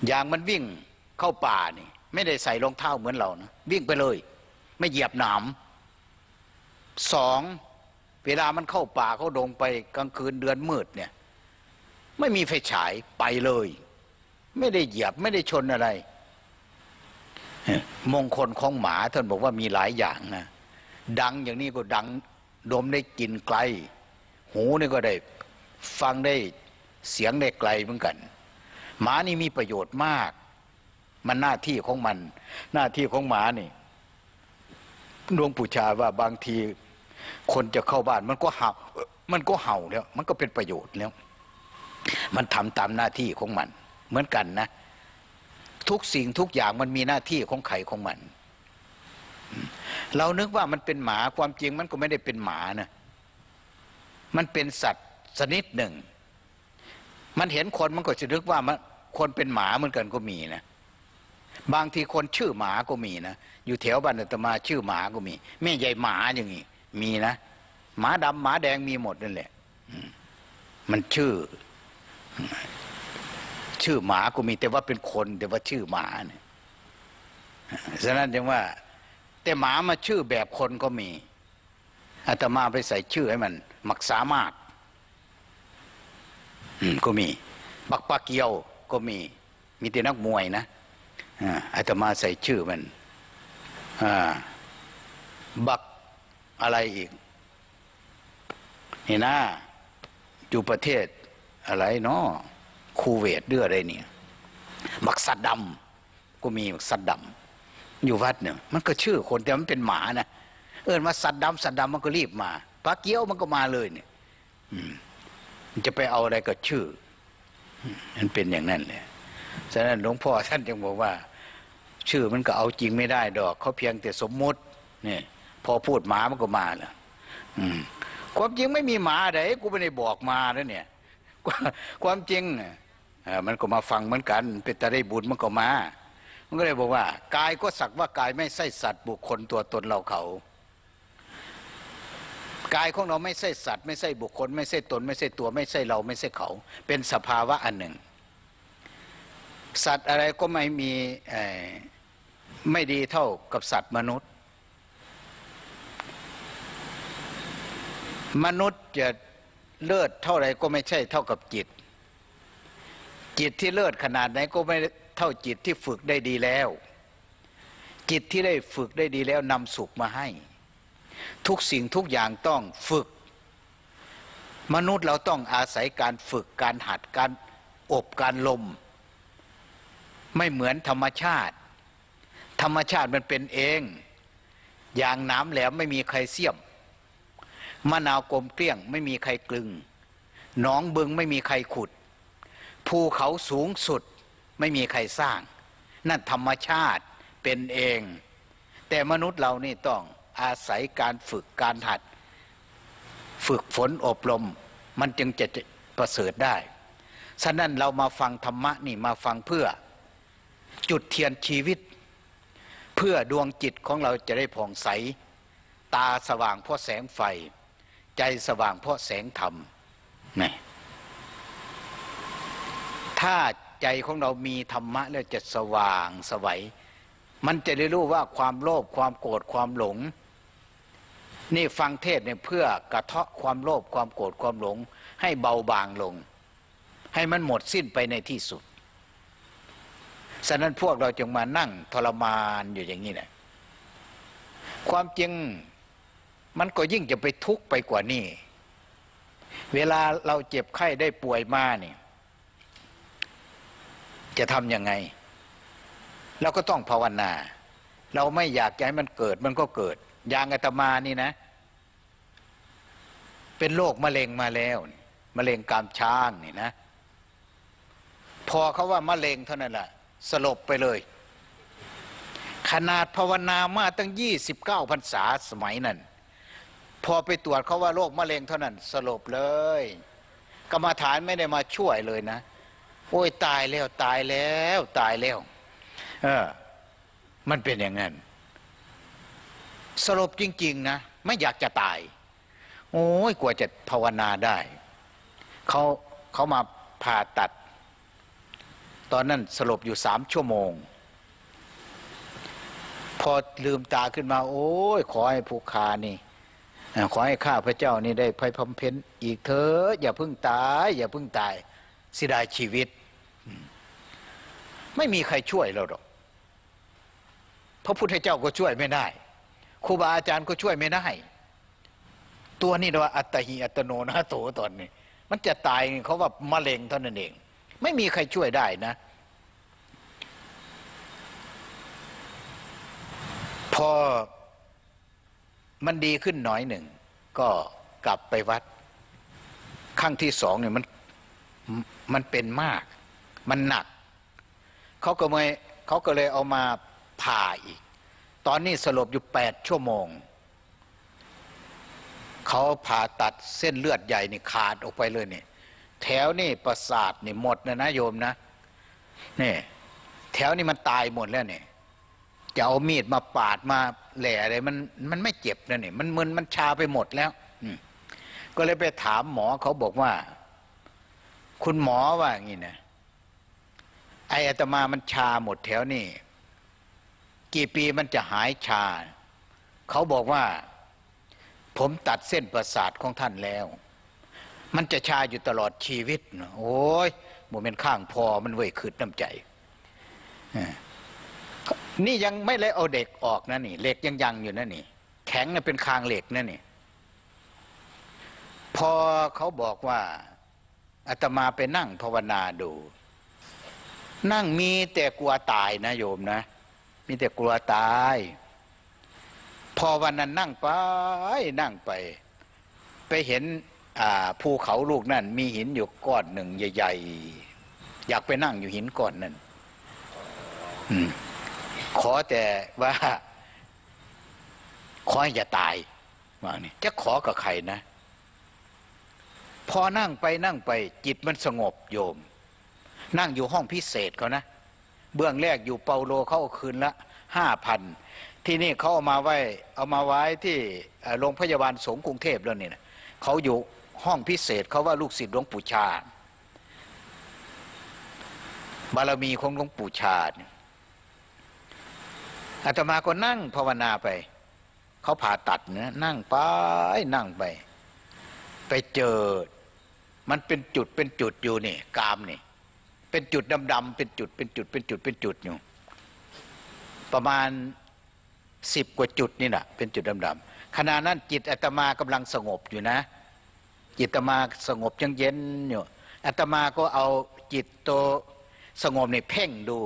อย่างมันวิ่งเข้าป่านี่ไม่ได้ใส่รองเท้าเหมือนเรานะวิ่งไปเลยไม่เหยียบหนามสองเวลามันเข้าป่าเข้าดงไปกลางคืนเดือนมืดเนี่ยไม่มีไฟฉายไปเลยไม่ได้เหยียบไม่ได้ชนอะไรมงคลของหมาท่านบอกว่ามีหลายอย่างนะดังอย่างนี้ก็ดังดมได้กลิ่นไกลหูนี่ก็ได้ฟังได้เสียงได้ไกลเหมือนกันหมานี่มีประโยชน์มาก มันหน้าที่ของมันหน้าที่ของหมานี่หลวงปู่ชาว่าบางทีคนจะเข้าบ้านมันก็เห่ามันก็เห่าแล้วมันก็เป็นประโยชน์แล้วมันทำตามหน้าที่ของมันเหมือนกันนะทุกสิ่งทุกอย่างมันมีหน้าที่ของใครของมันเรานึกว่ามันเป็นหมาความจริงมันก็ไม่ได้เป็นหมานะมันเป็นสัตว์ชนิดหนึ่งมันเห็นคนมันก็จะนึกว่ามันคนเป็นหมาเหมือนกันก็มีนะบางทีคนชื่อหมาก็มีนะอยู่แถวบ้านอาตมาชื่อหมาก็มีแม่ใหญ่หมาอย่างนี้มีนะหมาดำหมาแดงมีหมดนั่นแหละมันชื่อชื่อหมาก็มีแต่ว่าเป็นคนแต่ว่าชื่อหมาเนี่ยฉะนั้นจึงว่าแต่หมามาชื่อแบบคนก็มีอาตมาไปใส่ชื่อให้มันมักสามารถก็มีบักปะเกียวก็มีมีแต่นักมวยนะอาตมาใส่ชื่อมันบักอะไรอีกนี่นะอยู่ประเทศอะไรเนาะคูเวตเดืออะไรเนี่ยบักสัตว์ดำก็มีบักสัตว์ดำอยู่วัดเนี่ยมันก็ชื่อคนแต่มันเป็นหมานะเอิ้นว่าสัตว์ดำสัตว์ดำมันก็รีบมาปลาเกี้ยวมันก็มาเลยเนี่ยมันจะไปเอาอะไรก็ชื่อมันเป็นอย่างนั้นเลยฉะนั้นหลวงพ่อท่านจึงบอกว่าชื่อมันก็เอาจริงไม่ได้ดอกเขาเพียงแต่สมมุติเนี่ยพอพูดหมามันก็มาแล้วความจริงไม่มีหมาใดกูไม่ได้บอกมาแล้วเนี่ยความจริงมันก็มาฟังเหมือนกันเป็นแต่ได้บุญมันก็มามันก็เลยบอกว่ากายก็สักว่ากายไม่ใช่สัตว์บุคคลตัวตนเราเขากายของเราไม่ใช่สัตว์ไม่ใช่บุคคลไม่ใช่ตนไม่ใช่ตัวไม่ใช่เราไม่ใช่เขาเป็นสภาวะอันหนึ่งสัตว์อะไรก็ไม่มีไม่ดีเท่ากับสัตว์มนุษย์มนุษย์จะเลิศเท่าไรก็ไม่ใช่เท่ากับจิตจิตที่เลิศขนาดไหนก็ไม่เท่าจิตที่ฝึกได้ดีแล้วจิตที่ได้ฝึกได้ดีแล้วนำสุขมาให้ทุกสิ่งทุกอย่างต้องฝึกมนุษย์เราต้องอาศัยการฝึกการหัดการอบการลมไม่เหมือนธรรมชาติธรรมชาติมันเป็นเองอย่างน้ำแหลมไม่มีใครเสี้ยมมะนาวกลมเกลี้ยงไม่มีใครกลึงหนองบึงไม่มีใครขุดภูเขาสูงสุดไม่มีใครสร้างนั่นธรรมชาติเป็นเองแต่มนุษย์เรานี่ต้องอาศัยการฝึกการหัดฝึกฝนอบรมมันจึงจะประเสริฐได้ฉะนั้นเรามาฟังธรรมะนี่มาฟังเพื่อจุดเทียนชีวิตเพื่อดวงจิตของเราจะได้ผ่องใสตาสว่างเพราะแสงไฟใจสว่างเพราะแสงธรรมนี่ถ้าใจของเรามีธรรมะแล้วจะสว่างสวัยมันจะได้รู้ว่าความโลภความโกรธความหลงนี่ฟังเทศเนี่ยเพื่อกระเทาะความโลภความโกรธความหลงให้เบาบางลงให้มันหมดสิ้นไปในที่สุดฉะนั้นพวกเราจึงมานั่งทรมานอยู่อย่างนี้แหละความจริงมันก็ยิ่งจะไปทุกข์ไปกว่านี้เวลาเราเจ็บไข้ได้ป่วยมาเนี่ยจะทำยังไงเราก็ต้องภาวนาเราไม่อยากจะให้มันเกิดมันก็เกิดอย่างอาตมานี่นะเป็นโรคมะเร็งมาแล้วมะเร็งกามช้างนี่นะพอเขาว่ามะเร็งเท่านั้นแหละสลบไปเลยขนาดภาวนามาตั้งยี่สิบเก้าพรรษาสมัยนั้นพอไปตรวจเขาว่าโรคมะเร็งเท่านั้นสลบเลยกรรมฐานไม่ได้มาช่วยเลยนะโอ้ยตายแล้วตายแล้วตายแล้วเออมันเป็นอย่างนั้นสลบจริงๆนะไม่อยากจะตายโอ้ยกว่าจะภาวนาได้เขาเขามาผ่าตัดตอนนั้นสลบอยู่สามชั่วโมงพอลืมตาขึ้นมาโอ้ยขอให้ผู้ขานี่ขอให้ข้าพระเจ้านี่ได้ไปพำเพ็ญอีกเถอะอย่าเพิ่งตายอย่าเพิ่งตายเสียดายชีวิตไม่มีใครช่วยเราหรอกพระพุทธเจ้าก็ช่วยไม่ได้ครูบาอาจารย์ก็ช่วยไม่ได้ตัวนี้เราอัตหิอัตโนนาโถตอนนี้มันจะตายเขาว่ามะเร็งเท่านั้นเองไม่มีใครช่วยได้นะ พอมันดีขึ้นหน่อยหนึ่งก็กลับไปวัดครั้งที่สองเนี่ยมันมันเป็นมากมันหนักเขาก็เลยเขาก็เลยเอามาผ่าอีกตอนนี้สลบอยู่แปดชั่วโมงเขาผ่าตัดเส้นเลือดใหญ่นี่ขาดออกไปเลยนี่แถวนี่ประสาทนี่หมดนะนะโยมนะนี่แถวนี่มันตายหมดแล้วนี่จะเอามีดมาปาดมาแหล่อะไรมันมันไม่เจ็บนะนี่มันมึนมันชาไปหมดแล้วก็เลยไปถามหมอเขาบอกว่าคุณหมอว่าอย่างนี้นะไอ้อาตมามันชาหมดแถวนี่กี่ปีมันจะหายชาเขาบอกว่าผมตัดเส้นประสาทของท่านแล้วมันจะชาอยู่ตลอดชีวิตโอ้ยโมเมนต์ข้างพอมันเว่ยคืดน้ำใจนี่ยังไม่เลยเอาเด็กออกนะนี่เหล็กยังยังอยู่นะนี่แข็งนะเป็นคางเหล็กนะนี่พอเขาบอกว่าอาตมาไปนั่งภาวนาดูนั่งมีแต่กลัวตายนะโยมนะมีแต่กลัวตายพอวันนั้นนั่งไปนั่งไปไปเห็นภูเขาลูกนั่นมีหินอยู่ก้อนหนึ่งใหญ่ๆอยากไปนั่งอยู่หินก้อนนั้นขอแต่ว่าขออย่าตายว่านี่จะขอกับใครนะพอนั่งไปนั่งไปจิตมันสงบโยมนั่งอยู่ห้องพิเศษเขานะเบื้องแรกอยู่เปาโลเขาเอาคืนละห้าพันที่นี่เขาเอามาไว้เอามาไว้ที่โรงพยาบาลสงกรุงเทพแล้วนี่นะเขาอยู่ห้องพิเศษเขาว่าลูกศิษย์หลวงปู่ชาบารมีของหลวงปู่ชาอาตมาก็นั่งภาวนาไปเขาผ่าตัดนะนั่งไปนั่งไปไปเจอมันเป็นจุดเป็นจุดอยู่นี่กามนี่เป็นจุดดำๆเป็นจุดเป็นจุดเป็นจุดเป็นจุดอยู่ประมาณสิบกว่าจุดนี่แหละเป็นจุดดำๆขณะนั้นจิตอาตมากำลังสงบอยู่นะจิตอาตมาสงบยังเย็นอยู่อาตมาก็เอาจิตโตสงบนี่เพ่งดู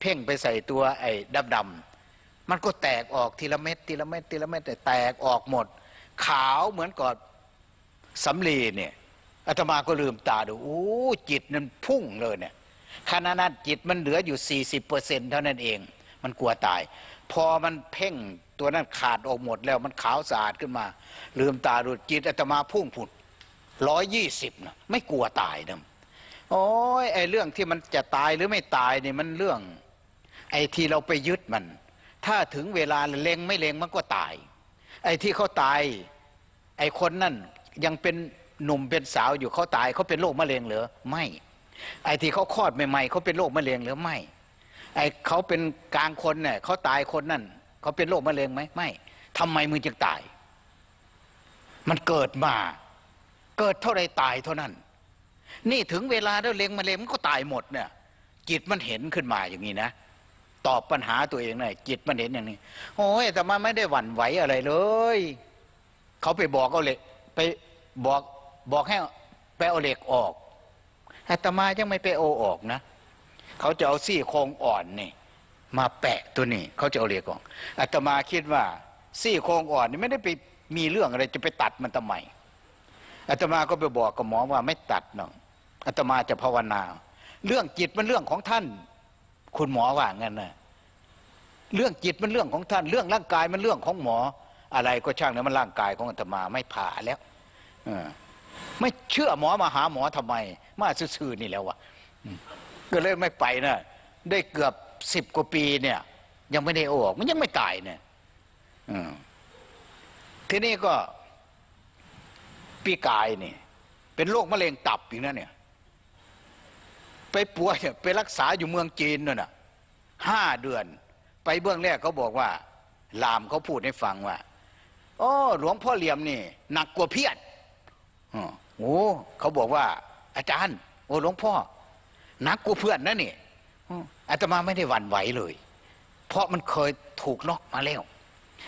เพ่งไปใส่ตัวไอ้ดำๆมันก็แตกออกทีละเม็ดทีละเม็ดทีละเม็ดแต่แตกออกหมดขาวเหมือนกับสำลีเนี่ยอาตมาก็ลืมตาดูโอ้จิตนั้นพุ่งเลยเนี่ยขณะนั้นจิตมันเหลืออยู่ สี่สิบเปอร์เซ็นต์ เท่านั้นเองมันกลัวตายพอมันเพ่งตัวนั้นขาดออกหมดแล้วมันขาวสะอาดขึ้นมาลืมตาดูจิตอาตมาพุ่งผุดร้อยยี่สิบนะไม่กลัวตายนะโอ้ยไอเรื่องที่มันจะตายหรือไม่ตายเนี่ยมันเรื่องไอที่เราไปยึดมันถ้าถึงเวลาเล็งไม่เล็งมันก็ตายไอที่เขาตายไอคนนั่นยังเป็นหนุ่มเป็นสาวอยู่เขาตายเขาเป็นโรคมะเร็งเหรอไม่ไอที่เขาคลอดใหม่ๆเขาเป็นโรคมะเร็งเหรอไม่ไอเขาเป็นกลางคนเนี่ยเขาตายคนนั่นเขาเป็นโรคมะเร็งไหมไม่ทำไมมึงจึงตายมันเกิดมาเกิดเท่าไรตายเท่านั้นนี่ถึงเวลาแล้วเร็งมะเร็งมันก็ตายหมดเนี่ยจิตมันเห็นขึ้นมาอย่างนี้นะตอบปัญหาตัวเองหน่อยจิตมันเห็นอย่างนี้โอ้ยแต่มาไม่ได้หวั่นไหวอะไรเลยเขาไปบอกเอาเลยไปบอกบอกให้ไปเอาเหล็กออกอาตมายังไม่ไปเอาออกนะเขาจะเอาซี่โครงอ่อนนี่มาแปะตัวนี้เขาจะเอาเหล็กออกอาตมาคิดว่าซี่โครงอ่อนนี่ไม่ได้ไปมีเรื่องอะไรจะไปตัดมันทำไมอาตมาก็ไปบอกกับหมอว่าไม่ตัดน้องอาตมาจะภาวนาเรื่องจิตมันเรื่องของท่านคุณหมอว่างั้นนะเรื่องจิตมันเรื่องของท่านเรื่องร่างกายมันเรื่องของหมออะไรก็ช่างเนี่ยมันร่างกายของอาตมาไม่ผ่าแล้วไม่เชื่อหมอมาหาหมอทำไมมาซื่อๆนี่แล้ววะก็เลยไม่ไปนะได้เกือบสิบกว่าปีเนี่ยยังไม่ได้ออกมันยังไม่ตายเนี่ยทีนี้ก็ปีกายนี่เป็นโรคมะเร็งตับอีกนะเนี่ยไปป่วยไปรักษาอยู่เมืองจีนนั่นน่ะห้าเดือนไปเบื้องแรกเขาบอกว่าลามเขาพูดให้ฟังว่าโอ้หลวงพ่อเหลี่ยมนี่หนักกว่าเพี้ยนโอ้เขาบอกว่าอาจารย์โอ้หลวงพ่อหนักกว่าเพื่อนนะนี่อาตมาไม่ได้หวั่นไหวเลยเพราะมันเคยถูกล็อกมาแล้ว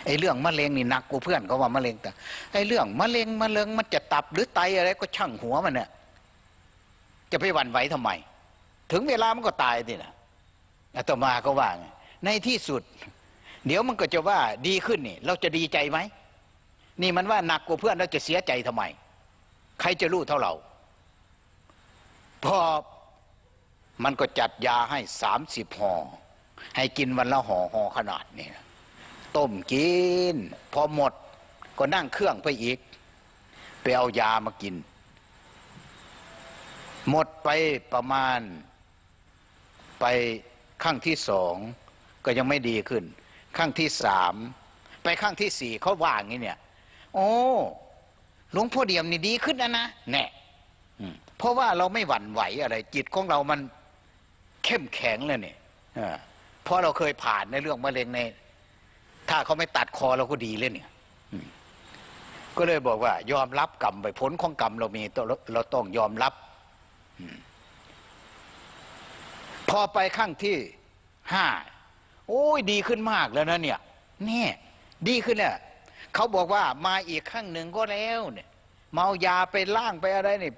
ไอ้เรื่องมะเร็งนี่หนักกว่าเพื่อนเขาว่ามะเร็งแต่ไอ้เรื่องมะเร็งมะเร็งมันจะตับหรือไตอะไรก็ช่างหัวมันเนี่ยจะไปหวั่นไหวทำไมถึงเวลามันก็ตายดินะอาตมาก็ว่าในที่สุด เดี๋ยวมันก็จะว่าดีขึ้นนี่เราจะดีใจไหมนี่มันว่าหนักกว่าเพื่อนเราจะเสียใจทำไมใครจะรู้เท่าเราพอมันก็จัดยาให้สามสิบห่อให้กินวันละห่อห่อขนาดนี้ต้มกินพอหมดก็นั่งเครื่องไปอีกไปเอายามากินหมดไปประมาณไปข้างที่สองก็ยังไม่ดีขึ้นข้างที่สามไปข้างที่สี่เขาว่าอย่างนี้เนี่ยโอ้หลวงพ่อเดี่ยมนี่ดีขึ้นนะนะแน่เพราะว่าเราไม่หวั่นไหวอะไรจิตของเรามันเข้มแข็งเลยเนี่ยเพราะเราเคยผ่านในเรื่องมะเร็งในถ้าเขาไม่ตัดคอเราก็ดีเลยเนี่ยก็เลยบอกว่ายอมรับกรรมไปผลของกรรมเรามีเราต้องยอมรับพอไปข้างที่ห้าโอ้ยดีขึ้นมากแล้วนะเนี่ยนี่ดีขึ้นเนี่ยเขาบอกว่ามาอีกข้างหนึ่งก็แล้วเนี่ยเมายาไปล่างไปอะไรเนี่ย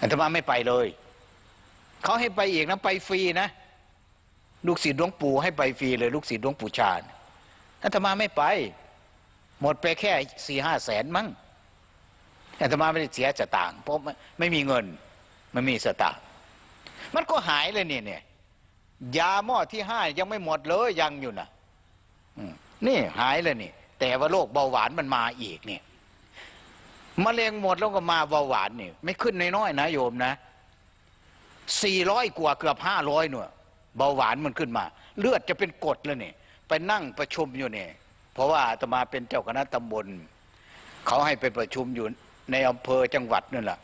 อาตมาไม่ไปเลยเขาให้ไปอีกนะไปฟรีนะลูกศิษย์หลวงปู่ให้ไปฟรีเลยลูกศิษย์หลวงปู่ชาญอาตมาไม่ไปหมดไปแค่สี่ห้าแสนมั้งอาตมาไม่ได้เสียสตางค์เพราะไม่มีเงินไม่มีสตางค์มันก็หายเลยนี่เนี่ยยาหม้อที่ห้ายังไม่หมดเลยยังอยู่นะนี่หายเลยนี่แต่ว่าโรคเบาหวานมันมาอีกเนี่ยมะเร็งหมดแล้วก็มาเบาหวานนี่ไม่ขึ้นน้อยๆนะโยมนะสี่ร้อยกว่าเกือบห้าร้อยหน่วยเบาหวานมันขึ้นมาเลือดจะเป็นกรดแล้วนี่ไปนั่งประชุมอยู่เนี่ยเพราะว่าอาตมาเป็นเจ้าคณะตำบลเขาให้ไปประชุมอยู่ในอำเภอจังหวัดนั่นแหละ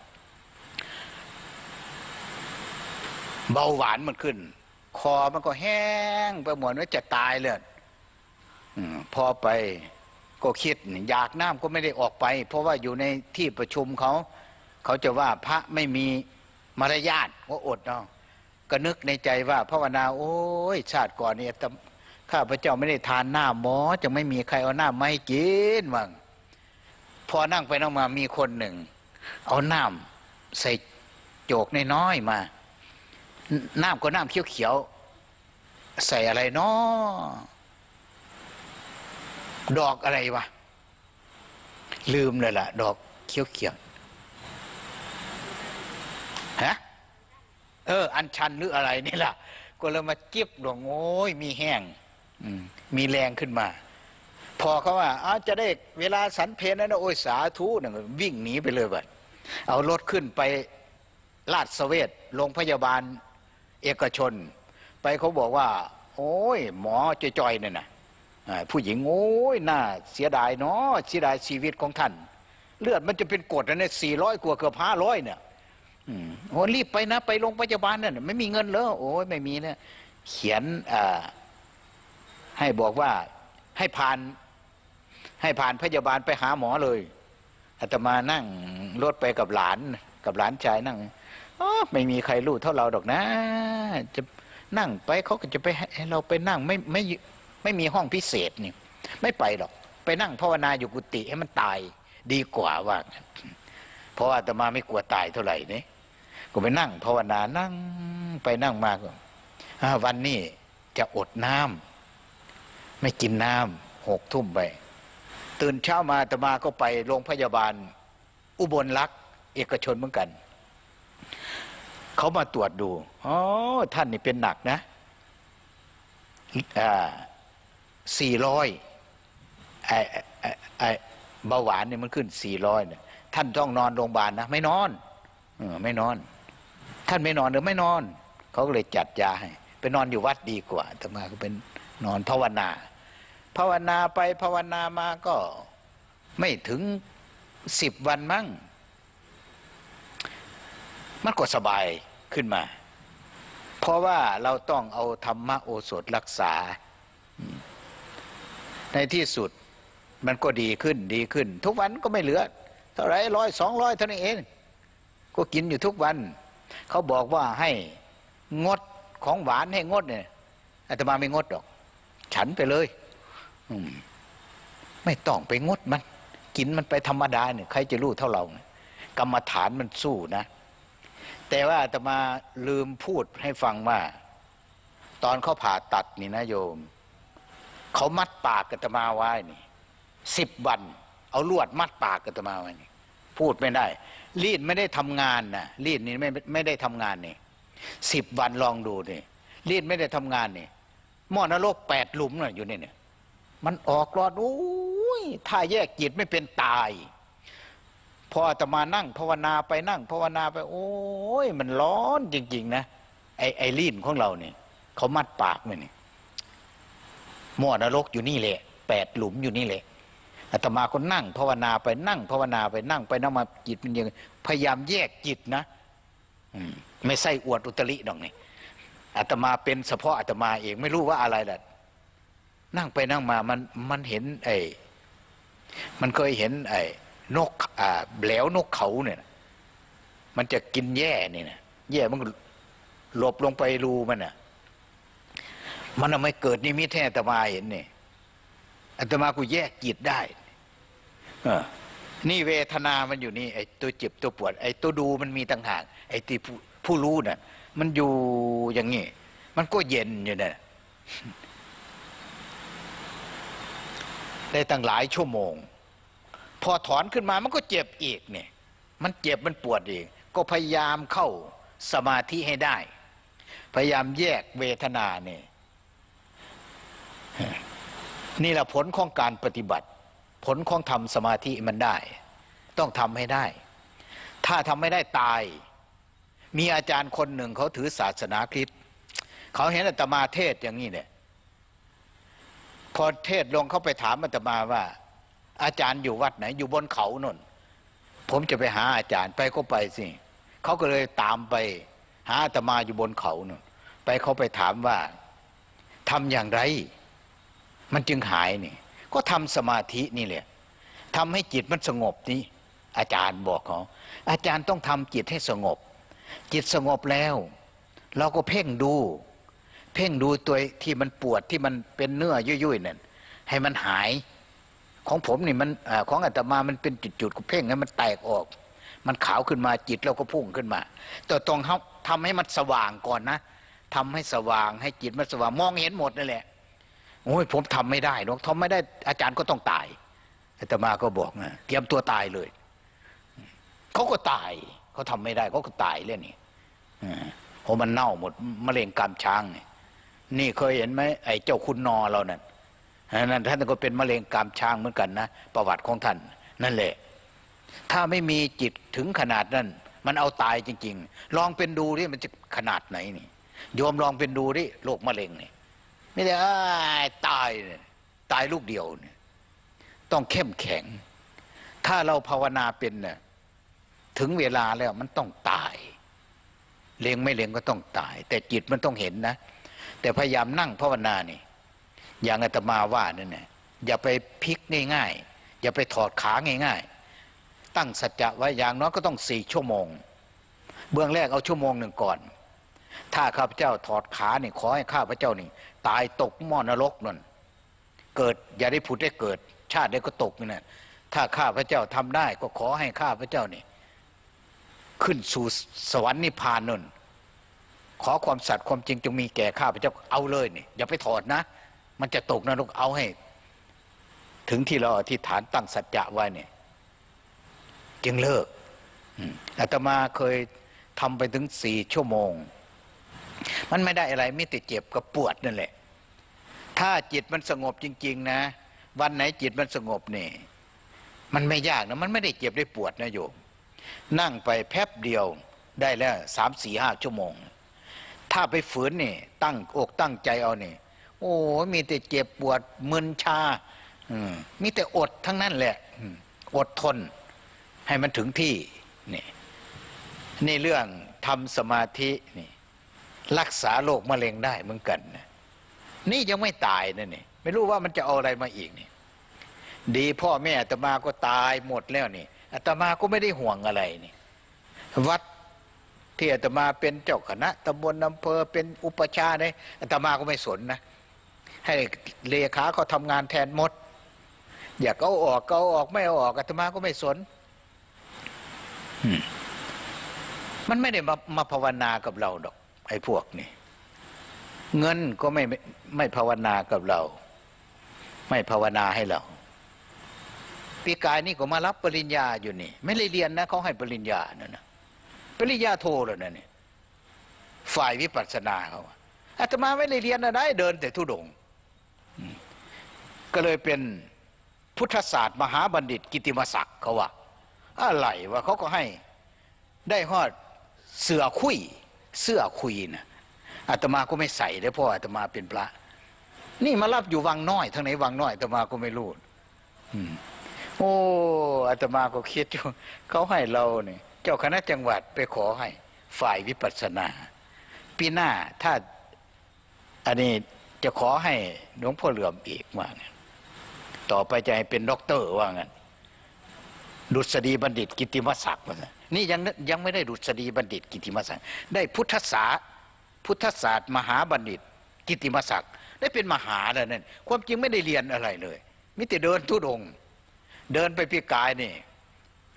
เบาหวานมันขึ้นคอมันก็แห้งไปหมดว่าจะตายเลยพอไปก็คิดอยากน้ำก็ไม่ได้ออกไปเพราะว่าอยู่ในที่ประชุมเขาเขาจะว่าพระไม่มีมารยาทก็อดเนาะก็นึกในใจว่าภาวนาโอ้ยชาติก่อนเนี่ยข้าพเจ้าไม่ได้ทานหน้าหมอจะไม่มีใครเอาหน้ามาให้กินมั่งพอนั่งไปนั่งมามีคนหนึ่งเอาน้ำใส่โจกน้อยๆมาน้ำก็น้ำเขียวๆใส่อะไรเนาะดอกอะไรวะลืมเลยล่ะดอกเขียวเขียวฮะเอออัญชันหรืออะไรนี่ล่ะก็เลยมาจิบดวงโอ้ยมีแห้งมีแรงขึ้นมาพอเขาว่าอ้าวจะได้เวลาสันเพลนั้นนะโอ้ยสาธุเนี่ยวิ่งหนีไปเลยบัดเอารถขึ้นไปลาดสเวทโรงพยาบาลเอกชนไปเขาบอกว่าโอ้ยหมอจ่อยๆเนี่ยนะผู้หญิงโอ้ยน่าเสียดายเนาะเสียดายชีวิตของท่านเลือดมันจะเป็นกรดนะเนี่ยสี่ร้อยกว่าเกือบห้าร้อยเนี่ยโอ้รีบไปนะไปโรงพยาบาลเนี่ยไม่มีเงินแล้วโอ้ยไม่มีเนี่ยเขียนให้บอกว่าให้ผ่านให้ผ่านพยาบาลไปหาหมอเลยอาตมานั่งรถไปกับหลานกับหลานชายนั่งไม่มีใครรู้เท่าเราดอกนะจะนั่งไปเขาก็จะไปให้เราไปนั่งไม่ไม่ไม่มีห้องพิเศษนี่ไม่ไปหรอกไปนั่งภาวนาอยู่กุฏิให้มันตายดีกว่าว่าเพราะอาตมาไม่กลัวตายเท่าไหร่นี่ก็ไปนั่งภาวนานั่งไปนั่งมาก็วันนี้จะอดน้ำไม่กินน้ำหกทุ่มไปตื่นเช้ามาอาตมาก็ไปโรงพยาบาลอุบลรักษ์เอกชนเหมือนกันเขามาตรวจดูอ๋อท่านนี่เป็นหนักนะอ่าสี่ร้อยไอ้ไอ้เบาหวานเนี่ยมันขึ้นสี่ร้อยเนี่ยท่านต้องนอนโรงพยาบาลนะไม่นอนเออไม่นอนท่านไม่นอนหรือไม่นอนเขาก็เลยจัดยาให้ไปนอนอยู่วัดดีกว่าแต่มาก็เป็นนอนภาวนาภาวนาไปภาวนามาก็ไม่ถึงสิบวันมั้งมันก็สบายขึ้นมาเพราะว่าเราต้องเอาธรรมโอสถรักษาในที่สุดมันก็ดีขึ้นดีขึ้นทุกวันก็ไม่เหลือเท่าไรร้อยสองร้อยเท่านั้นเองก็กินอยู่ทุกวันเขาบอกว่าให้งดของหวานให้งดเนี่ยอาตมาไม่งดหรอกฉันไปเลยไม่ต้องไปงดมันกินมันไปธรรมดาเนี่ยใครจะรู้เท่าเรากรรมฐานมันสู้นะแต่ว่าอาตมาลืมพูดให้ฟังว่าตอนเขาผ่าตัดนี่นะโยม เขามัดปากอาตมาไว้นี่สิบวันเอาลวดมัดปากอาตมาไว้นี่พูดไม่ได้รีดไม่ได้ทำงานนะรีดนี่ไม่ไม่ได้ทำงานนี่สิบวันลองดูนี่รีดไม่ได้ทำงานนี่หม้อนรกแปดหลุมน่ะอยู่นี่เนี่ยมันออกรอดโอ้ยถ้าแยกจิตไม่เป็นตายพออาตมานั่งภาวนาไปนั่งภาวนาไปโอ้ยมันร้อนจริงๆนะไอ้ไอ้รีดของเราเนี่ยเขามัดปากไว้นี่หม้อนรกอยู่นี่แหละแปดหลุมอยู่นี่แหละอาตมาก็นั่งภาวนาไปนั่งภาวนาไปนั่งไปนั่งมาจิตมันยังพยายามแยกจิตนะไม่ใช่อวดอุตริดอกนี่อาตมาเป็นเฉพาะอาตมาเองไม่รู้ว่าอะไรแหละนั่งไปนั่งมามันมันเห็นไอ้มันเคยเห็นไอ้นกอ่าแหลวนกเขาเนี่ยมันจะกินแย่นี่นะแย่มันหลบลงไปรูมันน่ะมันทำไมเกิดนิมิตแท้อาตมาเห็นนี่อาตมากูแยกจิตได้นี่เวทนามันอยู่นี่ไอ้ตัวเจ็บตัวปวดไอ้ตัวดูมันมีต่างหากไอ้ที่ผู้รู้น่ะมันอยู่อย่างนี้มันก็เย็นอยู่น่ะได้ตั้งหลายชั่วโมงพอถอนขึ้นมามันก็เจ็บอีกเนี่ยมันเจ็บมันปวดอีกก็พยายามเข้าสมาธิให้ได้พยายามแยกเวทนาเนี่ยนี่แหละผลของการปฏิบัติผลของทำสมาธิมันได้ต้องทำให้ได้ถ้าทำไม่ได้ตายมีอาจารย์คนหนึ่งเขาถือศาสนาคริสต์เขาเห็นอาตมาเทศอย่างนี้เนี่ยพอเทศลงเขาไปถามอาตมาว่าอาจารย์อยู่วัดไหนอยู่บนเขาโน่นผมจะไปหาอาจารย์ไปก็ไปสิเขาก็เลยตามไปหาอาตมาอยู่บนเขาโน่นไปเขาไปถามว่าทำอย่างไรมันจึงหายนี่ก็ทำสมาธินี่แหละทำให้จิตมันสงบนี่อาจารย์บอกเขาอาจารย์ต้องทำจิตให้สงบจิตสงบแล้วเราก็เพ่งดูเพ่งดูตัวที่มันปวดที่มันเป็นเนื้อยุ่ยๆนั่นให้มันหายของผมนี่มันของอาตมามันเป็นจุดๆเพ่งให้มันแตกออกมันขาวขึ้นมาจิตเราก็พุ่งขึ้นมาแต่ต้องทำให้มันสว่างก่อนนะทำให้สว่างให้จิตมันสว่างมองเห็นหมดนั่นแหละโอ้ยผมทำไม่ได้หรอกทำไม่ได้อาจารย์ก็ต้องตายอาตมาก็บอกนะเตรียมตัวตายเลยเขาก็ตายเขาทำไม่ได้เขาก็ตายเรื่องนี้โอ้มันเน่าหมดมะเร็งกามช้างนี่นี่เคยเห็นไหมไอ้เจ้าคุณนอเรานั่นนั่นท่านก็เป็นมะเร็งกามช้างเหมือนกันนะประวัติของท่านนั่นแหละถ้าไม่มีจิตถึงขนาดนั้นมันเอาตายจริงๆลองเป็นดูดิมันจะขนาดไหนนี่โยมลองเป็นดูดิโรคมะเร็งนี่ไม่ได้ตายตายลูกเดียวเนี่ยต้องเข้มแข็งถ้าเราภาวนาเป็นเนี่ยถึงเวลาแล้วมันต้องตายเล็งไม่เล็งก็ต้องตายแต่จิตมันต้องเห็นนะแต่พยายามนั่งภาวนานี่อย่างอาตมาว่าเนี่ยนะอย่าไปพลิกง่ายๆอย่าไปถอดขาง่ายๆตั้งสัจจะไว้อย่างน้อยก็ต้องสี่ชั่วโมงเบื้องแรกเอาชั่วโมงหนึ่งก่อนถ้าข้าพเจ้าถอดขานี่ขอให้ข้าพเจ้านี่ตายตกหม้อนรกนั่นเกิดอย่าได้ผุดได้เกิดชาติได้ก็ตกนี่นะถ้าข้าพเจ้าทำได้ก็ขอให้ข้าพเจ้านี่ขึ้นสู่สวรรค์นิพพานนั่นขอความสัตย์ความจริงจงมีแก่ข้าพเจ้าเอาเลยนี่อย่าไปถอดนะมันจะตกนรกเอาให้ถึงที่เราอธิษฐานตั้งสัจจะไว้เนี่ยจึงเลิกอาตมาเคยทำไปถึงสี่ชั่วโมงมันไม่ได้อะไรมิติเจ็บกับปวดนั่นแหละถ้าจิตมันสงบจริงๆนะวันไหนจิตมันสงบนี่มันไม่ยากนะมันไม่ได้เจ็บได้ปวดนะโยมนั่งไปแป๊บเดียวได้แล้วสามสี่ห้าชั่วโมงถ้าไปฝืนนี่ตั้งอกตั้งใจเอานี่โอ้มีแต่เจ็บปวดมึนชาอืมมีแต่อดทั้งนั้นแหละอดทนให้มันถึงที่นี่นี่เรื่องทำสมาธินี่รักษาโรคมะเร็งได้เหมือนกันนะนี่ยังไม่ตายนะนี่ไม่รู้ว่ามันจะเอาอะไรมาอีกนี่ดีพ่อแม่อาตมาก็ตายหมดแล้วนี่อาตมาก็ไม่ได้ห่วงอะไรนี่วัดที่อาตมาเป็นเจ้าคณะตำบลอำเภอเป็นอุปชาเนี่ยอาตมาก็ไม่สนนะให้เลขาเขาทำงานแทนหมดอยากเอาออกก็เอาออกไม่เอาออกอาตมาก็ไม่สนมันไม่ได้มามาภาวนากับเราดอกไอ้พวกนี่เงินก็ไม่ไม่ภาวนากับเรา ไม่ภาวนาให้เราปีกายนี่ก็มารับปริญญาอยู่นี่ไม่ได้เรียนนะเขาให้ปริญญาเนี่ยนะปริญญาโทแล้วนะเนี่ยฝ่ายวิปัสสนาเขาอาตมาไม่ได้เรียนอะไรเดินแต่ธุดงค์ก็เลยเป็นพุทธศาสตร์มหาบัณฑิตกิตติมศักดิ์เขาว่าอะไรวะเขาก็ให้ได้ฮอดเสื้อคุยเสื้อคุยนะอาตมาก็ไม่ใส่เลยเพราะอาตมาเป็นพระนี่มารับอยู่วังน้อยทางไหนวังน้อยอาตมาก็ไม่รู้โอ้อาตมาก็คิดอยู่เขาให้เราเนี่ยเจ้าคณะจังหวัดไปขอให้ฝ่ายวิปัสสนาปีหน้าถ้าอันนี้จะขอให้หลวงพ่อเหลื่อมอีกว่างั้นต่อไปจะให้เป็นด็อกเตอร์ว่างั้นดุษฎีบัณฑิตกิตติมศักดิ์ว่างั้นนี่ยังยังไม่ได้ดุษฎีบัณฑิตกิตติมศักดิ์ได้พุทธศาสตร์พุทธศาสตร์มหาบัณฑิตกิตติมศักดิ์ได้เป็นมหาแล้วนั่นความจริงไม่ได้เรียนอะไรเลยมิแต่เดินธุดงค์เดินไปปีกายนี่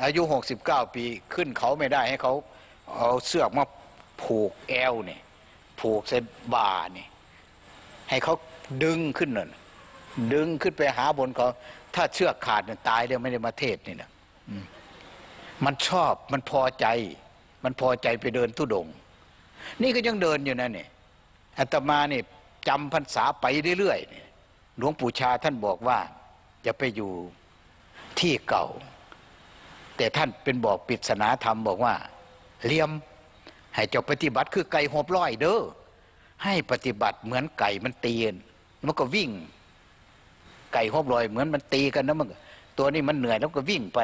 อายุหกสิบเก้าปีขึ้นเขาไม่ได้ให้เขาเอาเสื้อมาผูกแอวนี่ผูกเส้นบ่านี่ให้เขาดึงขึ้นน่ะดึงขึ้นไปหาบนเขาถ้าเชือกขาดเนี่ยตายเลยไม่ได้มาเทศนี่นะมันชอบมันพอใจมันพอใจไปเดินธุดงค์นี่ก็ยังเดินอยู่นะเนี่ยอาตมาเนี่ยจำพรรษาไปเรื่อยๆหลวงปู่ชาท่านบอกว่าอย่าไปอยู่ที่เก่าแต่ท่านเป็นบอกปริศนาธรรมบอกว่าเลี่ยมให้เจ้าปฏิบัติคือไก่หอบร้อยเด้อให้ปฏิบัติเหมือนไก่มันตีนมันก็วิ่งไก่หอบร้อยเหมือนมันตีกันนะมันตัวนี้มันเหนื่อยแล้วก็วิ่งไป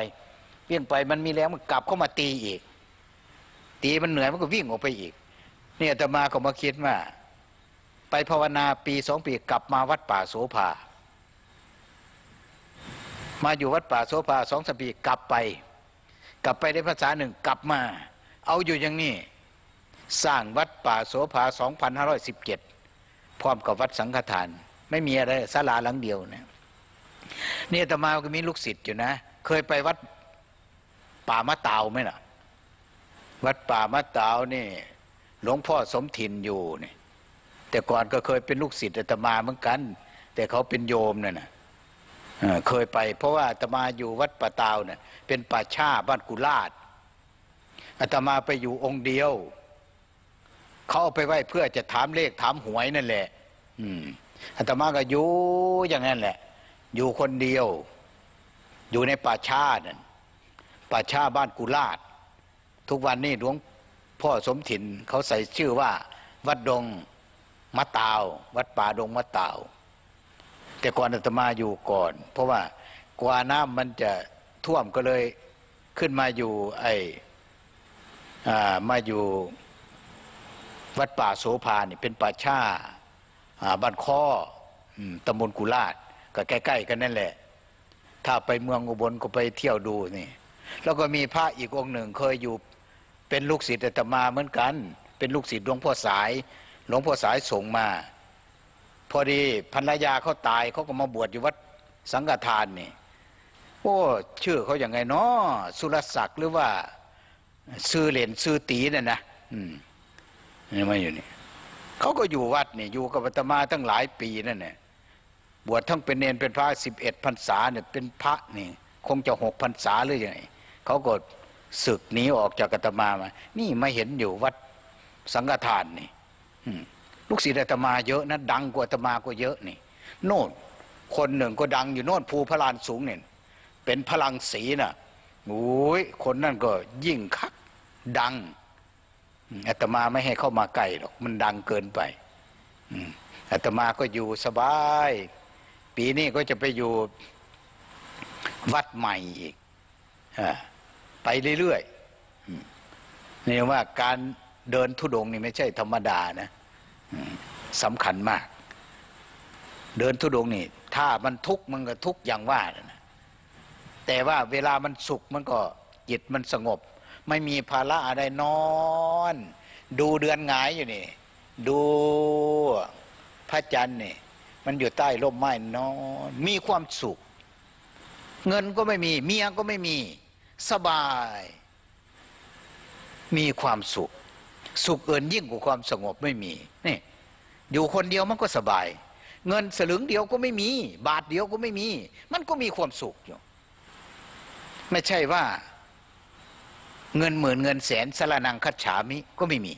วิ่งไปมันมีแรงมันกลับเข้ามาตีอีกตีมันเหนื่อยมันก็วิ่งออกไปอีกเนี่ยอาตมาก็มาคิดว่าไปภาวนาปีสองปีกลับมาวัดป่าโสภามาอยู่วัดป่าโสภาสองสปีกลับไปกลับไปได้ภาษาหนึ่งกลับมาเอาอยู่อย่างนี้สร้างวัดป่าโสภา สองพันห้าร้อยสิบเจ็ด พร้อมกับวัดสังฆทานไม่มีอะไรศาลาหลังเดียวนะนี่อาตมาก็มีลูกศิษย์อยู่นะเคยไปวัดป่ามะตาวไหมล่ะวัดป่ามะตาวนี่หลวงพ่อสมถินอยู่นี่แต่ก่อนก็เคยเป็นลูกศิษย์อาตมาเหมือนกันแต่เขาเป็นโยมเนี่ยนะเคยไปเพราะว่าอาตมาอยู่วัดป่าตาวเนี่ยเป็นป่าชาบ้านกุลาดอาตมาไปอยู่องค์เดียวเขาเอาไปไว้เพื่อจะถามเลขถามหวยนั่นแหละอาตมาก็อยู่อย่างนั้นแหละอยู่คนเดียวอยู่ในป่าชานั่นป่าชาบ้านกุลาดทุกวันนี้หลวงพ่อสมถินเขาใส่ชื่อว่าวัดดงมะตาววัดป่าดงมะตาวแต่ก่อนอาตมาอยู่ก่อนเพราะว่ากว่าน้ำมันจะท่วมก็เลยขึ้นมาอยู่ไอ้มาอยู่วัดป่าโสภานี่เป็นป่าชาบ้านข้อตำบลกุลาดก็ใกล้ๆกันนั่นแหละถ้าไปเมืองอุบลก็ไปเที่ยวดูนี่แล้วก็มีพระอีกองค์หนึ่งเคยอยู่เป็นลูกศิษย์อาตมาเหมือนกันเป็นลูกศิษย์หลวงพ่อสายหลวงพ่อสายส่งมาพอดีภรรยาเขาตายเขาก็มาบวชอยู่วัดสังฆทานนี่โอ้ชื่อเขาอย่างไงเนาะสุรศักดิ์หรือว่าซื้อเหรียญซื้อตีเนี่ยนะนี่มาอยู่นี่เขาก็อยู่วัดนี่อยู่กับอาตมาตั้งหลายปีนั่นเนี่ยบวชทั้งเป็นเนรเป็นพระสิบเอ็ดพรรษาเนี่ยเป็นพระนี่คงจะหกพรรษาหรือยังไงเขาก็ศึกหนีออกจากอาตมามานี่มาเห็นอยู่วัดสังฆทานนี่ลูกศิษย์อาตมาเยอะนะดังกว่าอาตมาก็เยอะนี่โน่นคนหนึ่งก็ดังอยู่โน่นภูพระลานสูงเนี่ยเป็นพลังสีน่ะโอ้ยคนนั่นก็ยิ่งคักดังอาตมาไม่ให้เข้ามาใกล้หรอกมันดังเกินไปอาตมาก็อยู่สบายปีนี้ก็จะไปอยู่วัดใหม่อีกไปเรื่อยๆนี่ว่าการเดินธุดงค์นี่ไม่ใช่ธรรมดานะสำคัญมากเดินธุดงค์นี่ถ้ามันทุกข์มันก็ทุกข์อย่างว่านะแต่ว่าเวลามันสุขมันก็จิตมันสงบไม่มีภาระอะไรนอนดูเดือนหงายอยู่นี่ดูพระจันทร์นี่มันอยู่ใต้ร่มไม้นอนมีความสุขเงินก็ไม่มีเมียก็ไม่มีสบายมีความสุขสุขเอื่นยิ่งกว่าความสงบไม่มีนี่อยู่คนเดียวมันก็สบาย เงินสลึงเดียวก็ไม่มีบาทเดียวก็ไม่มีมันก็มีความสุขอยู่ไม่ใช่ว่าเงินหมื่นเงินแสนสรณังคัจฉามิก็ไม่มี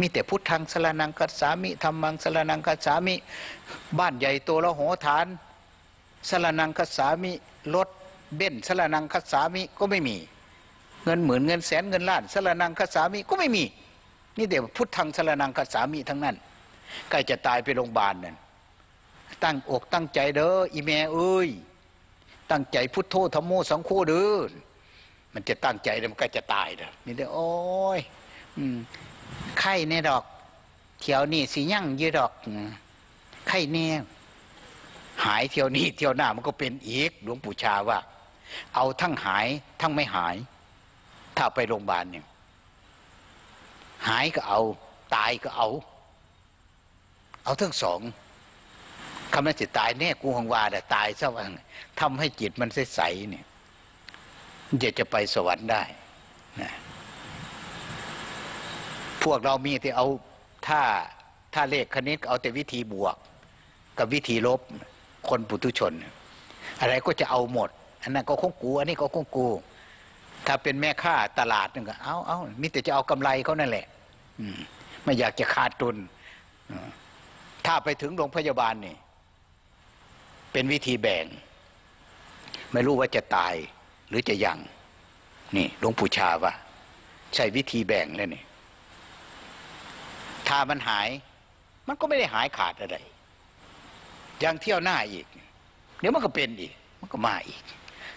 มีแต่พุทธังสรณังคัจฉามิธัมมังสรณังคัจฉามิบ้านใหญ่โตละโหฐานสรณังคัจฉามิรถเบนซ์สรณังคัจฉามิก็ไม่มีเงินหมื่นเงินแสนเงินล้านสรณังคัจฉามิก็ไม่มีนี่แต่พุทธังสรณังคัจฉามิทั้งนั้นใกล้จะตายไปโรงพยาบาลนั่นตั้งอกตั้งใจเด้ออีแม่เอ้ยตั้งใจพุทโธธัมโมสังโฆเด้อมันจะตั้งใจแล้วมันก็จะตายเด้อนี่เด้อโอ้ยไข่แน่ดอกเที่ยวนี่สิยั่งยืดดอกไข่แน่หายเที่ยวนี้เที่ยวหน้ามันก็เป็นอีกหลวงปู่ชาว่าเอาทั้งหายทั้งไม่หายถ้าไปโรงพยาบาลเนี่ยหายก็เอาตายก็เอาเอาทั้งสองคำนั้นจะตายแน่กูหงวาแต่ตายซะว่าทำให้จิตมันใสๆเนี่ยจะจะไปสวรรค์ได้นะพวกเรามีแต่เอาถ้าถ้าเลขคณิตเอาแต่วิธีบวกกับวิธีลบคนปุถุชนอะไรก็จะเอาหมดอันนั้นก็ของกูอันนี้ก็ของกูถ้าเป็นแม่ค้าตลาดนึงก็เอาเอามีแต่จะเอากำไรเขานั่นแหละไม่อยากจะขาดทุนถ้าไปถึงโรงพยาบาลนี่เป็นวิธีแบ่งไม่รู้ว่าจะตายหรือจะยังนี่หลวงปู่ชาว่าใช่วิธีแบ่งแล้วนี่ถ้ามันหายมันก็ไม่ได้หายขาดอะไรยังเที่ยวหน้าอีกเดี๋ยวมันก็เป็นอีกมันก็มาอีก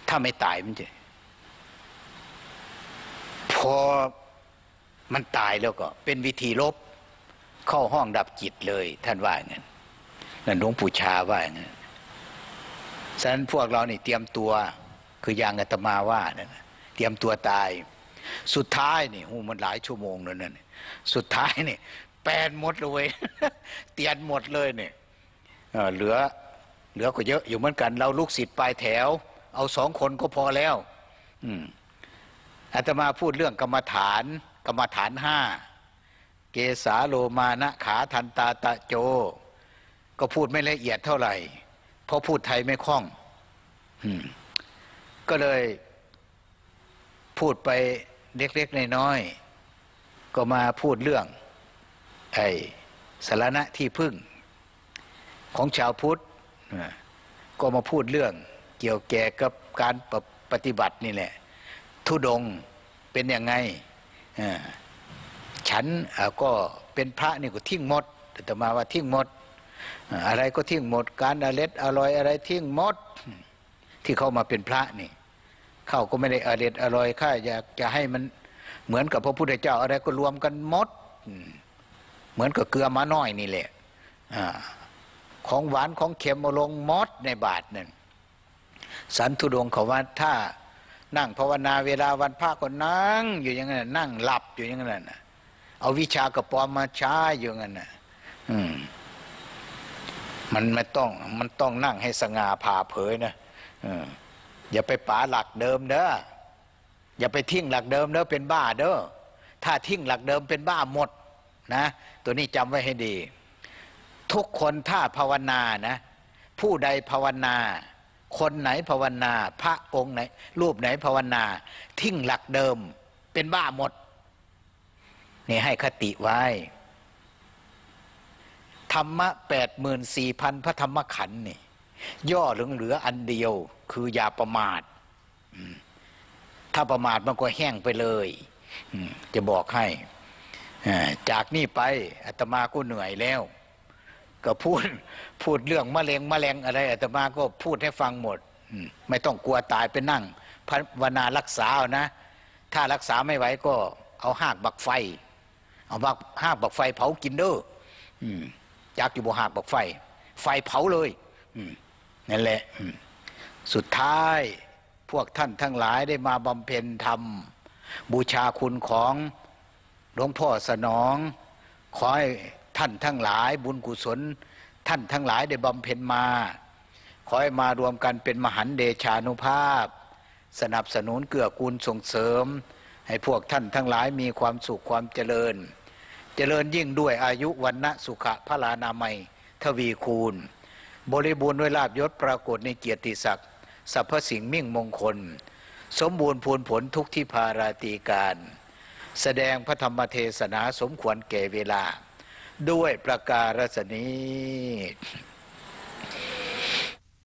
ถ้าไม่ตายมันจะพอมันตายแล้วก็เป็นวิธีลบเข้าห้องดับจิตเลยท่านว่าอย่างนั้นนั่นหลวงปู่ชาว่าอย่างนั้นฉะนั้นพวกเรานี่เตรียมตัวคืออย่างอาตมาว่านั่นเตรียมตัวตายสุดท้ายนี่หูมันหลายชั่วโมงเลยนั่นสุดท้ายนี่แปลนหมดเลยเตียนหมดเลยเนี่ยเหลือเหลือก็เยอะอยู่เหมือนกันเราลูกศิษย์ปลายแถวเอาสองคนก็พอแล้วอืมอาตมาพูดเรื่องกรรมฐานกรรมฐานห้าเกสาโลมานะขาทันตาตะโจก็พูดไม่ละเอียดเท่าไหร่เพราะพูดไทยไม่คล่องอืมก็เลยพูดไปเล็กๆน้อยๆก็มาพูดเรื่องไอ้สรณะที่พึ่งของชาวพุทธก็มาพูดเรื่องเกี่ยวแก่กับการปฏิบัตินี่แหละธุดงค์เป็นยังไงฉันก็เป็นพระนี่ก็ทิ้งหมดแต่มาว่าทิ้งหมดอะไรก็ทิ้งหมดการอร่อยอร่อยอะไรทิ้งหมดที่เข้ามาเป็นพระนี่เข้าก็ไม่ได้อร่อยอร่อยข้าอยากจะให้มันเหมือนกับพระพุทธเจ้าอะไรก็รวมกันหมดเหมือนกับเกลือมาน้อยนี่แหละของหวานของเค็มมาลงมดในบาทนั่นสันทุดงเขาว่าถ้านั่งภาวนาเวลาวันพระก็นั่งอยู่อย่างนั้นนั่งหลับอยู่อย่างนั้นเอาวิชากระป๋อมมาใช้อยู่อย่างนั้นมันไม่ต้องมันต้องนั่งให้สง่าผ่าเผยนะอย่าไปป่าหลักเดิมเด้ออย่าไปทิ้งหลักเดิมเด้อเป็นบ้าเด้อถ้าทิ้งหลักเดิมเป็นบ้าหมดนะตัวนี้จำไว้ให้ดีทุกคนถ้าภาวนานะผู้ใดภาวนาคนไหนภาวนาพระองค์ไหนรูปไหนภาวนาทิ้งหลักเดิมเป็นบ้าหมดนี่ให้คติไว้ธรรมะ แปดหมื่นสี่พัน พระธรรมขันธ์นี่ย่อเหลือๆอันเดียวคืออย่าประมาทถ้าประมาทมันก็แห้งไปเลยจะบอกให้จากนี้ไปอาตมาก็เหนื่อยแล้วก็พูดพูดเรื่องมะเร็งมะแรงอะไรอาตมาก็พูดให้ฟังหมดไม่ต้องกลัวตายไปนั่งภาวนารักษาเอานะถ้ารักษาไม่ไหวก็เอาหากบักไฟเอาบักหากบักไฟเผากินเด้ออยากอยู่บ่หากบักไฟไฟเผาเลยนั่นแหละสุดท้ายพวกท่านทั้งหลายได้มาบำเพ็ญธรรมบูชาคุณของหลวงพ่อสนองขอให้ท่านทั้งหลายบุญกุศลท่านทั้งหลายได้บำเพ็ญมาขอให้มารวมกันเป็นมหันต์เดชานุภาพสนับสนุนเกื้อกูลส่งเสริมให้พวกท่านทั้งหลายมีความสุขความเจริญเจริญยิ่งด้วยอายุวรรณะสุขะพลานามัยทวีคูณ บริบูรณ์ด้วยลาภยศปรากฏในเกียรติศักดิ์สรรพสิ่งมิ่งมงคลสมบูรณ์พูนผลทุกที่พาราตีการแสดงพระธรรมเทศนาสมควรแก่เวลาด้วยประการศนี้